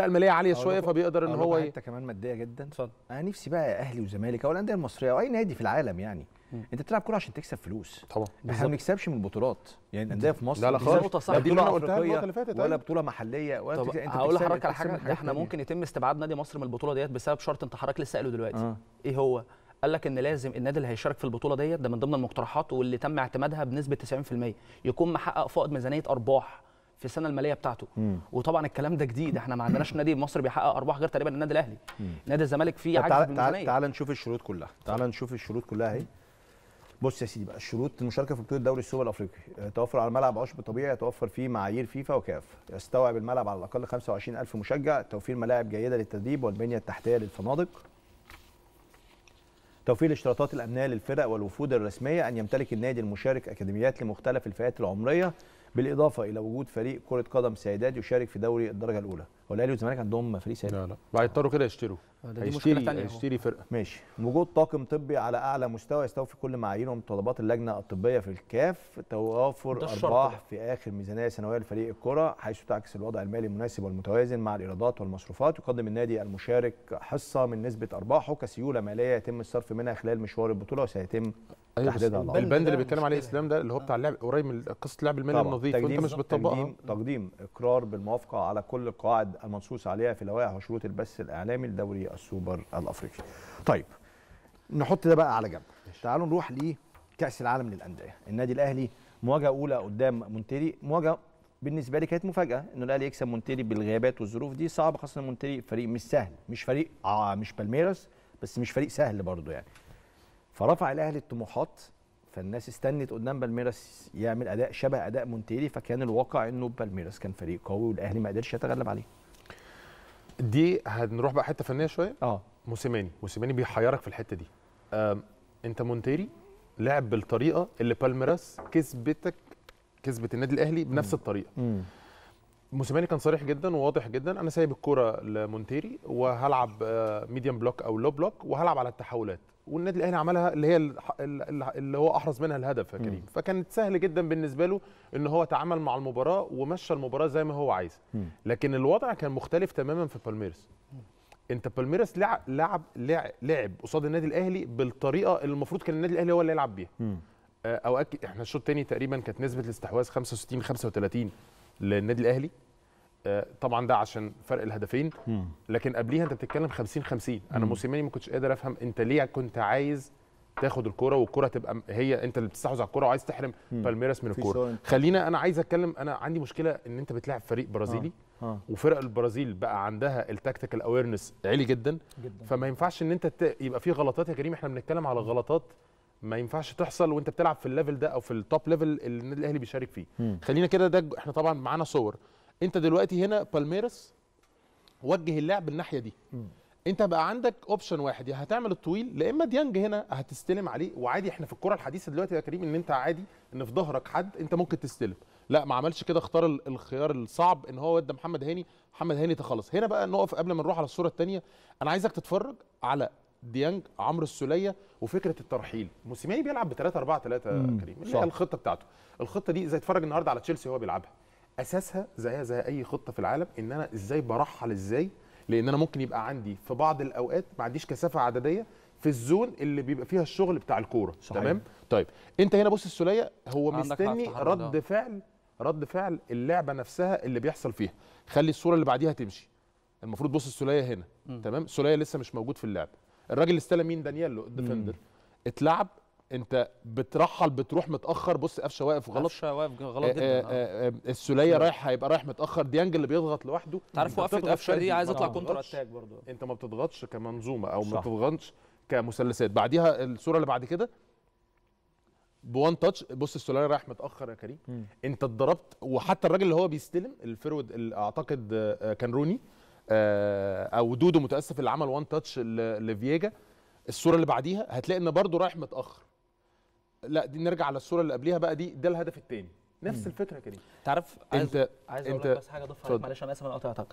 الماليه عاليه شويه، فبيقدر ان هو حته كمان ماديه جدا. انا نفسي بقى اهلي وزمالك او الانديه المصريه او اي نادي في العالم يعني، انت بتلعب كوره عشان تكسب فلوس طبعا، احنا ما بنكسبش من البطولات يعني، الانديه في مصر لا لا خالص، لا دي ولا بطوله محليه ولا بتكسب. انت هقول لحضرتك على حاجه، احنا ممكن يتم استبعاد نادي مصر من البطوله ديت بسبب شرط انت حضرتك لسه قاله دلوقتي. ايه هو؟ قال لك ان لازم النادي اللي هيشارك في البطوله ديت ده من ضمن المقترحات واللي تم اعتمادها بنسبه تسعين في المية يكون محقق فائض ميزانيه ارباح في السنه الماليه بتاعته. مم. وطبعا الكلام ده جديد، احنا ما عندناش نادي مصري بيحقق ارباح غير تقريبا النادي الاهلي. مم. نادي الزمالك فيه عجز بالميزانيه. تعال تعال نشوف الشروط كلها، تعال نشوف الشروط كلها اهي. بص يا سيدي بقى، شروط المشاركه في بطوله الدوري السوبر الافريقي: توفر على الملعب عشب طبيعي يتوفر فيه معايير فيفا وكاف، يستوعب الملعب على الاقل خمسة وعشرين ألف مشجع، توفير ملاعب جيده للتدريب والبنيه التحتيه للفنادق، توفير الاشتراطات الامنيه للفرق والوفود الرسميه، ان يمتلك النادي المشارك اكاديميات لمختلف الفئات العمريه، بالاضافه الى وجود فريق كره قدم سيدات يشارك في دوري الدرجه الاولى. هو الاهلي والزمالك عندهم فريق سيدات؟ لا لا، هيضطروا كده يشتروا، هيشتري هيشتري فرقه. ماشي. وجود طاقم طبي على اعلى مستوى يستوفي كل معايير ومتطلبات اللجنه الطبيه في الكاف، توافر ارباح في اخر ميزانيه سنويه لفريق الكره، حيث تعكس الوضع المالي المناسب والمتوازن مع الايرادات والمصروفات، يقدم النادي المشارك حصه من نسبه ارباحه كسيوله ماليه يتم الصرف منها خلال مشوار البطوله، وسيتم تحديدها. أيوة. البند اللي بيتكلم عليه اسلام ده اللي هو بتاع اللعب قريب من قصه اللعب المالي النظيف، وانت مش بتطبقها. تقديم اقرار بالموافقه على كل القواعد المنصوص عليها في لوائح وشروط البث الاعلامي لدوري السوبر الافريقي. طيب نحط ده بقى على جنب، تعالوا نروح لكاس العالم للانديه. النادي الاهلي مواجهه اولى قدام مونتيري، مواجهه بالنسبه لي كانت مفاجاه انه الاهلي يكسب مونتيري بالغيابات والظروف دي صعبه، خاصه مونتيري فريق مش سهل، مش فريق آه مش بالميراس بس مش فريق سهل برضه يعني. فرفع الاهلي الطموحات، فالناس استنت قدام بالميراس يعمل اداء شبه اداء مونتيري، فكان الواقع انه بالميراس كان فريق قوي والاهلي ما قدرش يتغلب عليه. دي هنروح بقى حته فنيه شويه. اه موسيماني، موسيماني بيحيرك في الحته دي. انت مونتيري لعب بالطريقه اللي بالميراس كسبتك، كسبت النادي الاهلي بنفس الطريقه. امم موسيماني كان صريح جدا وواضح جدا، انا سايب الكوره لمونتيري وهلعب ميديم بلوك او لو بلوك وهلعب على التحولات، والنادي الاهلي عملها اللي هي اللي هو احرز منها الهدف يا كريم. فكانت سهل جدا بالنسبه له ان هو تعامل مع المباراه ومشى المباراه زي ما هو عايز. لكن الوضع كان مختلف تماما في بالميراس. انت بالميراس لعب لعب لعب قصاد النادي الاهلي بالطريقه اللي المفروض كان النادي الاهلي هو اللي يلعب بيها. اوقات احنا الشوط الثاني تقريبا كانت نسبه الاستحواذ خمسة وستين خمسة وثلاثين للنادي الاهلي، طبعا ده عشان فرق الهدفين. مم. لكن قبليها انت بتتكلم خمسين خمسين. انا موسيماني ما كنتش قادر افهم انت ليه كنت عايز تاخد الكوره والكوره تبقى هي انت اللي بتستحوذ على الكوره وعايز تحرم بالميراس من الكوره. خلينا انا عايز اتكلم، انا عندي مشكله ان انت بتلعب فريق برازيلي. آه. آه. وفرق البرازيل بقى عندها التكتيكال اويرنس عالي جدا, جدا. فما ينفعش ان انت ت... يبقى في غلطات يا كريم. احنا بنتكلم على غلطات ما ينفعش تحصل وانت بتلعب في الليفل ده او في التوب ليفل اللي النادي الاهلي بيشارك فيه. مم. خلينا كده ده دج... احنا طبعا معانا صور. انت دلوقتي هنا بالميراس وجه اللعب الناحيه دي. م. انت بقى عندك اوبشن واحد، يا هتعمل الطويل لا اما ديانج هنا هتستلم عليه، وعادي احنا في الكره الحديثه دلوقتي يا كريم ان انت عادي ان في ظهرك حد انت ممكن تستلم. لا ما عملش كده، اختار الخيار الصعب ان هو ودى محمد هاني. محمد هاني تخلص هنا بقى. نقف قبل ما نروح على الصوره الثانيه، انا عايزك تتفرج على ديانج، عمرو السوليه، وفكره الترحيل. موسيماني بيلعب ب ثلاثة أربعة ثلاثة كريم، اللي هي الخطه بتاعته. الخطه دي زي اتفرج النهارده على تشيلسي وهو بيلعبها، اساسها زيها زي اي خطه في العالم، ان انا ازاي برحل ازاي، لان انا ممكن يبقى عندي في بعض الاوقات ما عنديش كثافه عدديه في الزون اللي بيبقى فيها الشغل بتاع الكوره. تمام. طيب انت هنا بص السوليه هو مستني رد فعل رد فعل اللعبه نفسها اللي بيحصل فيها. خلي الصوره اللي بعديها تمشي، المفروض بص السوليه هنا. م. تمام. السوليه لسه مش موجود في اللعب. الراجل اللي استلم مين؟ دانييلو الديفندر. اتلعب، انت بترحل، بتروح متاخر. بص قفشه واقف غلط، قفشه واقف غلط جدا. السوليه رايح، هيبقى رايح متاخر. ديانج اللي بيضغط لوحده، تعرف وقفه قفشه دي عايز اطلع كونتر اتاك برضه. انت ما بتضغطش كمنظومه او ما بتضغطش كمثلثات. بعديها الصوره اللي بعد كده بوان تاتش، بص السوليه رايح متاخر يا كريم. م. انت اتضربت، وحتى الراجل اللي هو بيستلم الفرود اعتقد كان روني او دودو، متاسف، اللي عمل وان تاتش لفييجا. الصوره اللي بعديها هتلاقي ان برضه رايح متاخر. لا دي نرجع على الصوره اللي قبليها بقى، دي ده الهدف الثاني، نفس الفكره كده. تعرف عايز انت عايز اقول لك بس حاجه اضيفها، معلش انا اسف انا قاطعتك.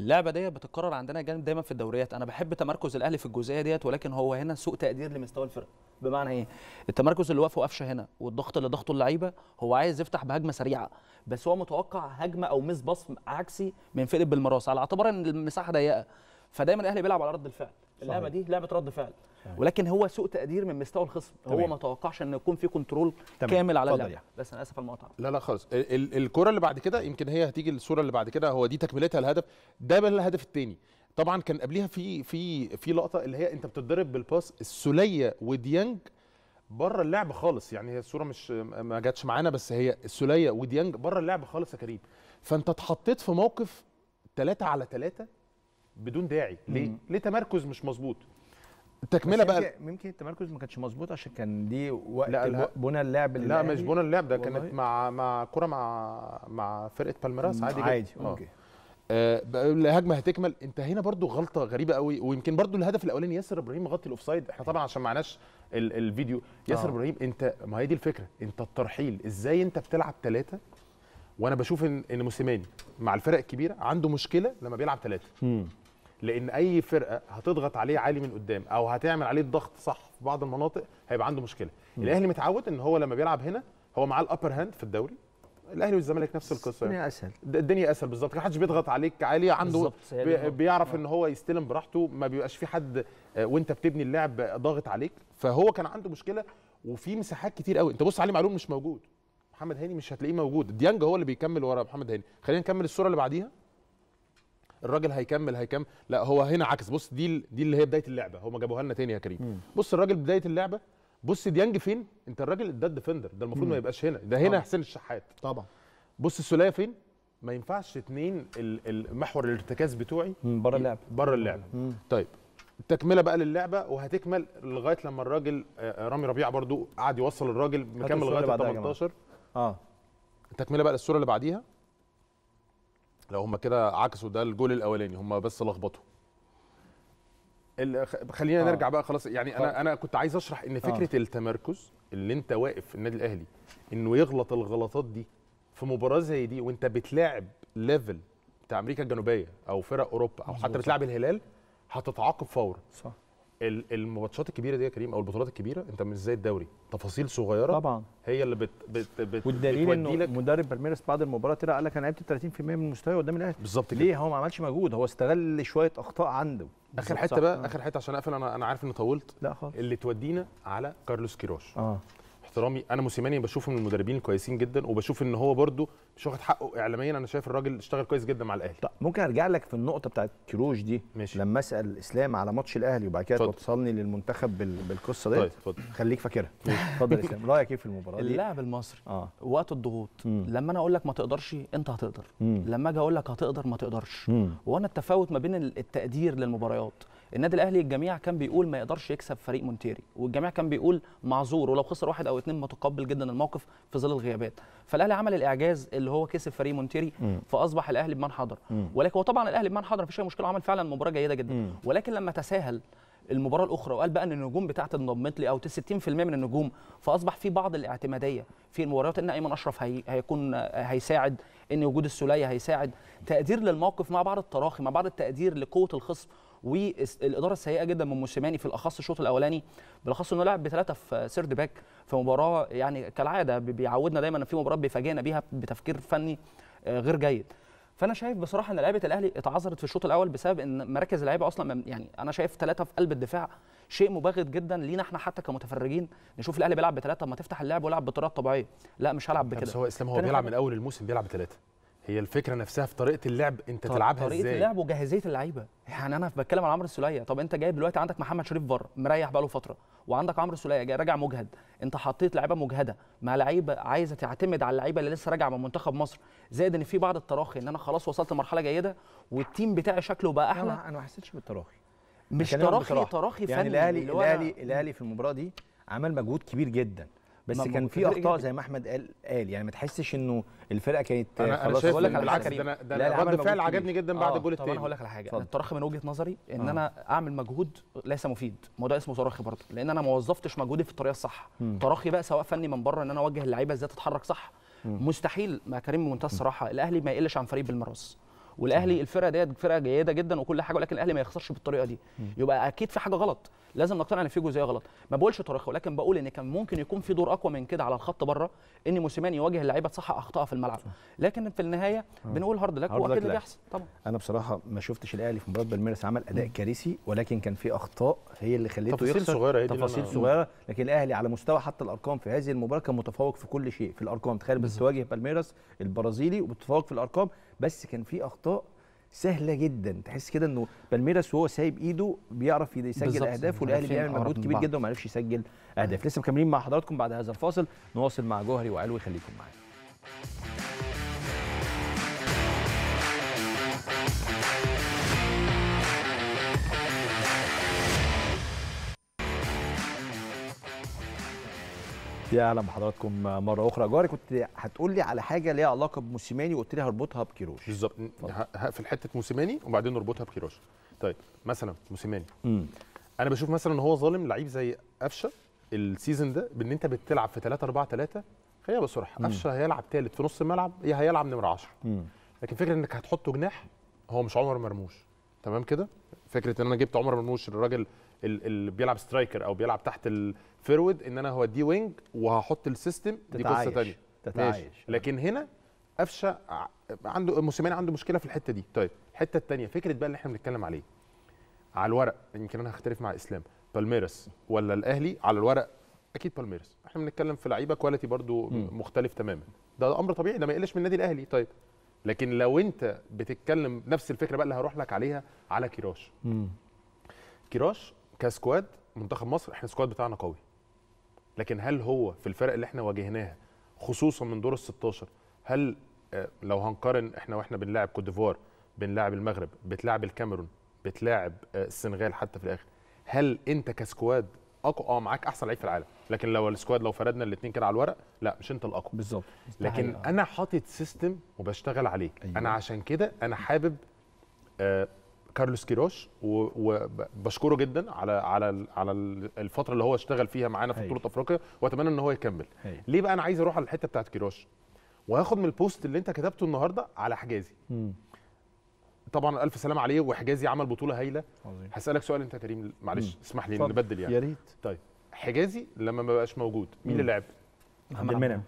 اللعبه دي بتتكرر عندنا جانب دايما في الدوريات. انا بحب تمركز الاهلي في الجزئيه ديت، ولكن هو هنا سوء تقدير لمستوى الفرقه. بمعنى ايه؟ التمركز اللي واقفه قفشه هنا والضغط اللي ضغطه اللعيبه، هو عايز يفتح بهجمه سريعه، بس هو متوقع هجمه او مس بصم عكسي من فرقه بالمراس، على اعتبار ان المساحه ضيقه. فدايما الاهلي بيلعب على رد الفعل. اللعبه دي لعبه رد فعل، ولكن هو سوء تقدير من مستوى الخصم. هو ما توقعش ان يكون في كنترول تمام. كامل على اللعبه. بس انا اسف على المقاطعه. لا لا خالص. الكره اللي بعد كده يمكن هي هتيجي الصوره اللي بعد كده، هو دي تكملتها الهدف ده، بقى الهدف الثاني. طبعا كان قبليها في في في لقطه اللي هي انت بتتضرب بالباس السوليه وديانج بره اللعب خالص، يعني هي الصوره مش ما جاتش معانا، بس هي السوليه وديانج بره اللعب خالص يا كريم. فانت اتحطيت في موقف ثلاثة على ثلاثة بدون داعي. ليه؟ مم. ليه تمركز مش مظبوط؟ تكمله بقى ممكن التمركز ما كانش مظبوط عشان كان دي وقت بنى اللعب. لا مش بنى اللعب ده، كانت مع مع كره مع مع فرقه بالميراس عادي جدا عادي. اوكي آه الهجمه هتكمل. انت هنا برضو غلطه غريبه قوي، ويمكن برضو الهدف الاولاني ياسر ابراهيم غطي الاوفسايد. احنا طبعا عشان معناش ال الفيديو ياسر آه. ابراهيم انت، ما هي دي الفكره، انت الترحيل ازاي انت بتلعب ثلاثه. وانا بشوف ان ان موسيماني مع الفرق الكبيره عنده مشكله لما بيلعب ثلاثه، لان اي فرقه هتضغط عليه عالي من قدام او هتعمل عليه الضغط صح في بعض المناطق هيبقى عنده مشكله. م. الاهلي متعود ان هو لما بيلعب هنا هو معاه الابر هاند في الدوري. الاهلي والزمالك نفس القصه، الدنيا اسهل، الدنيا اسهل بالظبط، ما حدش بيضغط عليك عالي، عنده بي بيعرف ان هو يستلم براحته، ما بيبقاش في حد وانت بتبني اللعب ضاغط عليك. فهو كان عنده مشكله وفي مساحات كتير قوي. انت بص علي معلول مش موجود، محمد هاني مش هتلاقيه موجود، ديانج هو اللي بيكمل ورا محمد هاني. خلينا نكمل الصوره اللي بعديها. الراجل هيكمل هيكمل لا هو هنا عكس. بص دي دي اللي هي بدايه اللعبه، هم جابوها لنا تاني يا كريم. مم. بص الراجل بدايه اللعبه، بص ديانج فين؟ انت الراجل ده ديفندر، ده المفروض ما يبقاش هنا، ده هنا طبعا. حسين الشحات طبعا. بص السوليه فين؟ ما ينفعش اتنين محور الارتكاز بتوعي بره اللعبه، بره اللعبه. مم. طيب التكمله بقى للعبه وهتكمل لغايه لما الراجل رامي ربيعه برضو قعد يوصل الراجل مكمل لغايه تمنتاشر. اه التكمله بقى للصوره اللي بعديها. لو هم كده عكسوا ده الجول الاولاني، هم بس لخبطوا. خلينا آه. نرجع بقى خلاص. يعني انا انا كنت عايز اشرح ان فكره آه. التمركز اللي انت واقف في النادي الاهلي انه يغلط الغلطات دي في مباراه زي دي وانت بتلاعب ليفل بتاع امريكا الجنوبيه او فرق اوروبا او حتى بتلاعب الهلال، هتتعاقب فورا. صح. الماتشات الكبيره دي يا كريم او البطولات الكبيره انت مش زي الدوري، تفاصيل صغيره طبعا هي اللي بت بت بت والدليل انه مدرب بالميراس بعد المباراه طلع قال لك انا لعبت ثلاثين في المية من المستوى قدام الاهلي. بالظبط كده. ليه؟ هو ما عملش مجهود، هو استغل شويه اخطاء عنده. اخر حته بقى آه. اخر حته عشان اقفل، انا انا عارف اني طولت. لا خالص. اللي تودينا على كارلوس كيروش. اه احترامي، انا موسيماني بشوفه من المدربين الكويسين جدا، وبشوف ان هو برده مش واخد حقه اعلاميا. انا شايف الراجل اشتغل كويس جدا مع الاهلي. طيب ممكن ارجع لك في النقطه بتاعت كيروش دي ماشي. لما اسال اسلام على ماتش الاهلي وبعد كده توصلني للمنتخب بالقصه دي. طيب اتفضل، خليك فاكرها. اتفضل يا اسلام، رايك ايه في المباراه دي؟ اللاعب المصري آه. وقت الضغوط مم. لما انا اقول لك ما تقدرش انت هتقدر، مم. لما اجي اقول لك هتقدر ما تقدرش. مم. وانا التفاوت ما بين التقدير للمباريات. النادي الاهلي الجميع كان بيقول ما يقدرش يكسب فريق مونتيري، والجميع كان بيقول معذور ولو خسر واحد او اتنين متقبل جدا الموقف في ظل الغيابات. فالاهلي عمل الاعجاز اللي هو كسب فريق مونتيري، فاصبح الاهلي بمن حضر. ولكن هو طبعا الاهلي بمن حضر مفيش اي مشكله، عمل فعلا مباراه جيده جدا. مم. ولكن لما تساهل المباراه الاخرى وقال بقى ان النجوم بتاعتي انضمت لي او ستين في المية من النجوم، فاصبح في بعض الاعتماديه في المباريات ان ايمن اشرف هي هيكون هيساعد، ان وجود السوليه هيساعد، تقدير للموقف مع بعض التراخي مع بعض التقدير لقوه الخصم والاداره السيئه جدا من موسيماني في الاخص الشوط الاولاني، بالاخص انه لعب بثلاثه في سيرد باك في مباراه يعني كالعاده بيعودنا دايما ان في مباراه بيفاجئنا بيها بتفكير فني غير جيد. فانا شايف بصراحه ان لعيبه الاهلي اتعذرت في الشوط الاول بسبب ان مراكز اللعيبه اصلا، يعني انا شايف ثلاثه في قلب الدفاع شيء مباغت جدا لينا احنا حتى كمتفرجين. نشوف الاهلي بيلعب بثلاثه، ما تفتح اللعب والعب بطريقه طبيعيه، لا مش هلعب بكده. بس هو اسلام هو بيلعب من اول الموسم بيلعب بثلاثه، هي الفكره نفسها في طريقه اللعب انت تلعبها ازاي، طريقه اللعب وجاهزيه اللعيبه. يعني انا بتكلم على عمرو السوليه، طب انت جايب دلوقتي عندك محمد شريف بره مريح بقاله فتره، وعندك عمرو السوليه جاي راجع مجهد، انت حطيت لعيبه مجهده مع لعيبه عايزه تعتمد على اللعيبه اللي لسه راجعه من منتخب مصر، زائد ان في بعض التراخي ان انا خلاص وصلت لمرحله جيده والتيم بتاعي شكله بقى احلى. انا ما حسيتش بالتراخي، مش تراخي تراخي فني يعني. الاهلي الاهلي الاهلي في المباراه دي عمل مجهود كبير جدا، بس كان في اخطاء زي ما احمد قال قال يعني ما تحسش انه الفرقه كانت خلاص. اقول لك على حاجه، انا ده رد فعل عجبني جدا بعد الجول الثاني. طب انا هقول لك على حاجه، التراخي من وجهه نظري ان آه. انا اعمل مجهود ليس مفيد، ما ده اسمه تراخي برضه، لان انا ما وظفتش مجهودي في الطريقه الصح. تراخي بقى سواء فني من بره ان انا اوجه اللعيبه ازاي تتحرك صح. مم. مستحيل مع كريم بمنتهى الصراحه، الاهلي ما يقلش عن فريق بالمراس، والاهلي الفرقه ديت فرقه جيده جدا وكل حاجه، ولكن الاهلي ما يخسرش بالطريقه دي. م. يبقى اكيد في حاجه غلط، لازم نقتنع ان في جزئيه غلط. ما بقولش تراخي، ولكن بقول ان كان ممكن يكون في دور اقوى من كده على الخط بره، ان موسيماني يواجه اللعيبه تصحح اخطائها في الملعب. لكن في النهايه بنقول هارد لك، واكيد اللي بيحصل طبعا. انا بصراحه ما شفتش الاهلي في مباراه بالميرس عمل اداء كارثي، ولكن كان في اخطاء هي اللي خليته يخسر، تفاصيل صغيره تفاصيل صغيره. لكن الاهلي على مستوى حتى الارقام في هذه المباراه كان متفوق في كل شيء في الارقام. تخيل بس تواجه بالميرس البرازيلي وبتفوق في الارقام، بس كان في اخطاء سهله جدا، تحس كده انه بالميراس وهو سايب ايده بيعرف يسجل اهداف، والاهلي بيعمل مجهود كبير جدا وما عرفش يسجل اهداف. لسه مكملين مع حضراتكم بعد هذا الفاصل، نواصل مع جوهري وعلوي، خليكم معايا. يا اهلا بحضراتكم مره اخرى. جوهري كنت هتقول لي على حاجه ليها علاقه بموسيماني وقلت لي هربطها بكيروش. بالظبط، هقفل حته موسيماني وبعدين نربطها بكيروش. طيب مثلا موسيماني، انا بشوف مثلا ان هو ظالم لعيب زي قفشه السيزون ده بان انت بتلعب في ثلاثة أربعة ثلاثة. خلينا بصراحه، قفشه هيلعب ثالث في نص الملعب، هيلعب نمره عشرة، لكن فكره انك هتحطه جناح، هو مش عمر مرموش. تمام كده، فكره ان انا جبت عمر مرموش الراجل اللي بيلعب سترايكر او بيلعب تحت الفيرود، ان انا هوديه وينج وهحط السيستم، دي قصه ثانيه. تتعايش. لكن هنا قفشه عنده، موسيماني عنده مشكله في الحته دي. طيب الحته الثانيه، فكره بقى اللي احنا بنتكلم عليه على الورق، يمكن انا هختلف مع اسلام، بالميراس ولا الاهلي؟ على الورق اكيد بالميراس، احنا بنتكلم في لعيبه كواليتي برضو م. مختلف تماما، ده امر طبيعي، ده ما يقلش من النادي الاهلي. طيب لكن لو انت بتتكلم نفس الفكره بقى اللي هروح لك عليها على كيروش، م. كيروش كسكواد منتخب مصر، احنا السكواد بتاعنا قوي، لكن هل هو في الفرق اللي احنا واجهناها خصوصا من دور الستاشر، هل لو هنقارن احنا واحنا بنلاعب كوت ديفوار، بنلاعب المغرب، بتلاعب الكاميرون، بتلاعب السنغال حتى في الاخر، هل انت كسكواد اقوى؟ اه معاك احسن لعيب في العالم، لكن لو السكواد لو فردنا الاثنين كده على الورق، لا مش انت الاقوى بالظبط، لكن آه. انا حاطط سيستم وبشتغل عليه. أيوة. انا عشان كده انا حابب آه كارلوس كيروش، وبشكره جدا على على على الفتره اللي هو اشتغل فيها معانا في بطوله افريقيا، واتمنى ان هو يكمل. هي. ليه بقى انا عايز اروح على الحته بتاعت كيروش، وهاخد من البوست اللي انت كتبته النهارده على حجازي. م. طبعا الف سلام عليه، وحجازي عمل بطوله هايله. هسالك سؤال انت يا كريم، معلش اسمح لي نبدل يعني. يا ريت. طيب حجازي لما ما بقاش موجود، مين اللي لعب؟ محمد المنعم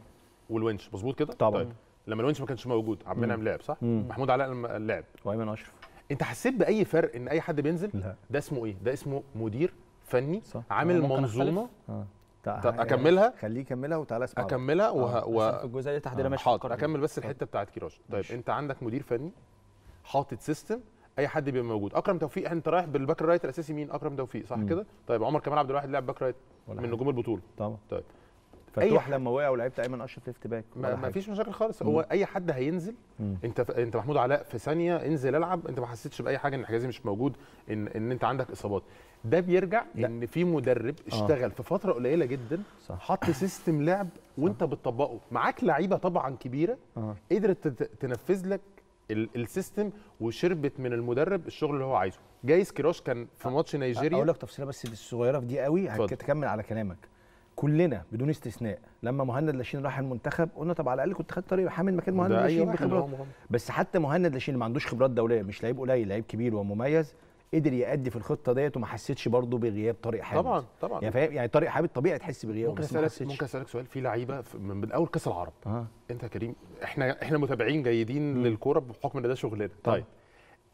والونش، مظبوط كده؟ طبعا. طيب لما الونش ما كانش موجود، عبد المنعم لعب صح؟ م. محمود علاء لما لعب، وايمن اشرف. انت حسيت باي فرق ان اي حد بينزل؟ لا. ده اسمه ايه؟ ده اسمه مدير فني عامل منظومه. اه اكملها، خليه يكملها وتعالى اسمع اكملها وه... و... في الجزئيه التحضيريه ماشي. حاضر اكمل بس الحته بتاعت كيروش. طيب مش. انت عندك مدير فني حاطط سيستم، اي حد بيبقى موجود. اكرم توفيق، انت رايح بالباك رايت الاساسي، مين؟ اكرم توفيق صح كده؟ طيب عمر كمال عبد الواحد لعب باك رايت من نجوم البطوله. طبعا. طيب فتوح لما وقع ولعبت ايمن اشرف ليفت باك، ما فيش مشاكل خالص. هو اي حد هينزل. مم. انت ف... انت محمود علاء في ثانيه انزل العب، انت ما حسيتش باي حاجه ان حجازي مش موجود، ان ان انت عندك اصابات. ده بيرجع ده. ان في مدرب اشتغل آه. في فتره قليله جدا، حط سيستم لعب وانت صح. بتطبقه معاك لعيبه طبعا كبيره آه. قدرت تنفذ لك السيستم وشربت من المدرب الشغل اللي هو عايزه. جايز كيروش كان في ماتش نيجيريا. اقول لك تفصيله بس الصغيره في دي قوي، هتكمل على كلامك. كلنا بدون استثناء لما مهند لاشين راح المنتخب قلنا طب على الاقل كنت خدت طريق حامل مكان مهند لاشين بخبرات، بس حتى مهند لاشين اللي ما عندوش خبرات دوليه، مش لعيب قليل، لعيب كبير ومميز، قدر يأدي في الخطه ديت وما حسيتش برضه بغياب طارق حامد. طبعا طبعا يعني فاهم، يعني طارق حامد طبيعي تحس بغيابه. ممكن اسالك ممكن اسالك سؤال في لعيبه من اول كاس العرب آه. انت يا كريم، احنا احنا متابعين جيدين للكوره بحكم ان ده شغلنا. طيب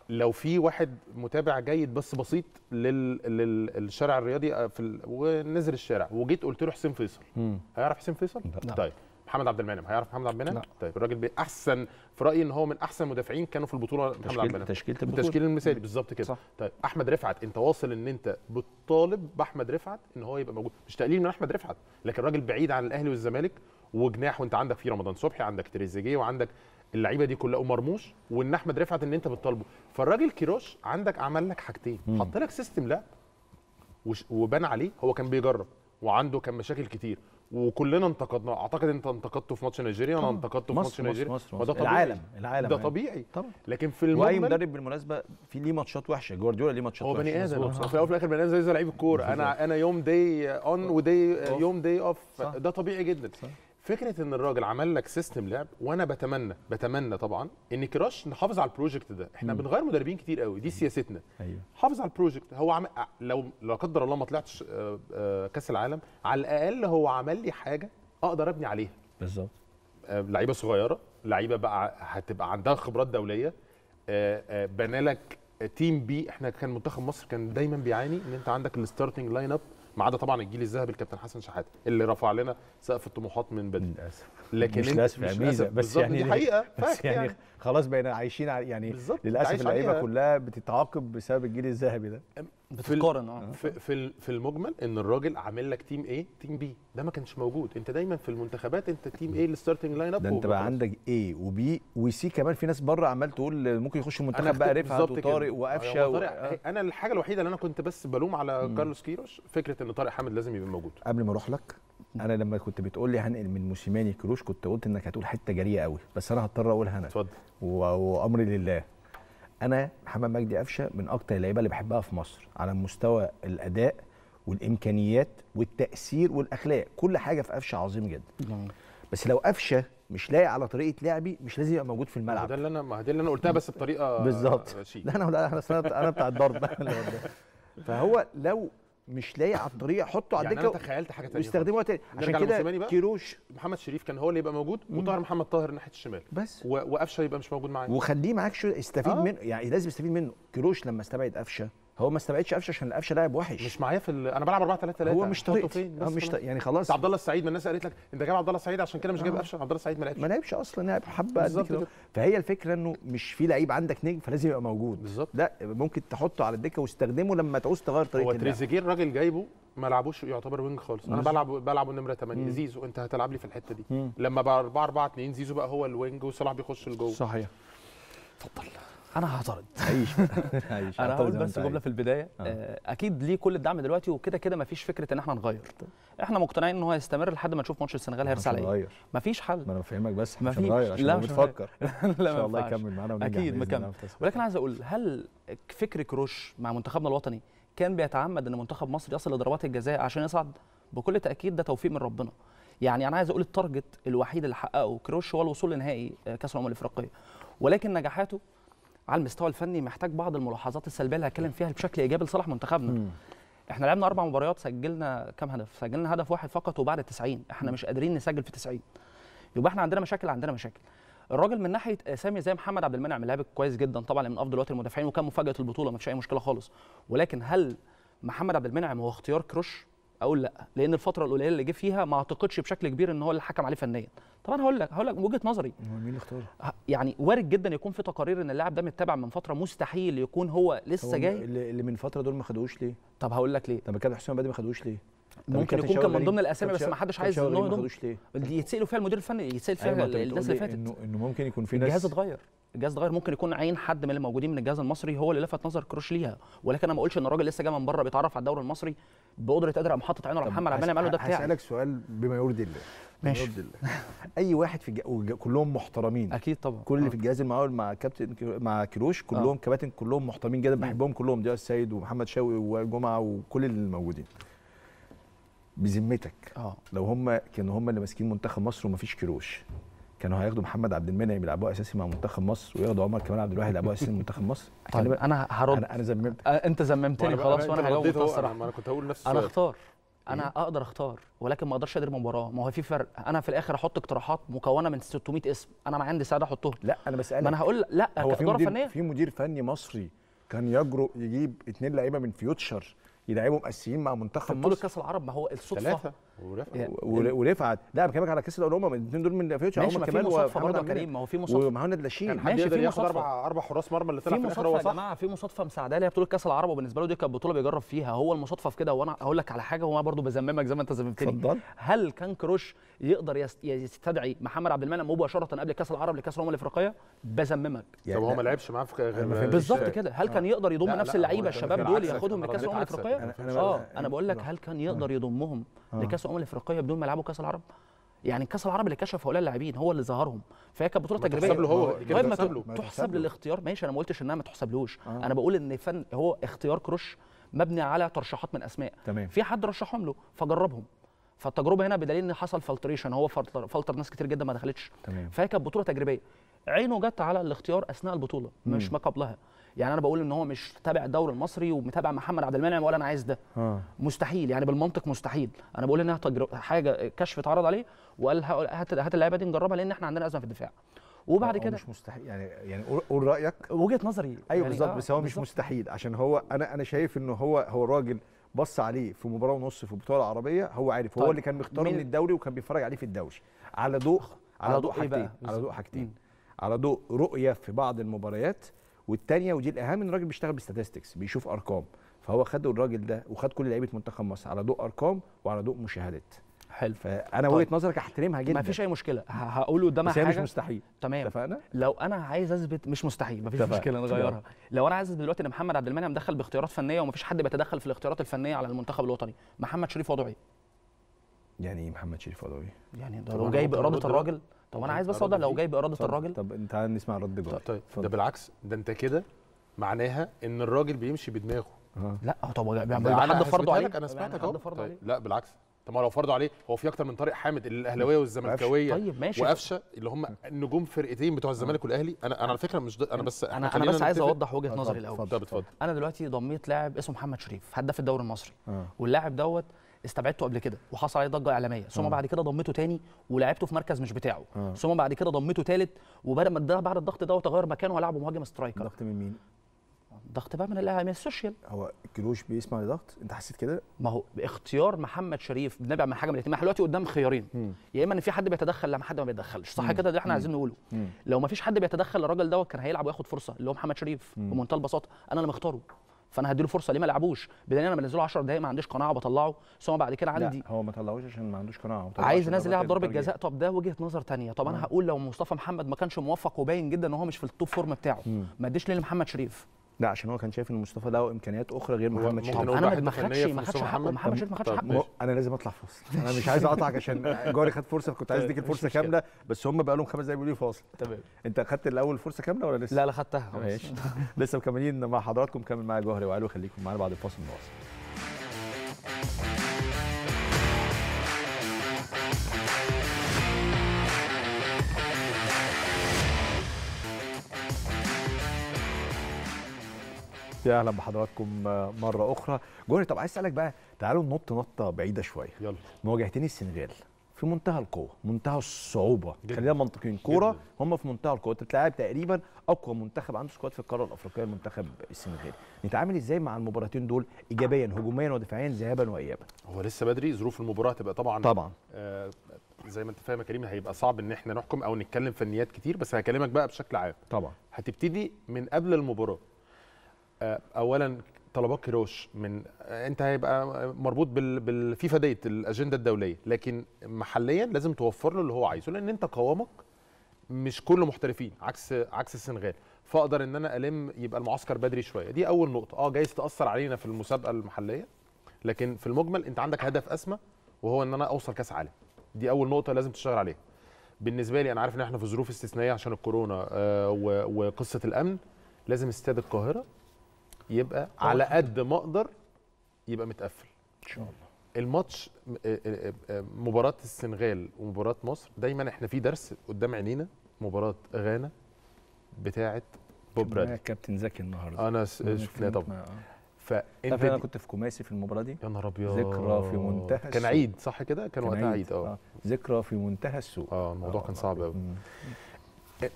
لو في واحد متابع جيد بس بسيط للشارع الرياضي في ال... ونزل الشارع وجيت قلت له حسين فيصل، مم. هيعرف حسين فيصل؟ لا. طيب محمد عبد المنعم هيعرف محمد عبد المنعم؟ طيب الراجل احسن في رايي ان هو من احسن مدافعين كانوا في البطوله محمد عبد المنعم، تشكيله البطوله، التشكيل المثالي بالظبط كده. صح. طيب احمد رفعت، انت واصل ان انت بتطالب باحمد رفعت ان هو يبقى موجود، مش تقليل من احمد رفعت، لكن الراجل بعيد عن الاهلي والزمالك وجناح، وانت عندك فيه رمضان صبحي، عندك تريزيجيه، وعندك اللعيبه دي كلها ومرموش، وان احمد رفعت ان انت بتطالبه. فالراجل كيروش عندك عمل لك حاجتين، حط لك سيستم لعب وبان عليه، هو كان بيجرب وعنده كان مشاكل كتير وكلنا انتقدناه. اعتقد انت انتقدته في ماتش نيجيريا، انا انتقدته في ماتش نيجيريا، وده طبيعي. العالم العالم ده طبيعي طبعا. لكن في المجمل، واي مدرب بالمناسبه في ليه ماتشات وحشه، جوارديولا ليه ماتشات وحشه، هو بني ادم في الاول وفي الاخر، بني ادم زي لعيب الكوره. انا انا يوم داي اون وداي يوم داي اوف، ده طبيعي جدا. فكره ان الراجل عمل لك سيستم لعب، وانا بتمنى بتمنى طبعا ان كيروش نحافظ على البروجكت ده. احنا م. بنغير مدربين كتير قوي، دي سياستنا. أيوة. حافظ على البروجكت. هو عم... لو لا قدر الله ما طلعتش كاس العالم، على الاقل هو عمل لي حاجه اقدر ابني عليها. بالظبط. لعيبه صغيره، لعيبه بقى هتبقى عندها خبرات دوليه، بنى لك تيم بي. احنا كان منتخب مصر كان دايما بيعاني ان انت عندك الستارتنج لاين اب ما عدا طبعا الجيل الذهبي الكابتن حسن شحاته اللي رفع لنا سقف الطموحات من بدري للاسف. لكن مش للاسف بس, بس يعني الحقيقه بس يعني, يعني خلاص بقينا عايشين يعني للاسف اللعيبه كلها بتتعاقب بسبب الجيل الذهبي ده بتقارن اه في, في في المجمل ان الراجل عامل لك تيم ايه تيم بي، ده ما كانش موجود. انت دايما في المنتخبات انت تيم ايه الستارتنج لاين اب، ده انت بقى عندك ايه وبي وسي كمان. في ناس بره عمال تقول ممكن يخشوا المنتخب بقى رفعت وطارق وقفشه و... انا الحاجه الوحيده اللي انا كنت بس بلوم على مم. كارلوس كيروش فكره ان طارق حامد لازم يبقى موجود. قبل ما اروح لك انا لما كنت بتقول لي هنقل من موسيماني كيروش كنت قلت انك هتقول حته جريئه قوي، بس انا هضطر اقولها انا اتفضل وامري لله. انا محمد مجدي قفشه من اكتر اللعيبه اللي بحبها في مصر على مستوى الاداء والامكانيات والتاثير والاخلاق، كل حاجه في قفشه عظيم جدا. بس لو قفشه مش لاقي على طريقه لعبي مش لازم يبقى موجود في الملعب. ده اللي انا ما دي اللي انا قلتها بس بطريقه بالظبط. لا انا انا انا بتاع الضرب فهو لو مش لاقي على الطريقه حطه على الدكه. يعني انا تخيلت حاجه ثانيه واستخدموها ثاني، عشان كده كيروش محمد شريف كان هو اللي يبقى موجود وطاهر محمد طاهر ناحيه الشمال بس، وقفشه يبقى مش موجود معايا وخليه معاك. شو استفيد آه. منه يعني لازم يستفيد منه. كيروش لما استبعد قفشه هو ما استبعدش قفشه عشان قفشه لاعب وحش مش معايا في ال... انا بلعب أربعة ثلاثة ثلاثة هو مش طايقه فين مش طايق. يعني خلاص عبد الله السعيد ما الناس قالت لك انت جايب عبد الله السعيد عشان كده مش جايب قفشه. عبد الله السعيد ما لعبش ما لعبش اصلا لاعب حبه قد كده. فهي الفكره انه مش في لعيب عندك نجم فلازم يبقى موجود بالظبط. لا ممكن تحطه على الدكه واستخدمه لما تعوز تغير طريقه اللعب. هو تريزيجيه الراجل جايبه ما لعبوش يعتبر وينج خالص. انا بلعب بلعبه نمره ثمانية زيزو، انت هتلعب لي في الحته دي مم. لما بقى أربعة أربعة اثنين زيزو بقى هو الوينج وصلاح بيخش لجوه. صحيح اتفضل. انا هعترض عيش انا هقول بس جمله في البدايه. اكيد ليه كل الدعم دلوقتي وكده كده مفيش فكره ان احنا نغير. احنا مقتنعين ان هو هيستمر لحد ما نشوف ماتش السنغال هيرسى على ايه. مفيش حل. ما انا بفهمك بس احنا مش هنغير عشان بنفكر ان شاء الله يكمل معانا ونرجع اكيد مكمل. ولكن عايز اقول هل فكر كروش مع منتخبنا الوطني كان بيتعمد ان منتخب مصر يصل لضربات الجزاء عشان يصعد؟ بكل تاكيد ده توفيق من ربنا. يعني انا عايز اقول التارجت الوحيد اللي حققه كروش هو الوصول لنهائي كاس الامم الافريقيه، ولكن نجاحاته على المستوى الفني محتاج بعض الملاحظات السلبيه اللي هتكلم فيها بشكل ايجابي لصالح منتخبنا. مم. احنا لعبنا اربع مباريات سجلنا كام هدف؟ سجلنا هدف واحد فقط وبعد التسعين، احنا مش قادرين نسجل في تسعين. يبقى احنا عندنا مشاكل عندنا مشاكل. الراجل من ناحيه اسامي زي محمد عبد المنعم لاعب كويس جدا طبعا من افضل وقت المدافعين وكان مفاجاه البطوله ما فيش اي مشكله خالص، ولكن هل محمد عبد المنعم هو اختيار كروش؟ اقول لا، لان الفتره القليله اللي جه فيها ما اعتقدش بشكل كبير ان هو اللي حكم عليه فنيا. طبعا هقول لك هقول لك وجهه نظري. هو مين اللي اختاره؟ يعني وارد جدا يكون في تقارير ان اللاعب ده متابع من فتره، مستحيل يكون هو لسه جاي. اللي من فتره دول ما خدوهوش ليه؟ طب هقول لك ليه؟ طب كابتن حسام بدري ما خدوهوش ليه؟ ممكن يكون كان من ضمن الاسامي بس ما حدش عايز ان هو ما خدوهوش ليه؟ اللي يتسالوا فيها المدير الفني يتسال فيها الناس اللي فاتت انه انه ممكن يكون في ناس الجهاز اتغير. الجهاز اتغير ممكن يكون عين حد من الموجودين من الجهاز المصري هو اللي لفت نظر كروش ليها، ولكن انا ما اقولش ان الراجل لسه جاي من بره بيتعرف على الدوري المصري بقدره قادر قام حاطط عينه على محمد عبد المنعم. ده بتاعي هسالك سؤال بما يرضي الله. ماشي بما يرضي الله. اي واحد في الج... وج... كلهم محترمين اكيد طبعا. كل اللي آه. في الجهاز المعاون مع كابتن مع كيروش كلهم آه. كباتن كلهم محترمين جدا بحبهم كلهم، دياز السيد ومحمد شوقي وجمعه وكل اللي موجودين. بذمتك آه. لو هم كانوا هم اللي ماسكين منتخب مصر ومفيش كيروش كانوا هياخدوا محمد عبد المنعم يلعبوه اساسي مع منتخب مصر وياخدوا عمر كمال عبد الواحد يلعبوه اساسي مع منتخب مصر؟ طيب انا هرد. انا, أنا زممت أه انت زممتني خلاص وانا هجاوب الصراحه. انا كنت هقول نفس السؤال. انا اختار انا اقدر اختار ولكن ما اقدرش ادير مباراه. ما هو في فرق. انا في الاخر احط اقتراحات مكونه من ستمائة اسم انا ما عندي سعاده احطهم. لا انا بسالك. ما انا هقول لا هو في مدير, في مدير فني مصري كان يجرؤ يجيب اثنين لعيبه من فيوتشر يلعبوا مؤسسين مع منتخب مصر في كاس العرب؟ ما هو الصدفه ورفعت. لا بكلمك على كاس الامم الاثنين دول من فيوتشر عمر كمال ومحمد كريم. ما هو في مصادفه ومحمد الشين ماشي في مصادفه. اربع اربع حراس مرمى اللي طلع في الاخر هو صح. يا جماعه في مصادفه مساعده ليه بطوله كاس العرب وبالنسبه له دي كانت بطوله بيجرب فيها هو المصادفه في كده. وانا هقول لك على حاجه وانا برضو بزممك زي ما انت زممتني. هل كان كروش يقدر يستدعي محمد عبد المنعم مباشره قبل كاس العرب لكاس الامم الافريقيه؟ بزممك. طب هو ما لعبش معاه في غير بالظبط كده. هل كان يقدر يضم نفس اللعيبه الشباب دول ياخدهم لكاس الامم الافريقيه؟ اه انا بقول لك هل كان يقدر يضمهم لكاس الامم الافريقيه بدون ما يلعبوا كاس العرب؟ يعني كاس العرب اللي كشف هؤلاء اللاعبين هو اللي ظهرهم، فهي كانت بطوله تجريبيه. تحسب له هو غير ما تحسب للاختيار. ماشي انا ما قلتش انها ما تحسبلوش. آه. انا بقول ان فن هو اختيار كروش مبني على ترشيحات من اسماء. تمام. في حد رشحهم له فجربهم، فالتجربه هنا بدليل ان حصل فلتريشن هو فلتر, فلتر ناس كتير جدا ما دخلتش. تمام. فهي كانت بطوله تجريبيه عينه جت على الاختيار اثناء البطوله مش ما قبلها. يعني انا بقول ان هو مش تابع الدوري المصري ومتابع محمد عبد المنعم ولا انا عايز ده. آه. مستحيل يعني بالمنطق مستحيل. انا بقول انها حاجه كشف اتعرض عليه وقال هات هات اللعيبه دي نجربها لان احنا عندنا ازمه في الدفاع وبعد كده مش مستحيل. يعني يعني قول رايك وجهه نظري. ايوه يعني بالظبط. آه. بس هو مش مستحيل عشان هو انا انا شايف انه هو هو راجل بص عليه في مباراه ونص في البطوله العربيه هو عارف. طيب. هو اللي كان مختاره من الدوري وكان بيتفرج عليه في الدوري على ضوء على ضوء حاجتين على ضوء حاجتين على ضوء رؤيه في بعض المباريات، والثانيه ودي الاهم ان الراجل بيشتغل بالستاتستكس بيشوف ارقام، فهو خد الراجل ده وخد كل لعيبه منتخب مصر على ضوء ارقام وعلى ضوء مشاهدات. حلو. فانا وجهه طيب. نظرك احترمها جدا، مفيش اي مشكله، هقوله قدامها حاجه مش مستحيل. تمام، اتفقنا. لو انا عايز اثبت مش مستحيل مفيش تفق. مشكله نغيرها. لو انا عايز اثبت دلوقتي ان محمد عبد المنعم دخل باختيارات فنيه ومفيش حد بيتدخل في الاختيارات الفنيه على المنتخب الوطني، محمد شريف وضعه ايه؟ يعني ايه محمد شريف وضعه ايه؟ يعني ده لو جاي باراده الراجل. طب انا عايز بس اوضح لو جاي باراده الراجل. طب انت عايز نسمع رد جوه. طيب ده بالعكس، ده انت كده معناها ان الراجل بيمشي بدماغه. لا طب حد فرضه عليك. انا سمعتك اهو. لا بالعكس، طب ما لو فرضوا عليه هو في اكتر من طارق حامد الاهلاويه والزملكاويه. طيب ماشي. وقفشه اللي هم نجوم فرقتين بتوع الزمالك والاهلي. انا انا على فكره مش انا بس انا انا بس عايز اوضح وجهه نظري الاول. طب اتفضل. انا دلوقتي ضميت لاعب اسمه محمد شريف هداف الدوري المصري، واللاعب دوت استبعدته قبل كده وحصل عليه ضجه اعلاميه، ثم بعد كده ضمته تاني ولعبته في مركز مش بتاعه، ثم بعد كده ضمته تالت وبدا بعد الضغط دوت تغير مكانه ولعبه مهاجم سترايكر. ضغط من مين؟ ضغط بقى من الاعلام السوشيال. هو كلوش بيسمع لضغط؟ انت حسيت كده؟ ما هو باختيار محمد شريف بنبع من حاجه من الاثنين. احنا دلوقتي قدام خيارين، يا يعني اما ان في حد بيتدخل لا حد ما بيتدخلش، صح كده؟ ده احنا عايزين نقوله. مم. لو ما فيش حد بيتدخل الراجل دوت كان هيلعب وياخد فرصه اللي هو محمد شريف بمنتهى البساطه. انا اللي مختاره فانا هديله فرصه. ليه ما لعبوش؟ بدليل انا بنزله عشرة دقائق ما عنديش قناعه وبطلعه، ثم بعد كده عندي لا هو ما طلعوش عشان ما عندوش قناعه، عايز انزل لاعب ضربه جزاء. طب ده وجهه نظر ثانيه. طب انا هقول لو مصطفى محمد ما كانش موفق وباين جدا ان هو مش في التوب فورم بتاعه، ما اديش ليه لمحمد شريف؟ لا عشان هو كان شايف ان مصطفى له امكانيات اخرى غير محمد شريف. انا ما خدش ما خدش حقه، محمد شريف ما خدش حقه. انا لازم اطلع فاصل، انا مش عايز اقطعك عشان جاري خد فرصه، كنت عايز اديك الفرصه كامله بس هم بقى لهم خمس دقايق بيقولوا لي فاصل. تمام. انت خدت الاول فرصه كامله ولا لسه؟ لا لا خدتها. ماشي. لسه مكملين مع حضراتكم، كمل معايا جوهري وعلو، خليكم معانا بعد الفاصل نواصل. يا اهلا بحضراتكم مره اخرى. جوهري طب عايز اسالك بقى، تعالوا ننط نطه بعيده شويه. يلا. مواجهتين السنغال في منتهى القوه، منتهى الصعوبه، خلينا منطقيين، كوره هم في منتهى القوه، انت بتلاعب تقريبا اقوى منتخب عنده سكواد في القاره الافريقيه المنتخب السنغالي. نتعامل ازاي مع المباراتين دول ايجابيا هجوميا ودفاعيا ذهابا وايابا؟ هو لسه بدري، ظروف المباراه هتبقى طبعا طبعا آه زي ما انت فاهم يا كريم هيبقى صعب ان احنا نحكم او نتكلم فنيات كتير، بس هكلمك بقى بشكل عام. طبعا هتبتدي من قبل المباراه. اولا طلبات كيروش من انت هيبقى مربوط بالفيفا ديت الاجنده الدوليه، لكن محليا لازم توفر له اللي هو عايزه، لان انت قوامك مش كله محترفين عكس عكس السنغال، فاقدر ان انا الم يبقى المعسكر بدري شويه. دي اول نقطه. اه جايز تاثر علينا في المسابقه المحليه، لكن في المجمل انت عندك هدف اسمى وهو ان انا اوصل كاس عالم. دي اول نقطه لازم تشتغل عليها. بالنسبه لي انا عارف ان احنا في ظروف استثنائيه عشان الكورونا آه وقصه الامن، لازم استاد القاهره يبقى على قد ما اقدر يبقى متقفل ان شاء الله. الماتش مباراه السنغال ومباراه مصر دايما احنا في درس قدام عينينا. مباراه غانا بتاعه بوب رادلي كابتن زكي النهارده انا شفناها طبعا. فانت انا كنت في كوماسي في المباراه دي. يا نهار ابيض. ذكرى في منتهى السوء. كان عيد صح كده؟ كان وقتها عيد. اه ذكرى في منتهى السوء. اه الموضوع كان صعب قوي.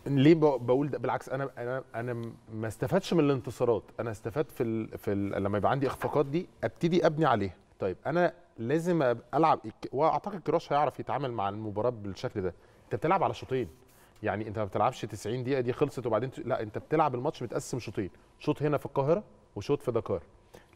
ليه بقول ده؟ بالعكس انا انا انا ما استفدتش من الانتصارات، انا استفدت في ال في ال لما يبقى عندي اخفاقات دي ابتدي ابني عليها. طيب انا لازم العب، واعتقد كيروش هيعرف يتعامل مع المباراه بالشكل ده. انت بتلعب على شوطين، يعني انت ما بتلعبش تسعين دقيقه دي خلصت وبعدين لا، انت بتلعب الماتش متقسم شوطين، شوط هنا في القاهره وشوط في دكار.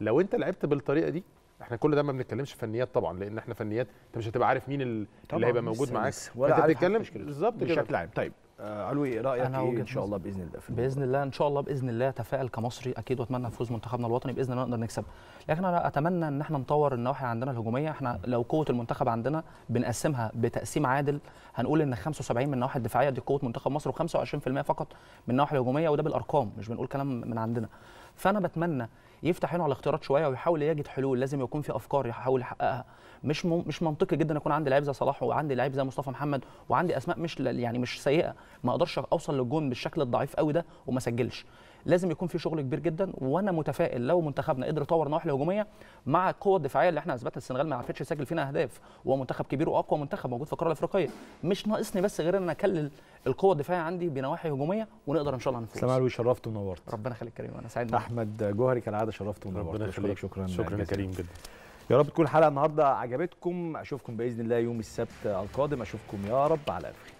لو انت لعبت بالطريقه دي، احنا كل ده ما بنتكلمش فنيات طبعا، لان احنا فنيات انت مش هتبقى عارف مين اللي هيبقى موجود معاك، انت بتتكلم بالظبط كده بشكل عام. طيب علوي رايك ايه ان شاء الله باذن الله؟ باذن الله ان شاء الله باذن الله تفائل كمصري اكيد، واتمنى نفوز منتخبنا الوطني باذن الله نقدر نكسب، لكن انا اتمنى ان احنا نطور النواحي عندنا الهجوميه. احنا لو قوه المنتخب عندنا بنقسمها بتقسيم عادل، هنقول ان خمسة وسبعين من النواحي الدفاعيه دي قوه منتخب مصر وخمسة وعشرين بالمئة فقط من النواحي الهجوميه، وده بالارقام مش بنقول كلام من عندنا. فانا بتمنى يفتح عينه على الاختيارات شويه ويحاول يجد حلول، لازم يكون في افكار يحاول يحققها. مش مش منطقي جدا يكون عندي لعيب زي صلاح وعندي لعيب زي مصطفى محمد وعندي اسماء مش يعني مش سيئه، ما اقدرش اوصل للجون بالشكل الضعيف قوي ده وما اسجلش. لازم يكون في شغل كبير جدا، وانا متفائل لو منتخبنا قدر يطور نواحي الهجوميه مع القوه الدفاعيه اللي احنا اثبتها. السنغال ما عرفتش تسجل فينا اهداف، ومنتخب كبير واقوى منتخب موجود في القاره الافريقيه، مش ناقصني بس غير ان انا اكلل القوه الدفاعيه عندي بنواحي هجوميه ونقدر ان شاء الله نفوز. اسلام علوي شرفت ونورت. ربنا يخليك كريم، انا سعيد. احمد جوهري كالعاده شرفت ونورت. ربنا يخليك، شكرا شكرا كريم جدا. يا رب تكون الحلقه النهارده عجبتكم، اشوفكم باذن الله يوم السبت القادم، اشوفكم يا رب على خير.